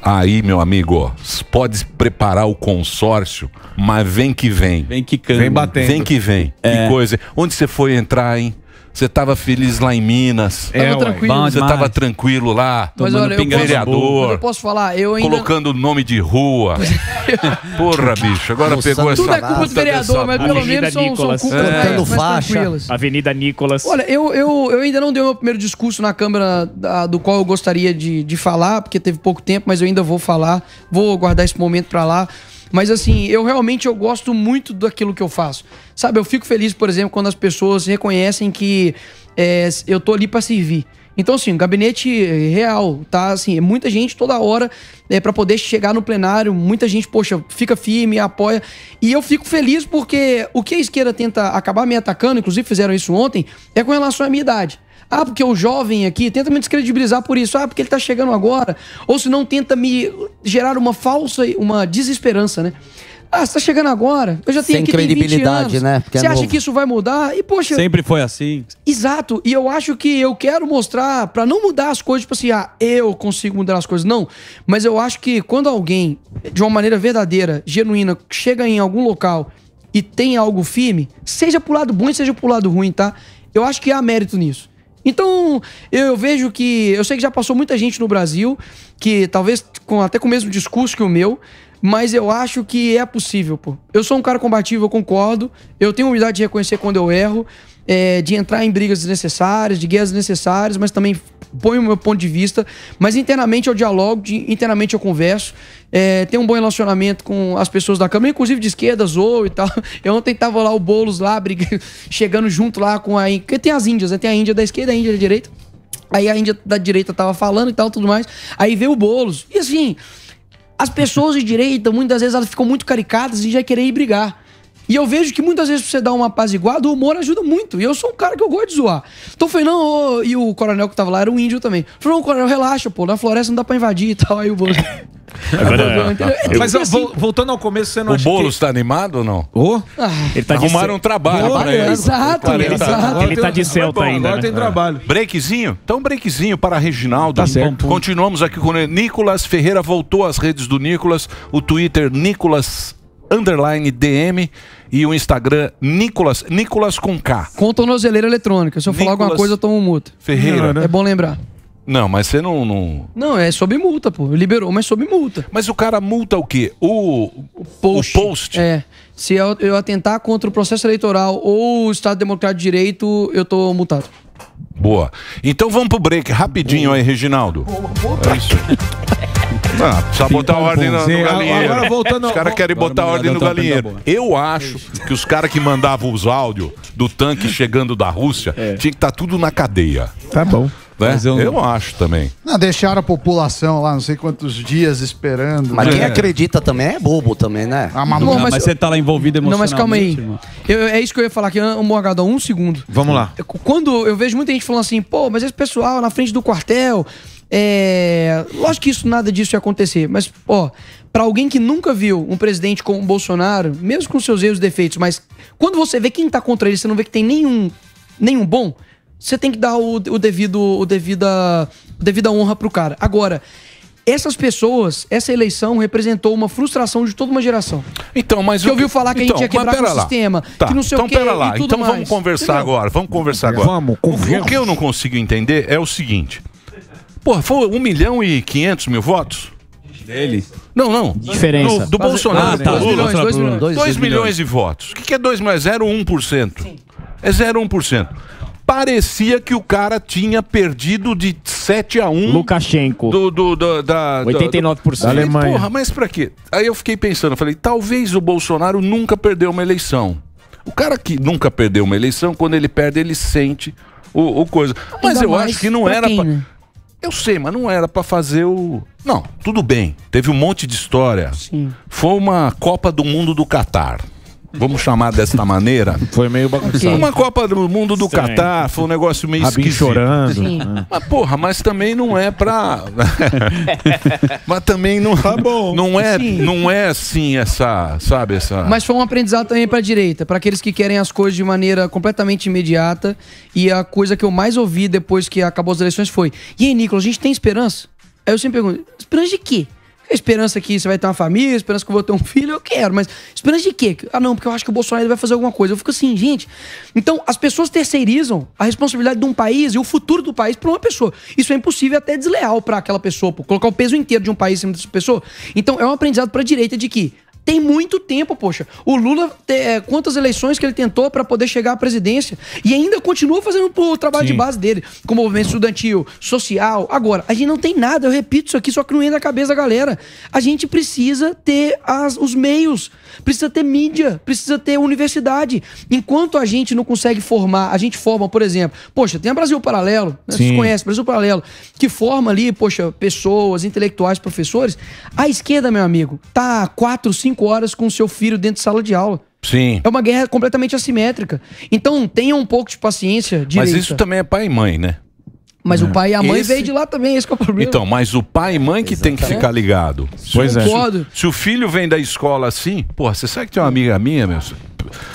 aí, meu amigo, pode preparar o consórcio, mas vem que vem. Vem que canta. Vem batendo. Vem que vem. Que coisa. Onde você foi entrar, hein? Você tava feliz lá em Minas. Você tava tranquilo lá. Mas olha, eu posso falar, eu ainda... Colocando nome de rua. Porra, bicho, agora pegou essa... Tudo é culpa do vereador, mas pelo menos são culpas mais tranquilas. Avenida Nicolas. Olha, eu ainda não dei o meu primeiro discurso na Câmara, do qual eu gostaria de falar, porque teve pouco tempo, mas eu ainda vou falar. Vou guardar esse momento pra lá. Mas assim, eu realmente gosto muito daquilo que eu faço. Sabe, eu fico feliz, por exemplo, quando as pessoas reconhecem que eu tô ali pra servir. Então, assim, um gabinete real, tá? Assim, muita gente toda hora pra poder chegar no plenário, muita gente, poxa, fica firme, apoia. E eu fico feliz porque o que a esquerda tenta acabar me atacando, inclusive fizeram isso ontem, é com relação à minha idade. Ah, porque o jovem aqui tenta me descredibilizar por isso. Ah, porque ele tá chegando agora. Ou se não, tenta me gerar uma falsa, uma desesperança, né? Ah, você tá chegando agora. Eu já tenho aqui 20 anos. Né? Você acha que isso vai mudar? E, poxa... Sempre foi assim. Exato. E eu acho que eu quero mostrar, pra não mudar as coisas, tipo assim, ah, eu consigo mudar as coisas. Não. Mas eu acho que quando alguém, de uma maneira verdadeira, genuína, chega em algum local e tem algo firme, seja pro lado bom, seja pro lado ruim, tá? Eu acho que há mérito nisso. Então, eu vejo que... Eu sei que já passou muita gente no Brasil, que talvez até com o mesmo discurso que o meu, mas eu acho que é possível, pô. Eu sou um cara combativo, eu concordo. Eu tenho humildade de reconhecer quando eu erro, de entrar em brigas desnecessárias, de guerras desnecessárias, mas também ponho o meu ponto de vista. Mas internamente eu dialogo, internamente eu converso. Tenho um bom relacionamento com as pessoas da Câmara, inclusive de esquerdas ou e tal. Eu ontem tava lá, o Boulos lá, chegando junto lá com a... Porque tem as índias, né? Tem a Índia da esquerda e a Índia da direita. Aí a Índia da direita tava falando e tal, tudo mais. Aí veio o Boulos. E assim... As pessoas de direita, muitas vezes, elas ficam muito caricatas e já querem ir brigar. E eu vejo que muitas vezes, pra você dar uma apaziguada, o humor ajuda muito. E eu sou um cara que eu gosto de zoar. Então eu falei, não, e o coronel que tava lá era um índio também. Eu falei, não, coronel, relaxa, pô, na floresta não dá pra invadir e tal. Aí o Boulos... Mas assim, voltando ao começo, você não acha que... O Boulos tá animado ou não? Ele tá arrumaram um trabalho. Exato, exato. Ele tá de Celta ainda. Agora tem trabalho. Breakzinho? Então breakzinho para a Reginaldo. Tá certo. Continuamos aqui com o Nicolas Ferreira. Voltou às redes do Nicolas. O Twitter, Nicolas_DM. E o Instagram, Nicolas com K. Com tornozeleira eletrônica. Se eu falar alguma coisa, eu tomo multa. Ferreira, né? É bom lembrar. Não, mas você não... Não, é sob multa, pô. Liberou, mas sob multa. Mas o cara multa o quê? O post. O post? É. Se eu atentar contra o processo eleitoral ou o Estado Democrático de Direito, eu tô multado. Boa. Então vamos pro break rapidinho aí, Reginaldo. É isso. Ah, precisa botar ordem no galinheiro. Os caras querem botar ordem no galinheiro. Eu acho que os caras que mandavam os áudios do tanque chegando da Rússia tinha que estar tudo na cadeia. Tá bom. Né? Eu acho também. Não, deixaram a população lá, não sei quantos dias esperando. Mas quem acredita também é bobo também, né? Mas você tá lá envolvido emocionalmente. Não, mas calma aí. É isso que eu ia falar aqui, Morgado, um segundo. Vamos lá. Quando eu vejo muita gente falando assim, pô, mas esse pessoal na frente do quartel... Lógico que nada disso ia acontecer, mas, ó, pra alguém que nunca viu um presidente como o Bolsonaro, mesmo com seus erros e defeitos, mas quando você vê quem tá contra ele, você não vê que tem nenhum bom... Você tem que dar a devida honra pro cara. Agora, essas pessoas, essa eleição representou uma frustração de toda uma geração. Então, mas... Porque ouviu falar que a gente ia quebrar o sistema, que não sei o quê e tudo mais. Então vamos conversar agora, O que eu não consigo entender é o seguinte. Porra, foi 1.500.000 votos? Dele? Não. Diferença. Do Bolsonaro. 2 milhões de votos. O que é 2 milhões? 0,1%. É 0,1%. Parecia que o cara tinha perdido de 7-1. Lukashenko. 89%. Da Alemanha. Porra, mas pra quê? Aí eu fiquei pensando, falei, talvez o Bolsonaro nunca perdeu uma eleição. O cara que nunca perdeu uma eleição, quando ele perde, ele sente o coisa. Mas ainda eu acho que não era pra... Eu sei, mas não era pra fazer o... Não, tudo bem. Teve um monte de história. Sim. Foi uma Copa do Mundo do Catar. Vamos chamar desta maneira. Foi meio bagunçado. Uma Copa do Mundo do Catar, foi um negócio meio esquisito. Chorando. Né? Mas porra, mas também não é pra... mas também não... Tá bom. Não é assim essa, sabe, essa... Mas foi um aprendizado também pra direita, pra aqueles que querem as coisas de maneira completamente imediata. E a coisa que eu mais ouvi depois que acabou as eleições foi: e aí, Nicolas, a gente tem esperança? Aí eu sempre pergunto, esperança de quê? A esperança que você vai ter uma família, a esperança que eu vou ter um filho, eu quero, mas esperança de quê? Ah, não, porque eu acho que o Bolsonaro vai fazer alguma coisa. Eu fico assim, gente, então as pessoas terceirizam a responsabilidade de um país e o futuro do país para uma pessoa. Isso é impossível, até desleal para aquela pessoa, por colocar o peso inteiro de um país em cima dessa pessoa. Então é um aprendizado para a direita de que tem muito tempo, poxa. O Lula, quantas eleições que ele tentou para poder chegar à presidência e ainda continua fazendo o trabalho de base dele, com o movimento estudantil, social. Agora, a gente não tem nada, eu repito isso aqui, só que não entra na cabeça da galera. A gente precisa ter os meios, precisa ter mídia, precisa ter universidade. Enquanto a gente não consegue formar, a gente forma, por exemplo, poxa, tem a Brasil Paralelo, né? Vocês conhecem, Brasil Paralelo, que forma ali, poxa, pessoas, intelectuais, professores. A esquerda, meu amigo, tá 4, 5 horas com o seu filho dentro de sala de aula. Sim. É uma guerra completamente assimétrica. Então tenha um pouco de paciência, direita. Mas isso também é pai e mãe, né? Mas o pai e a mãe veio de lá também, esse que é o problema. Então, mas o pai e mãe que tem que ficar ligado. Pois é. Se o filho vem da escola assim, porra, você sabe que tem uma amiga minha, meu,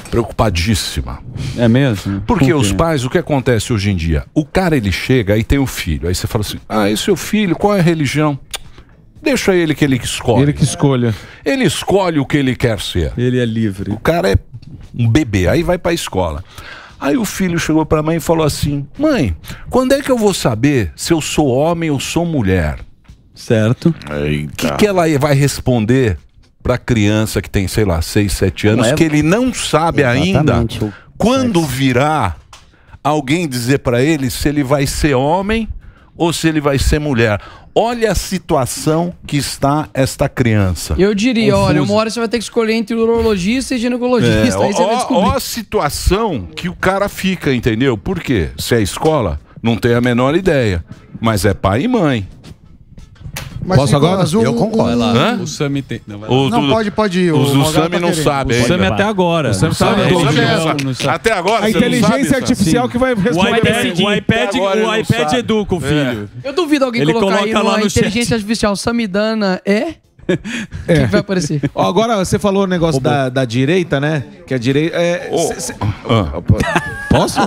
preocupadíssima. É mesmo? Porque os pais, o que acontece hoje em dia? O cara, ele chega, aí tem um filho. Aí você fala assim, ah, esse é o filho, qual é a religião? Deixa ele que escolhe. Ele que escolha. Ele escolhe o que ele quer ser. Ele é livre. O cara é um bebê, aí vai pra escola. Aí o filho chegou pra mãe e falou assim: mãe, quando é que eu vou saber se eu sou homem ou sou mulher? Certo. O que ela vai responder pra criança que tem, sei lá, 6, 7 anos, que ele não sabe ainda, quando virá alguém dizer pra ele se ele vai ser homem ou se ele vai ser mulher? Olha a situação que está esta criança. Eu diria, olha, uma hora você vai ter que escolher entre urologista e ginecologista. Aí você vai descobrir. Olha a situação que o cara fica, entendeu? Por quê? Se é escola, não tem a menor ideia. Mas é pai e mãe. Mas posso agora? Eu concordo. O Sami tem... Não, pode ir. O Sami não sabe. O Sami até agora. O Sami sabe. Até agora. A inteligência artificial que vai responder. O iPad educa o filho. Eu duvido alguém colocar aí uma inteligência artificial. Samidana é... O que vai aparecer? Agora, você falou o negócio da direita, né? Que a direita... Posso?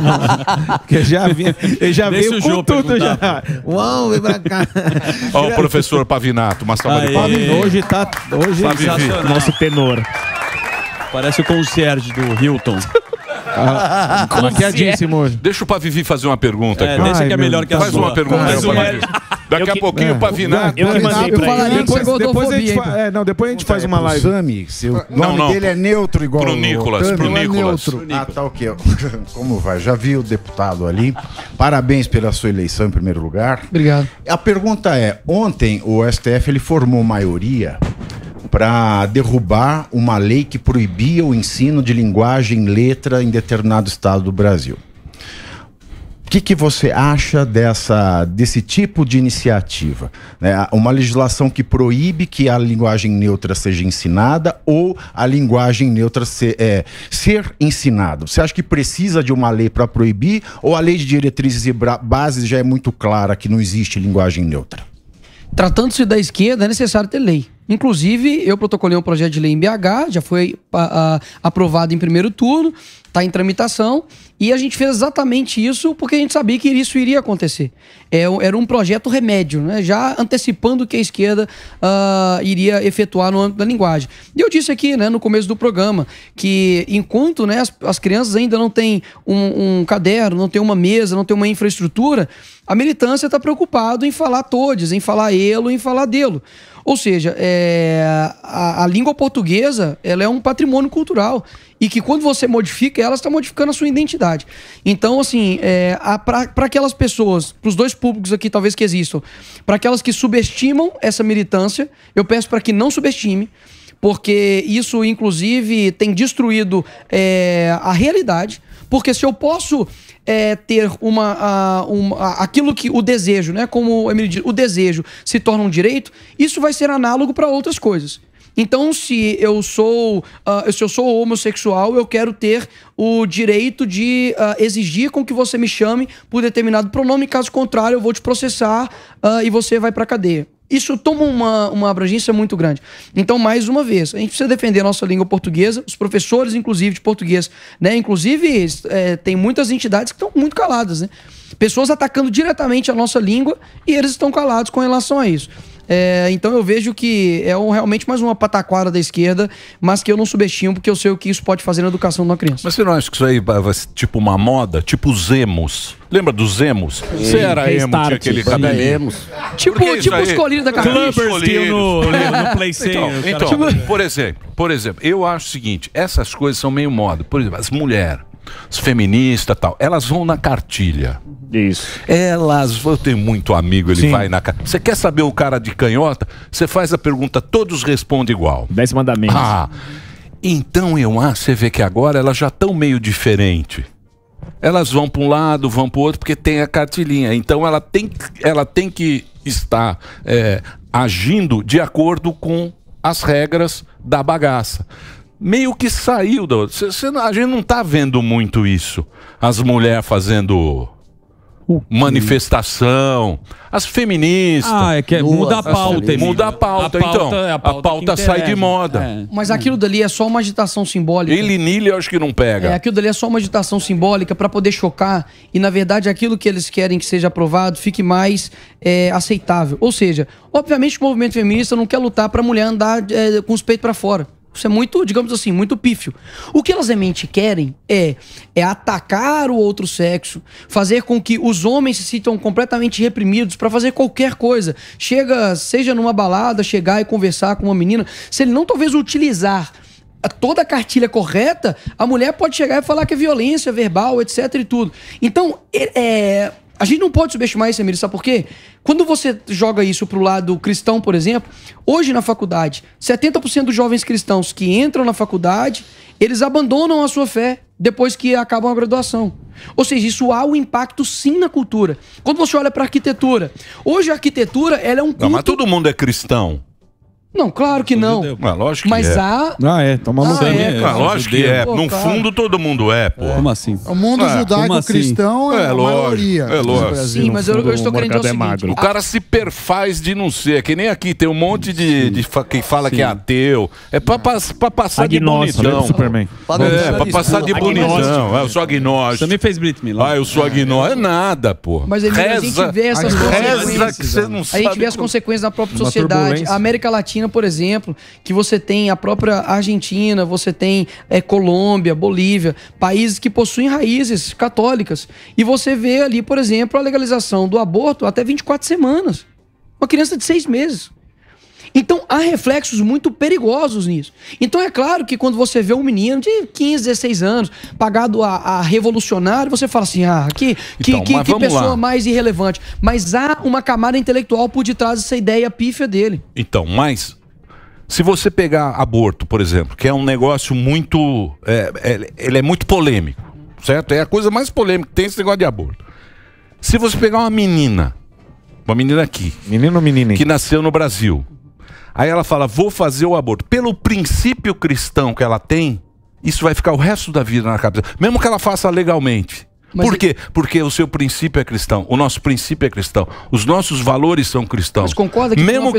Porque já veio com tudo já. Uau, vem pra cá. Ó o professor Pavinato, uma salva de palmas. Hoje tá... Hoje é nosso tenor. Parece o concierge do Hilton. Maquiadíssimo hoje. Deixa o Pavivi fazer uma pergunta aqui. Deixa que é melhor que a sua. Faz uma pergunta, daqui a pouquinho o Pavinato. Depois a gente faz uma live. Sami, o nome dele é neutro igual pro Nicolas. Pro Nicolas. Ah, tá, ok. Como vai? Já vi o deputado ali. Parabéns pela sua eleição em primeiro lugar. Obrigado. A pergunta é: ontem o STF ele formou maioria para derrubar uma lei que proibia o ensino de linguagem e letra em determinado estado do Brasil. O que você acha desse tipo de iniciativa? Uma legislação que proíbe que a linguagem neutra seja ensinada ou a linguagem neutra ser ensinada. Você acha que precisa de uma lei para proibir ou a lei de diretrizes e bases já é muito clara que não existe linguagem neutra? Tratando-se da esquerda, é necessário ter lei. Inclusive, eu protocolei um projeto de lei em BH, já foi aprovado em primeiro turno, está em tramitação, e a gente fez exatamente isso porque a gente sabia que isso iria acontecer. Era um projeto remédio, né? Já antecipando o que a esquerda iria efetuar no âmbito da linguagem. E eu disse aqui, né, no começo do programa, que enquanto, né, as crianças ainda não têm um caderno, não têm uma mesa, não têm uma infraestrutura, a militância está preocupada em falar todes, em falar elo, em falar delo. Ou seja, a língua portuguesa, ela é um patrimônio cultural. E que quando você modifica, ela está modificando a sua identidade. Então, assim, para aquelas pessoas, para os dois públicos aqui talvez que existam, para aquelas que subestimam essa militância, eu peço para que não subestime, porque isso, inclusive, tem destruído a realidade. Porque se eu posso ter aquilo que o desejo, né? Como o Emílio diz, o desejo se torna um direito, isso vai ser análogo para outras coisas. Então, se eu sou homossexual, eu quero ter o direito de exigir com que você me chame por determinado pronome, caso contrário, eu vou te processar e você vai para a cadeia. Isso toma uma abrangência muito grande. Então, mais uma vez, a gente precisa defender a nossa língua portuguesa, os professores, inclusive, de português, né? Inclusive, tem muitas entidades que estão muito caladas, né? Pessoas atacando diretamente a nossa língua e eles estão calados com relação a isso. Então, eu vejo que é realmente mais uma pataquara da esquerda, mas que eu não subestimo, porque eu sei o que isso pode fazer na educação de uma criança. Mas você não acha que isso aí vai ser tipo uma moda? Tipo os emos. Lembra dos emos? Você era emo, tinha aquele cabelinho. Tipo os colírios da carreira. No Play 100. Então, por exemplo, eu acho o seguinte, essas coisas são meio moda. Por exemplo, as mulheres, as feministas e tal, elas vão na cartilha. Isso. Eu tenho muito amigo, ele vai na cartilha. Você quer saber o cara de canhota? Você faz a pergunta, todos respondem igual. 10 mandamentos. Ah, então você vê que agora elas já estão meio diferente. Elas vão para um lado, vão para o outro, porque tem a cartilhinha. Então ela tem que estar agindo de acordo com as regras da bagaça. Meio que saiu da outra. A gente não tá vendo muito isso. As mulheres fazendo manifestação, as feministas. Muda a pauta. Muda a pauta, então. A pauta sai de moda. Mas aquilo dali é só uma agitação simbólica. Eu acho que não pega. Aquilo dali é só uma agitação simbólica para poder chocar e, na verdade, aquilo que eles querem que seja aprovado fique mais aceitável. Ou seja, obviamente o movimento feminista não quer lutar para a mulher andar com os peitos para fora. Isso é muito, digamos assim, muito pífio. O que elas realmente querem é atacar o outro sexo, fazer com que os homens se sintam completamente reprimidos para fazer qualquer coisa. Seja numa balada, chegar e conversar com uma menina, se ele não talvez utilizar toda a cartilha correta, a mulher pode chegar e falar que é violência verbal, etc e tudo. Então, a gente não pode subestimar isso, Emílio, sabe por quê? Quando você joga isso pro lado cristão, por exemplo, hoje na faculdade, 70% dos jovens cristãos que entram na faculdade, eles abandonam a sua fé depois que acabam a graduação. Ou seja, isso há um impacto sim na cultura. Quando você olha pra arquitetura, hoje a arquitetura, ela é um culto... Não, mas todo mundo é cristão. Não, claro que não. Lógico que há... lógico que é. No fundo, todo mundo é, pô. Como assim? O mundo judaico-cristão é a maioria. É lógico. Sim, mas eu estou querendo dizer o seguinte. O cara se perfaz de não ser. Que nem aqui, tem um monte de que fala que é ateu. É pra passar de bonitão. É, pra passar de bonitão. Eu sou agnóstico. Você também fez Brit Milá. Eu sou agnóstico. É nada, pô. Mas a gente vê essas consequências. A gente vê as consequências da própria sociedade. A América Latina, por exemplo, que você tem a própria Argentina, você tem Colômbia, Bolívia, países que possuem raízes católicas. E você vê ali, por exemplo, a legalização do aborto até 24 semanas. Uma criança de 6 meses. Então, há reflexos muito perigosos nisso. Então, é claro que quando você vê um menino de 15, 16 anos, pagado a revolucionário, você fala assim, que pessoa mais irrelevante. Mas há uma camada intelectual por detrás dessa ideia pífia dele. Então, mas se você pegar aborto, por exemplo, que é um negócio muito... ele é muito polêmico, certo? É a coisa mais polêmica que tem esse negócio de aborto. Se você pegar uma menina aqui, menino ou menina, que nasceu no Brasil... Aí ela fala, vou fazer o aborto. Pelo princípio cristão que ela tem, isso vai ficar o resto da vida na cabeça. Mesmo que ela faça legalmente. Por quê? Porque o seu princípio é cristão. O nosso princípio é cristão. Os nossos valores são cristãos. Mas concorda que mesmo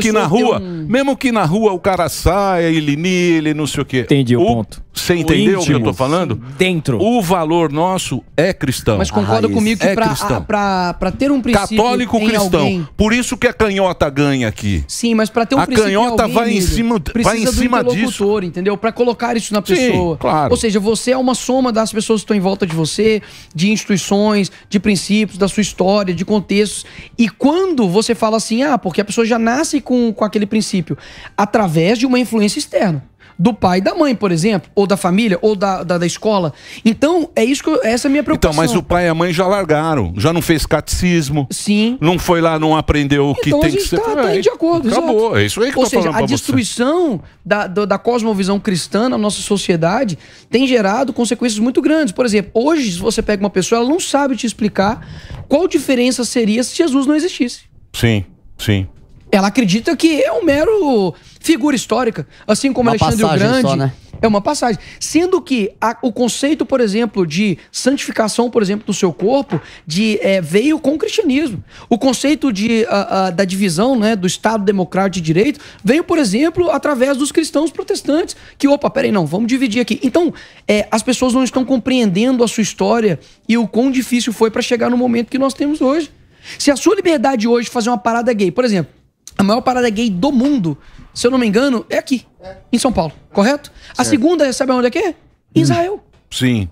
que na rua o cara saia, ele não sei o quê. Entendi o ponto. Você entendeu o que eu tô falando? Dentro. O valor nosso é cristão. Mas concorda comigo que pra ter um princípio católico cristão. Alguém... Por isso que a canhota ganha aqui. Sim, mas pra ter um princípio. A canhota alguém, vai em cima disso. Entendeu? Pra colocar isso na pessoa. Sim, claro. Ou seja, você é uma soma das pessoas que estão em volta de você, de instituições, de princípios, da sua história, de contextos. E quando você fala assim, ah, porque a pessoa já nasce com aquele princípio, através de uma influência externa. Do pai e da mãe, por exemplo, ou da família, ou da escola. Então, é isso que essa é a minha preocupação. Então, mas o pai e a mãe já largaram, já não fez catecismo. Sim. Não foi lá, não aprendeu o que tem que ser. Então, tá de acordo. Acabou, exato. É isso aí que eu tô falando pra você. Ou seja, a destruição da cosmovisão cristã na nossa sociedade tem gerado consequências muito grandes. Por exemplo, hoje, se você pega uma pessoa, ela não sabe te explicar qual diferença seria se Jesus não existisse. Sim, sim. Ela acredita que é um mero figura histórica, assim como Alexandre o Grande. Só, né? É uma passagem. Sendo que o conceito, por exemplo, de santificação, por exemplo, do seu corpo, veio com o cristianismo. O conceito da divisão, né, do Estado Democrático de Direito veio, por exemplo, através dos cristãos protestantes. Que, opa, peraí, não, vamos dividir aqui. Então, as pessoas não estão compreendendo a sua história e o quão difícil foi para chegar no momento que nós temos hoje. Se a sua liberdade hoje fazer uma parada gay, por exemplo... A maior parada gay do mundo, se eu não me engano, é aqui, em São Paulo, correto? Certo. A segunda, sabe onde é que é? Israel. Sim.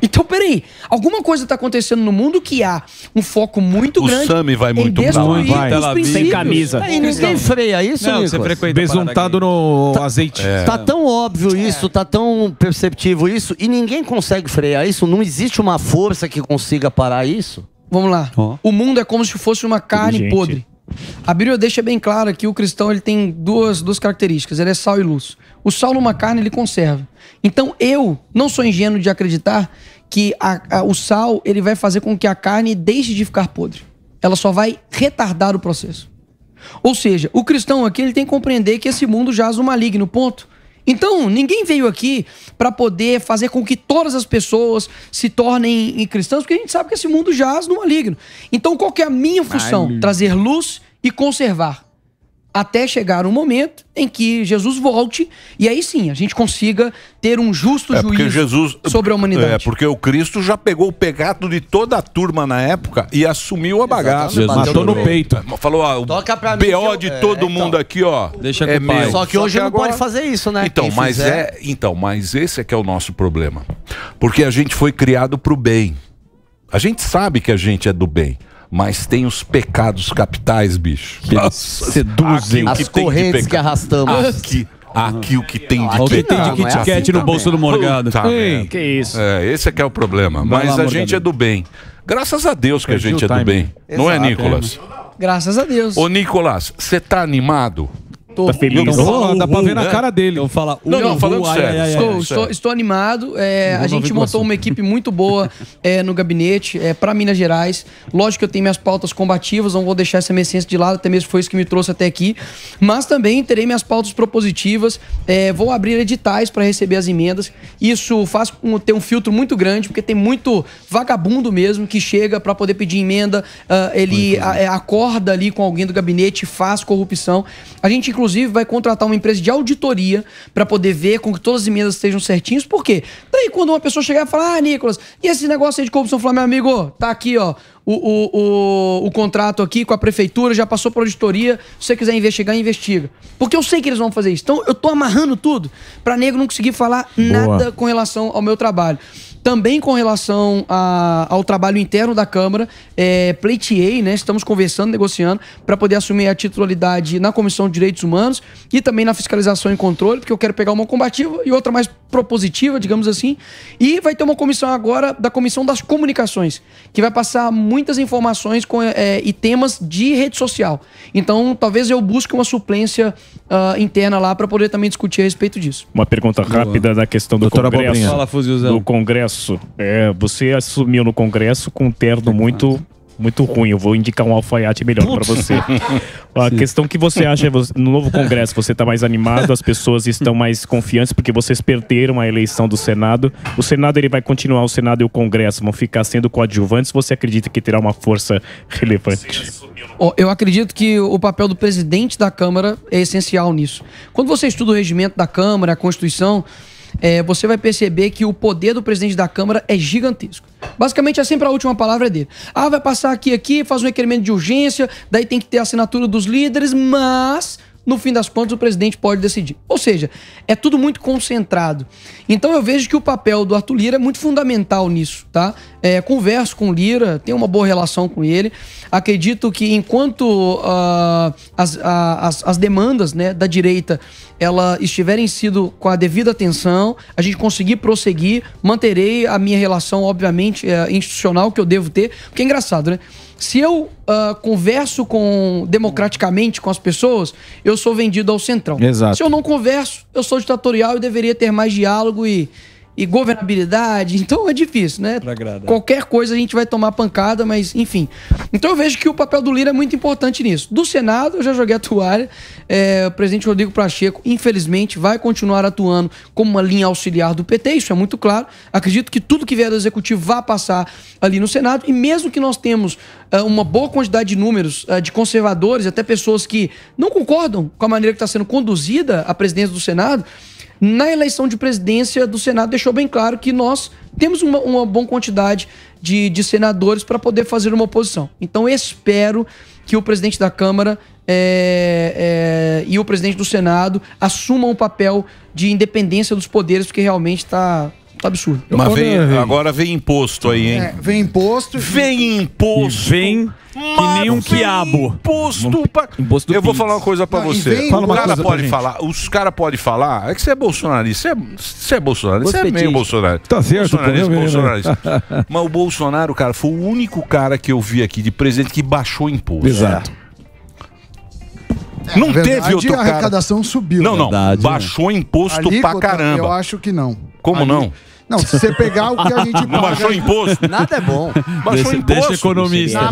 Então, peraí, alguma coisa tá acontecendo no mundo que há um foco muito grande. O Sami vai muito pra lá. Sem camisa. E ninguém freia isso, Nicolas? Besuntado no azeite. Tá tão óbvio isso, tá tão perceptível isso, e ninguém consegue frear isso? Não existe uma força que consiga parar isso? Vamos lá. O mundo é como se fosse uma carne podre. A Bíblia deixa bem claro que o cristão ele tem duas características, ele é sal e luz. O sal numa carne ele conserva. Então eu não sou ingênuo de acreditar que o sal ele vai fazer com que a carne deixe de ficar podre. Ela só vai retardar o processo. Ou seja, o cristão aqui ele tem que compreender que esse mundo jaz no maligno, ponto. Então, ninguém veio aqui para poder fazer com que todas as pessoas se tornem cristãs, porque a gente sabe que esse mundo jaz no maligno. Então, qual que é a minha função? Trazer luz e conservar. Até chegar um momento em que Jesus volte e aí sim a gente consiga ter um justo juízo sobre a humanidade. É, porque o Cristo já pegou o pecado de toda a turma na época e assumiu a bagaça. Matou no peito. Falou, ó, toca pra mim, B.O. de todo mundo aqui, ó. Deixa com o pai. Só que hoje não pode fazer isso, né? Então, mas esse é que é o nosso problema. Porque a gente foi criado pro bem. A gente sabe que a gente é do bem. Mas tem os pecados capitais, bicho. Que seduzem. As correntes que arrastamos. Aqui o que tem de kit-kat no bolso do Morgado. Que isso. Esse é que é o problema. Mas a gente é do bem. Graças a Deus que a gente é do bem. Não é, Nicolas? Graças a Deus. Ô, Nicolas, você tá animado? Tá feliz. Dá pra ver na cara dele. Eu falo, não, falando sério. Estou animado. A gente montou uma equipe muito boa no gabinete, pra Minas Gerais. Lógico que eu tenho minhas pautas combativas, não vou deixar essa minha essência de lado, até mesmo foi isso que me trouxe até aqui. Mas também terei minhas pautas propositivas. Vou abrir editais pra receber as emendas. Isso faz ter um filtro muito grande, porque tem muito vagabundo mesmo que chega pra poder pedir emenda. Ele acorda ali com alguém do gabinete, faz corrupção. A gente, inclusive, vai contratar uma empresa de auditoria para poder ver com que todas as emendas estejam certinhas. Por quê? Daí quando uma pessoa chegar e falar, ah, Nicolas, e esse negócio aí de corrupção? Falar, meu amigo, tá aqui, ó, o contrato aqui com a prefeitura, já passou por auditoria, se você quiser investigar, investiga. Porque eu sei que eles vão fazer isso. Então eu tô amarrando tudo para nego não conseguir falar nada com relação ao meu trabalho. Também com relação ao trabalho interno da Câmara, pleiteei, né? Estamos conversando, negociando, para poder assumir a titularidade na Comissão de Direitos Humanos e também na fiscalização e controle, porque eu quero pegar uma combativa e outra mais propositiva, digamos assim. E vai ter uma comissão agora da Comissão das Comunicações, que vai passar muitas informações e temas de rede social. Então, talvez eu busque uma suplência interna lá para poder também discutir a respeito disso. Uma pergunta rápida da questão do Congresso. Fala, Fuzilzão. Do Congresso. Você assumiu no Congresso com um terno muito ruim. Eu vou indicar um alfaiate melhor para você. A questão que você acha, no novo Congresso, você está mais animado, as pessoas estão mais confiantes, porque vocês perderam a eleição do Senado. O Senado ele vai continuar, o Senado e o Congresso vão ficar sendo coadjuvantes. Você acredita que terá uma força relevante? Eu acredito que o papel do presidente da Câmara é essencial nisso. Quando você estuda o regimento da Câmara, a Constituição... você vai perceber que o poder do presidente da Câmara é gigantesco. Basicamente, é sempre a última palavra dele. Ah, vai passar aqui, faz um requerimento de urgência, daí tem que ter a assinatura dos líderes, mas... no fim das contas, o presidente pode decidir. Ou seja, é tudo muito concentrado. Então eu vejo que o papel do Arthur Lira é muito fundamental nisso, tá? Converso com o Lira, tenho uma boa relação com ele. Acredito que enquanto as demandas, né, da direita elas estiverem sido com a devida atenção, a gente conseguir prosseguir, manterei a minha relação, obviamente, institucional que eu devo ter. Porque é engraçado, né? Se eu converso democraticamente com as pessoas, eu sou vendido ao centrão. Exato. Se eu não converso, eu sou ditatorial e deveria ter mais diálogo e governabilidade. Então é difícil, né? Pra agradar. Qualquer coisa a gente vai tomar pancada, mas enfim. Então eu vejo que o papel do Lira é muito importante nisso. Do Senado, eu já joguei a toalha. O presidente Rodrigo Pacheco, infelizmente, vai continuar atuando como uma linha auxiliar do PT, isso é muito claro. Acredito que tudo que vier do Executivo vai passar ali no Senado. E mesmo que nós temos uma boa quantidade de números de conservadores, até pessoas que não concordam com a maneira que está sendo conduzida a presidência do Senado, na eleição de presidência do Senado deixou bem claro que nós temos uma boa quantidade de senadores para poder fazer uma oposição. Então eu espero que o presidente da Câmara e o presidente do Senado assumam um papel de independência dos poderes, porque realmente está... tá absurdo. Mas agora vem imposto aí, hein? Vem imposto. Vem imposto. Vem que nem um quiabo. Imposto. Imposto. Eu vou falar uma coisa pra você. Fala uma coisa pra gente. Os caras podem falar. É que você é bolsonarista. Você é bolsonarista. Você é meio bolsonarista. Tá certo. Bolsonarista. Mas o Bolsonaro, cara, foi o único cara que eu vi aqui de presidente que baixou imposto. Exato. Não teve outro cara. A arrecadação subiu. Não. Baixou imposto pra caramba. Eu acho que não. Como não? Não, se você pegar o que a gente paga... Não baixou imposto? Nada é bom. Baixou imposto? Deixa economista.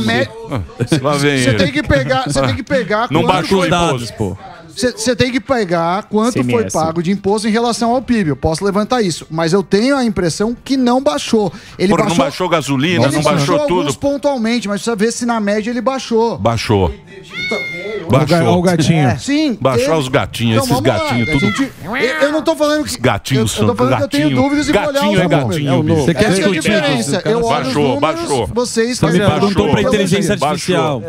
Você tem que pegar... Não baixou imposto, pô. Você tem que pegar quanto foi pago de imposto em relação ao PIB. Eu posso levantar isso. Mas eu tenho a impressão que não baixou. Ele baixou... não baixou gasolina, não baixou tudo. Alguns pontualmente, mas precisa ver se na média ele baixou. Baixou. Baixou o gatinho. Sim. Baixou os gatinhos, esses gatinhos tudo. Eu não tô falando que... Gatinho santo. Eu tô falando que eu tenho dúvidas e vou olhar os números. Você quer discutir isso? Baixou. Vocês me perguntou pra inteligência artificial.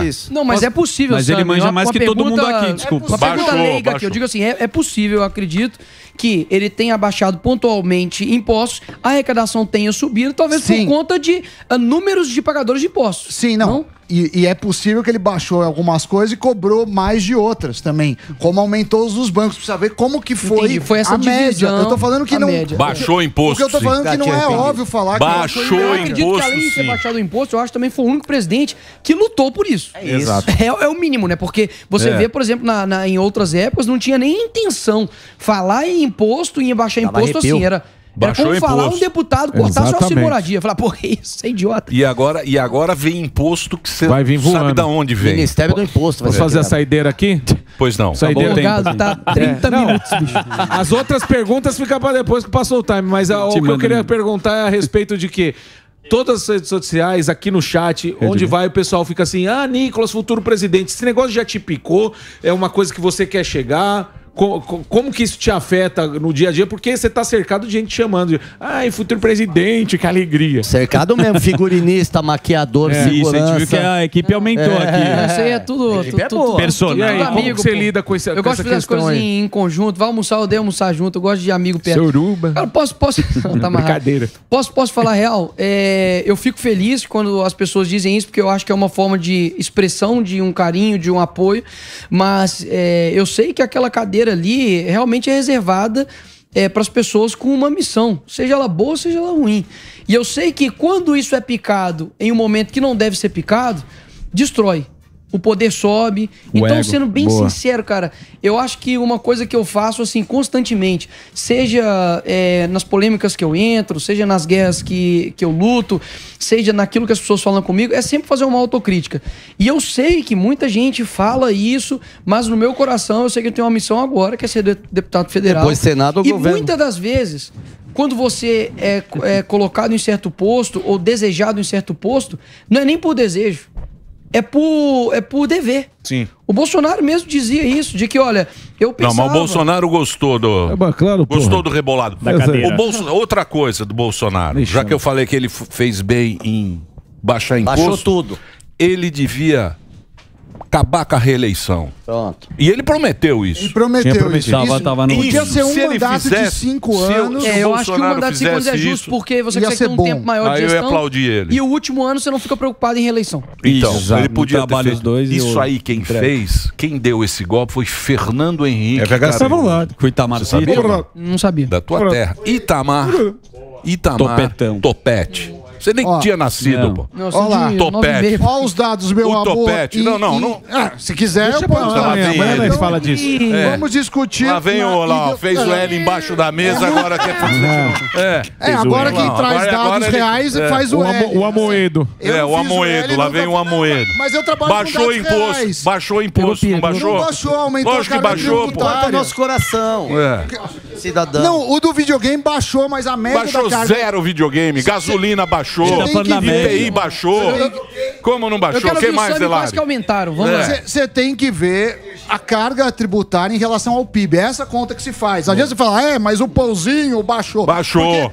É isso. Não, mas é possível. Mas ele manja mais que todo mundo aqui. Uma pergunta leiga aqui, eu digo assim, é possível, eu acredito, que ele tenha baixado pontualmente impostos, a arrecadação tenha subido, talvez por conta de números de pagadores de impostos. Sim, não? E é possível que ele baixou algumas coisas e cobrou mais de outras também. Como aumentou os dos bancos, pra saber como que foi. Entendi, foi essa a média. Eu tô falando que não... Média. Baixou imposto. Porque eu tô falando que não é óbvio falar que... Baixou imposto, acredito que além de ter baixado o imposto, eu acho que também foi o único presidente que lutou por isso. Exato. É o mínimo, né? Porque você vê, por exemplo, em outras épocas, não tinha nem intenção falar em imposto e em baixar imposto assim, era... Baixou como falar um deputado cortar sua seguradia. Falar, pô, isso é idiota. E agora vem imposto que você sabe da onde vem. Ministério do Imposto. Posso fazer a saideira aqui? Pois não. Saideira tem. Tá 30 minutos, bicho. As outras perguntas ficam para depois que passou o time. Mas o que eu queria perguntar é a respeito de quê? Todas as redes sociais, aqui no chat, onde vai o pessoal fica assim, Nicolas, futuro presidente, esse negócio já te picou? É uma coisa que você quer chegar... Como que isso te afeta no dia a dia? Porque você tá cercado de gente chamando de futuro presidente, que alegria. Cercado mesmo, figurinista, maquiador, segurança. Isso, a gente viu que a equipe aumentou aqui. Isso aí é tudo personagem. E aí, como você lida com essa questão? Eu gosto de fazer as coisas em conjunto. Vai almoçar, eu dei almoçar junto. Eu gosto de amigo perto. Soruba. Cara, tá brincadeira. Posso falar real? Eu fico feliz quando as pessoas dizem isso, porque eu acho que é uma forma de expressão, de um carinho, de um apoio. Mas eu sei que aquela cadeira ali realmente é reservada para as pessoas com uma missão, seja ela boa, seja ela ruim. E eu sei que quando isso é picado em um momento que não deve ser picado, destrói. O poder sobe. Então, sendo bem sincero, cara, eu acho que uma coisa que eu faço, assim, constantemente, seja nas polêmicas que eu entro, seja nas guerras que eu luto, seja naquilo que as pessoas falam comigo, é sempre fazer uma autocrítica. E eu sei que muita gente fala isso, mas no meu coração eu sei que eu tenho uma missão agora, que é ser deputado federal. Depois Senado ou governo. E muitas das vezes... Quando você é colocado em certo posto ou desejado em certo posto, não é nem por desejo. é por dever. Sim. O Bolsonaro mesmo dizia isso, de que, olha, eu pensava... Não, mas o Bolsonaro gostou do... É, claro, gostou do rebolado. Da cadeira. Outra coisa do Bolsonaro, deixa já que eu falei que ele fez bem em baixar imposto... Baixou tudo. Ele devia... acabar com a reeleição. Pronto. E ele prometeu isso. Ele prometeu isso. Podia ser um mandato de 5 anos. Eu acho que o mandato de 5 anos é justo, porque você consegue ter um tempo maior de gestão. Aí eu ia aplaudir ele. E o último ano você não fica preocupado em reeleição. Então, ele podia ter feito isso aí. Quem fez, quem deu esse golpe foi Fernando Henrique. É que estavam lá. Foi Itamar. Não sabia. Da tua terra. Itamar. Itamar. Topete. Você nem tinha nascido, pô. Olha lá, topete. Olha os dados, meu amor. O topete. Não. Ah, se quiser, deixa eu posso falar. Amanhã nós fala disso. É. Vamos discutir. Lá vem o Olá, fez o L embaixo da mesa, agora quer fazer. Agora quem traz dados reais e faz o L. O Amoedo. O Amoedo. Lá vem o Amoedo. Mas eu trabalho baixou com imposto. Reais. Baixou imposto, não baixou? Não baixou, aumentou. Lógico que baixou, pô. Tá no nosso coração. Cidadão. Não, o do videogame baixou, mas a média da carga... Baixou zero o videogame. Gasolina baixou. IPI baixou. Como não baixou? O que mais, Delari? Que aumentaram. Você tem que ver a carga tributária em relação ao PIB. É essa conta que se faz. Às vezes você fala, mas o pãozinho baixou. Baixou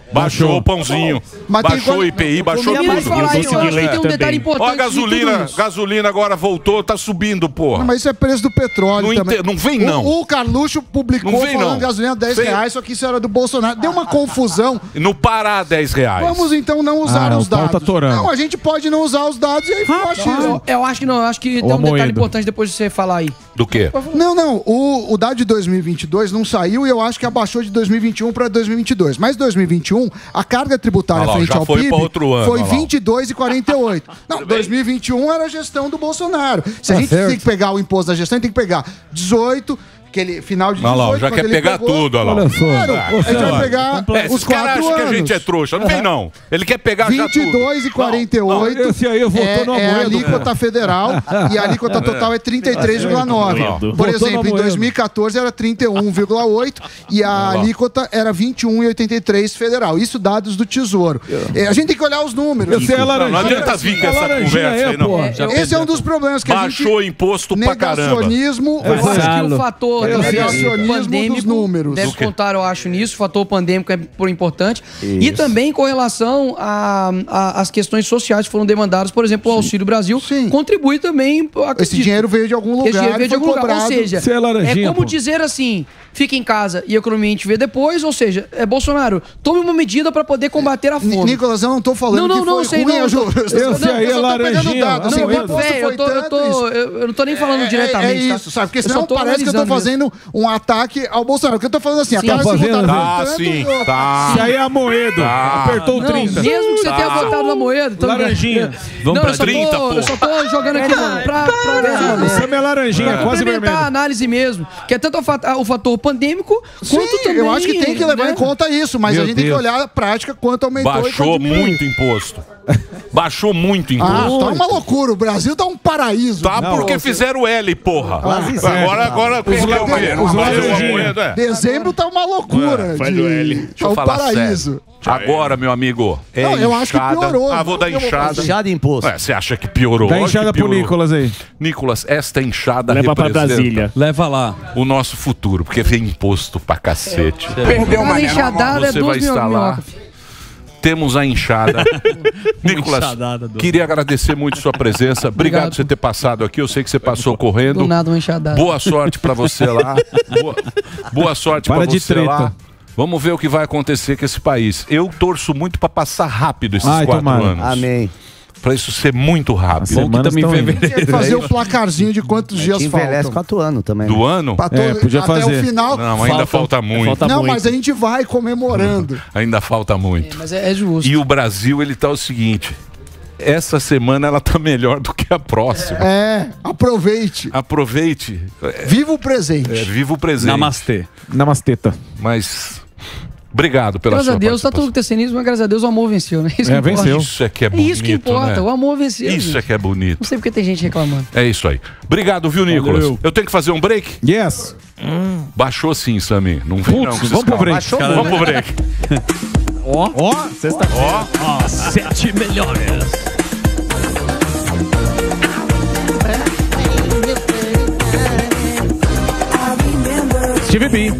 o pãozinho. Mas baixou o IPI, baixou tudo. Tem um detalhe importante. Ó, a gasolina agora voltou, tá subindo, porra. Não, mas isso é preço do petróleo também. Não vem, não. O Carluxo publicou falando de gasolina R$10, só que isso era do Bolsonaro. Deu uma confusão. No Pará, R$10. Vamos então não usar os dados. Não, a gente pode não usar os dados e aí eu acho que não, eu acho que tem um detalhe importante depois de você falar aí. Do quê? Não, o dado de 2022 não saiu e eu acho que abaixou de 2021 para 2022. Mas 2021, a carga tributária frente ao PIB foi 22,48. Não, 2021 era a gestão do Bolsonaro. Se a gente tem que pegar o imposto da gestão, a gente tem que pegar 18... Aquele final de 18, já quer pegar tudo, olha lá. Claro, ele vai pegar os 4 anos. Acho que a gente é trouxa, não vem não. Ele quer pegar 22 já tudo. 22,48. Esse aí votou no amoedo. É a alíquota federal e a alíquota total é 33,9. Por exemplo, em 2014 era 31,8 e a alíquota era 21,83 federal. Isso dados do Tesouro. A gente tem que olhar os números. Não adianta vir com essa conversa aí, não. Esse é um dos problemas que a gente... Baixou imposto pra caramba. Negacionismo, eu acho que o fator... pandêmico, números. Deve contar, eu acho, nisso. O fator pandêmico é importante. Isso. E também com relação às questões sociais que foram demandadas, por exemplo, o Auxílio Brasil contribui também. Esse dinheiro veio de algum lugar. Esse dinheiro veio de algum lugar. Ou seja, é como dizer assim: fica em casa e a economia a gente vê depois. Ou seja, Bolsonaro, tome uma medida para poder combater a fome. Nicolas, eu não tô falando que foi ruim. Eu sei aí, laranjinha. Eu não tô nem falando diretamente. É isso, sabe? Porque senão parece que eu tô fazendo um ataque ao Bolsonaro. Porque eu tô falando assim, a cara se tá. Isso aí é Amoedo. Apertou o 30. Mesmo que você tenha votado no Amoedo. Laranjinha. Vamos pra 30, pô. Eu só tô jogando aqui pra isso é minha laranjinha, quase vermelho. A análise mesmo, que é tanto o fator pandêmico quanto também... eu acho que tem que levar em conta isso, mas a gente tem que olhar a prática quanto aumentou e quanto diminuiu. Baixou muito imposto. Baixou muito imposto. Tá uma loucura. O Brasil tá um paraíso. Tá porque fizeram o L, porra. Agora... Dezembro tá uma loucura. Deixa eu falar sério. Agora, meu amigo, eu acho que piorou. Vou dar inchada. Inchada em imposto. Você acha que piorou? Dá inchada pro Nicolas aí. Nicolas, esta inchada representa... Leva pra Brasília. Leva lá. O nosso futuro, porque vem imposto pra cacete. Perdeu uma enxadada, você vai estar lá. Temos a inchada. Nicolas, queria agradecer muito sua presença. Obrigado por você ter passado aqui. Eu sei que você passou correndo. Do nada uma enxadada. Boa sorte para você lá. Boa sorte para você lá. Vamos ver o que vai acontecer com esse país. Eu torço muito para passar rápido esses 4 anos. Amém. Pra isso ser muito rápido. Também fazer o placarzinho de quantos dias faltam. Envelhece 4 anos também. Né? Do ano? Podia até fazer. O final. Não, ainda falta muito. Mas a gente vai comemorando. Ainda falta muito. Mas é justo. E o Brasil, ele tá o seguinte... Essa semana ela tá melhor do que a próxima. Aproveite. Aproveite. Viva o presente. Viva o presente. Namastê. Namasteta. Mas... Obrigado pela sua participação. Graças a Deus, tá tudo acontecendo, mas graças a Deus o amor venceu, né? Isso que venceu. Isso é que é bonito, isso que importa, né? O amor venceu. Isso é que é bonito. Não sei porque tem gente reclamando. É isso aí. Obrigado, viu, Nicolas? Valeu. Eu tenho que fazer um break? Yes. Baixou sim, Sami. Não vem não. Vamos pro break. Vamos pro break. Ó, sexta-feira. 7 melhores. BBB.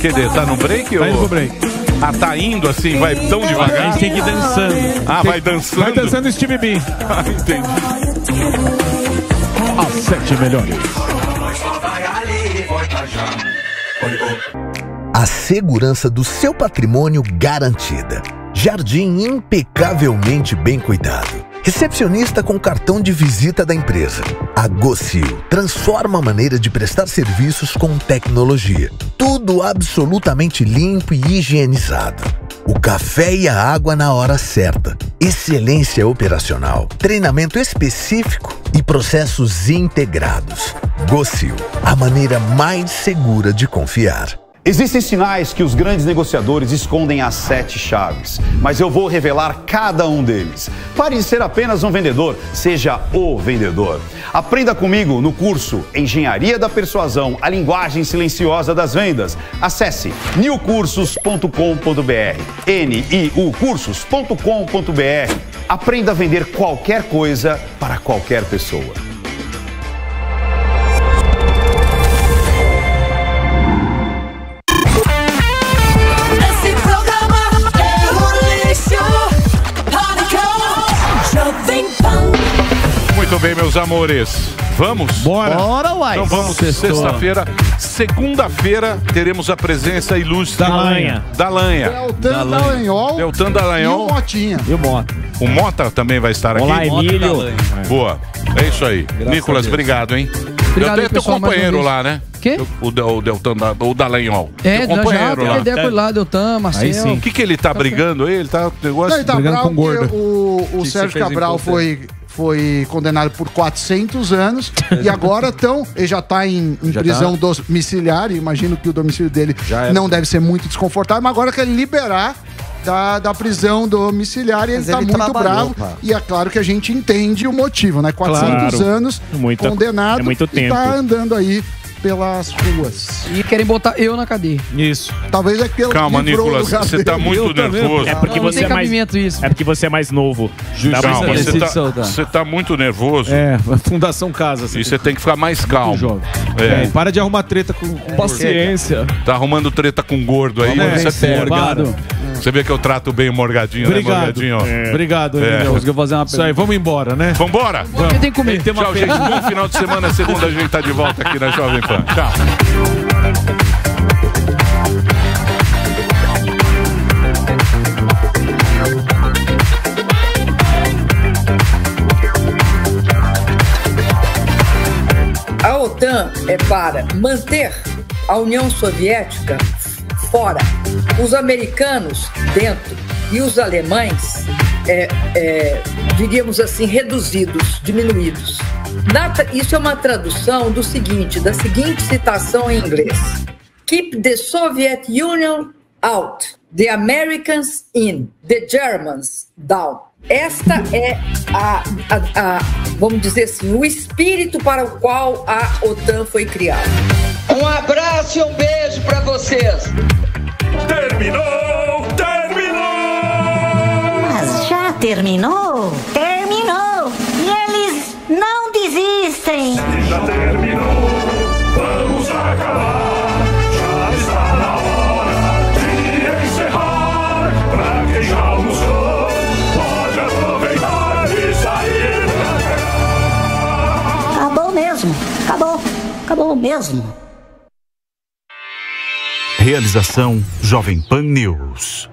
Quer dizer, tá no break ou? Tá indo pro break. Ah, tá indo assim, vai tão devagar? A gente tem que ir dançando. Ah, vai dançando? Vai dançando Steve B. Ah, entendi. As 7 melhores. A segurança do seu patrimônio garantida. Jardim impecavelmente bem cuidado. Recepcionista com cartão de visita da empresa. A Gocil transforma a maneira de prestar serviços com tecnologia. Tudo absolutamente limpo e higienizado. O café e a água na hora certa. Excelência operacional. Treinamento específico e processos integrados. Gocil, a maneira mais segura de confiar. Existem sinais que os grandes negociadores escondem as 7 chaves, mas eu vou revelar cada um deles. Pare de ser apenas um vendedor, seja o vendedor. Aprenda comigo no curso Engenharia da Persuasão, a linguagem silenciosa das vendas. Acesse newcursos.com.br, niucursos.com.br. Aprenda a vender qualquer coisa para qualquer pessoa. Muito bem, meus amores. Vamos? Bora! Bora, uai! Então vamos, sexta-feira. Segunda-feira teremos a presença ilustre da Lanha. Deltan Dallagnol. E o Motinha. E o Mota. O Mota também vai estar aqui. Olá, Emílio. Boa. É isso aí. Graças Nicolas, obrigado, hein? Obrigado, eu tenho teu companheiro lá, né? Quê? O Deltan, o Dallagnol. É, nós já tem ideia com ele lá, Deltan, Marcelo. O que que ele tá brigando aí? Ele tá brigando com o gordo. O Sérgio Cabral foi condenado por 400 anos e agora ele já está em prisão domiciliar. Imagino que o domicílio dele não deve ser muito desconfortável, mas agora quer liberar da prisão domiciliar e ele está muito bravo. Cara. E é claro que a gente entende o motivo, né? 400 anos condenado, muito tempo. E tá andando aí pelas ruas. E querem botar eu na cadeia. Isso. Talvez é que eu... Calma, Nicolas, você tá muito nervoso. É porque você é mais... É porque você é mais novo. Calma, você tá muito nervoso. É, Fundação Casa. E você tem que ficar mais calmo. É. Para de arrumar treta com paciência. Tá arrumando treta com gordo aí. Você é morgado. Você vê que eu trato bem o morgadinho, né? Morgadinho, obrigado, Emílio. Isso aí, vamos embora, né? Vambora? Vamos. Tem que comer. Tchau, gente. Bom final de semana. Segunda a gente tá de volta aqui na Jovem Pan. Tchau. A OTAN é para manter a União Soviética fora, os americanos dentro e os alemães, diríamos assim, reduzidos, diminuídos. Isso é uma tradução da seguinte citação em inglês: Keep the Soviet Union out, the Americans in, the Germans down. Esta é vamos dizer assim, o espírito para o qual a OTAN foi criada. Um abraço e um beijo para vocês. Terminou! Mas já terminou? Terminou! E eles não desistem! Se já terminou, vamos acabar! Já está na hora de encerrar. Pra quem já almoçou, pode aproveitar e sair pra cá. Acabou mesmo! Acabou! Acabou mesmo! Realização Jovem Pan News.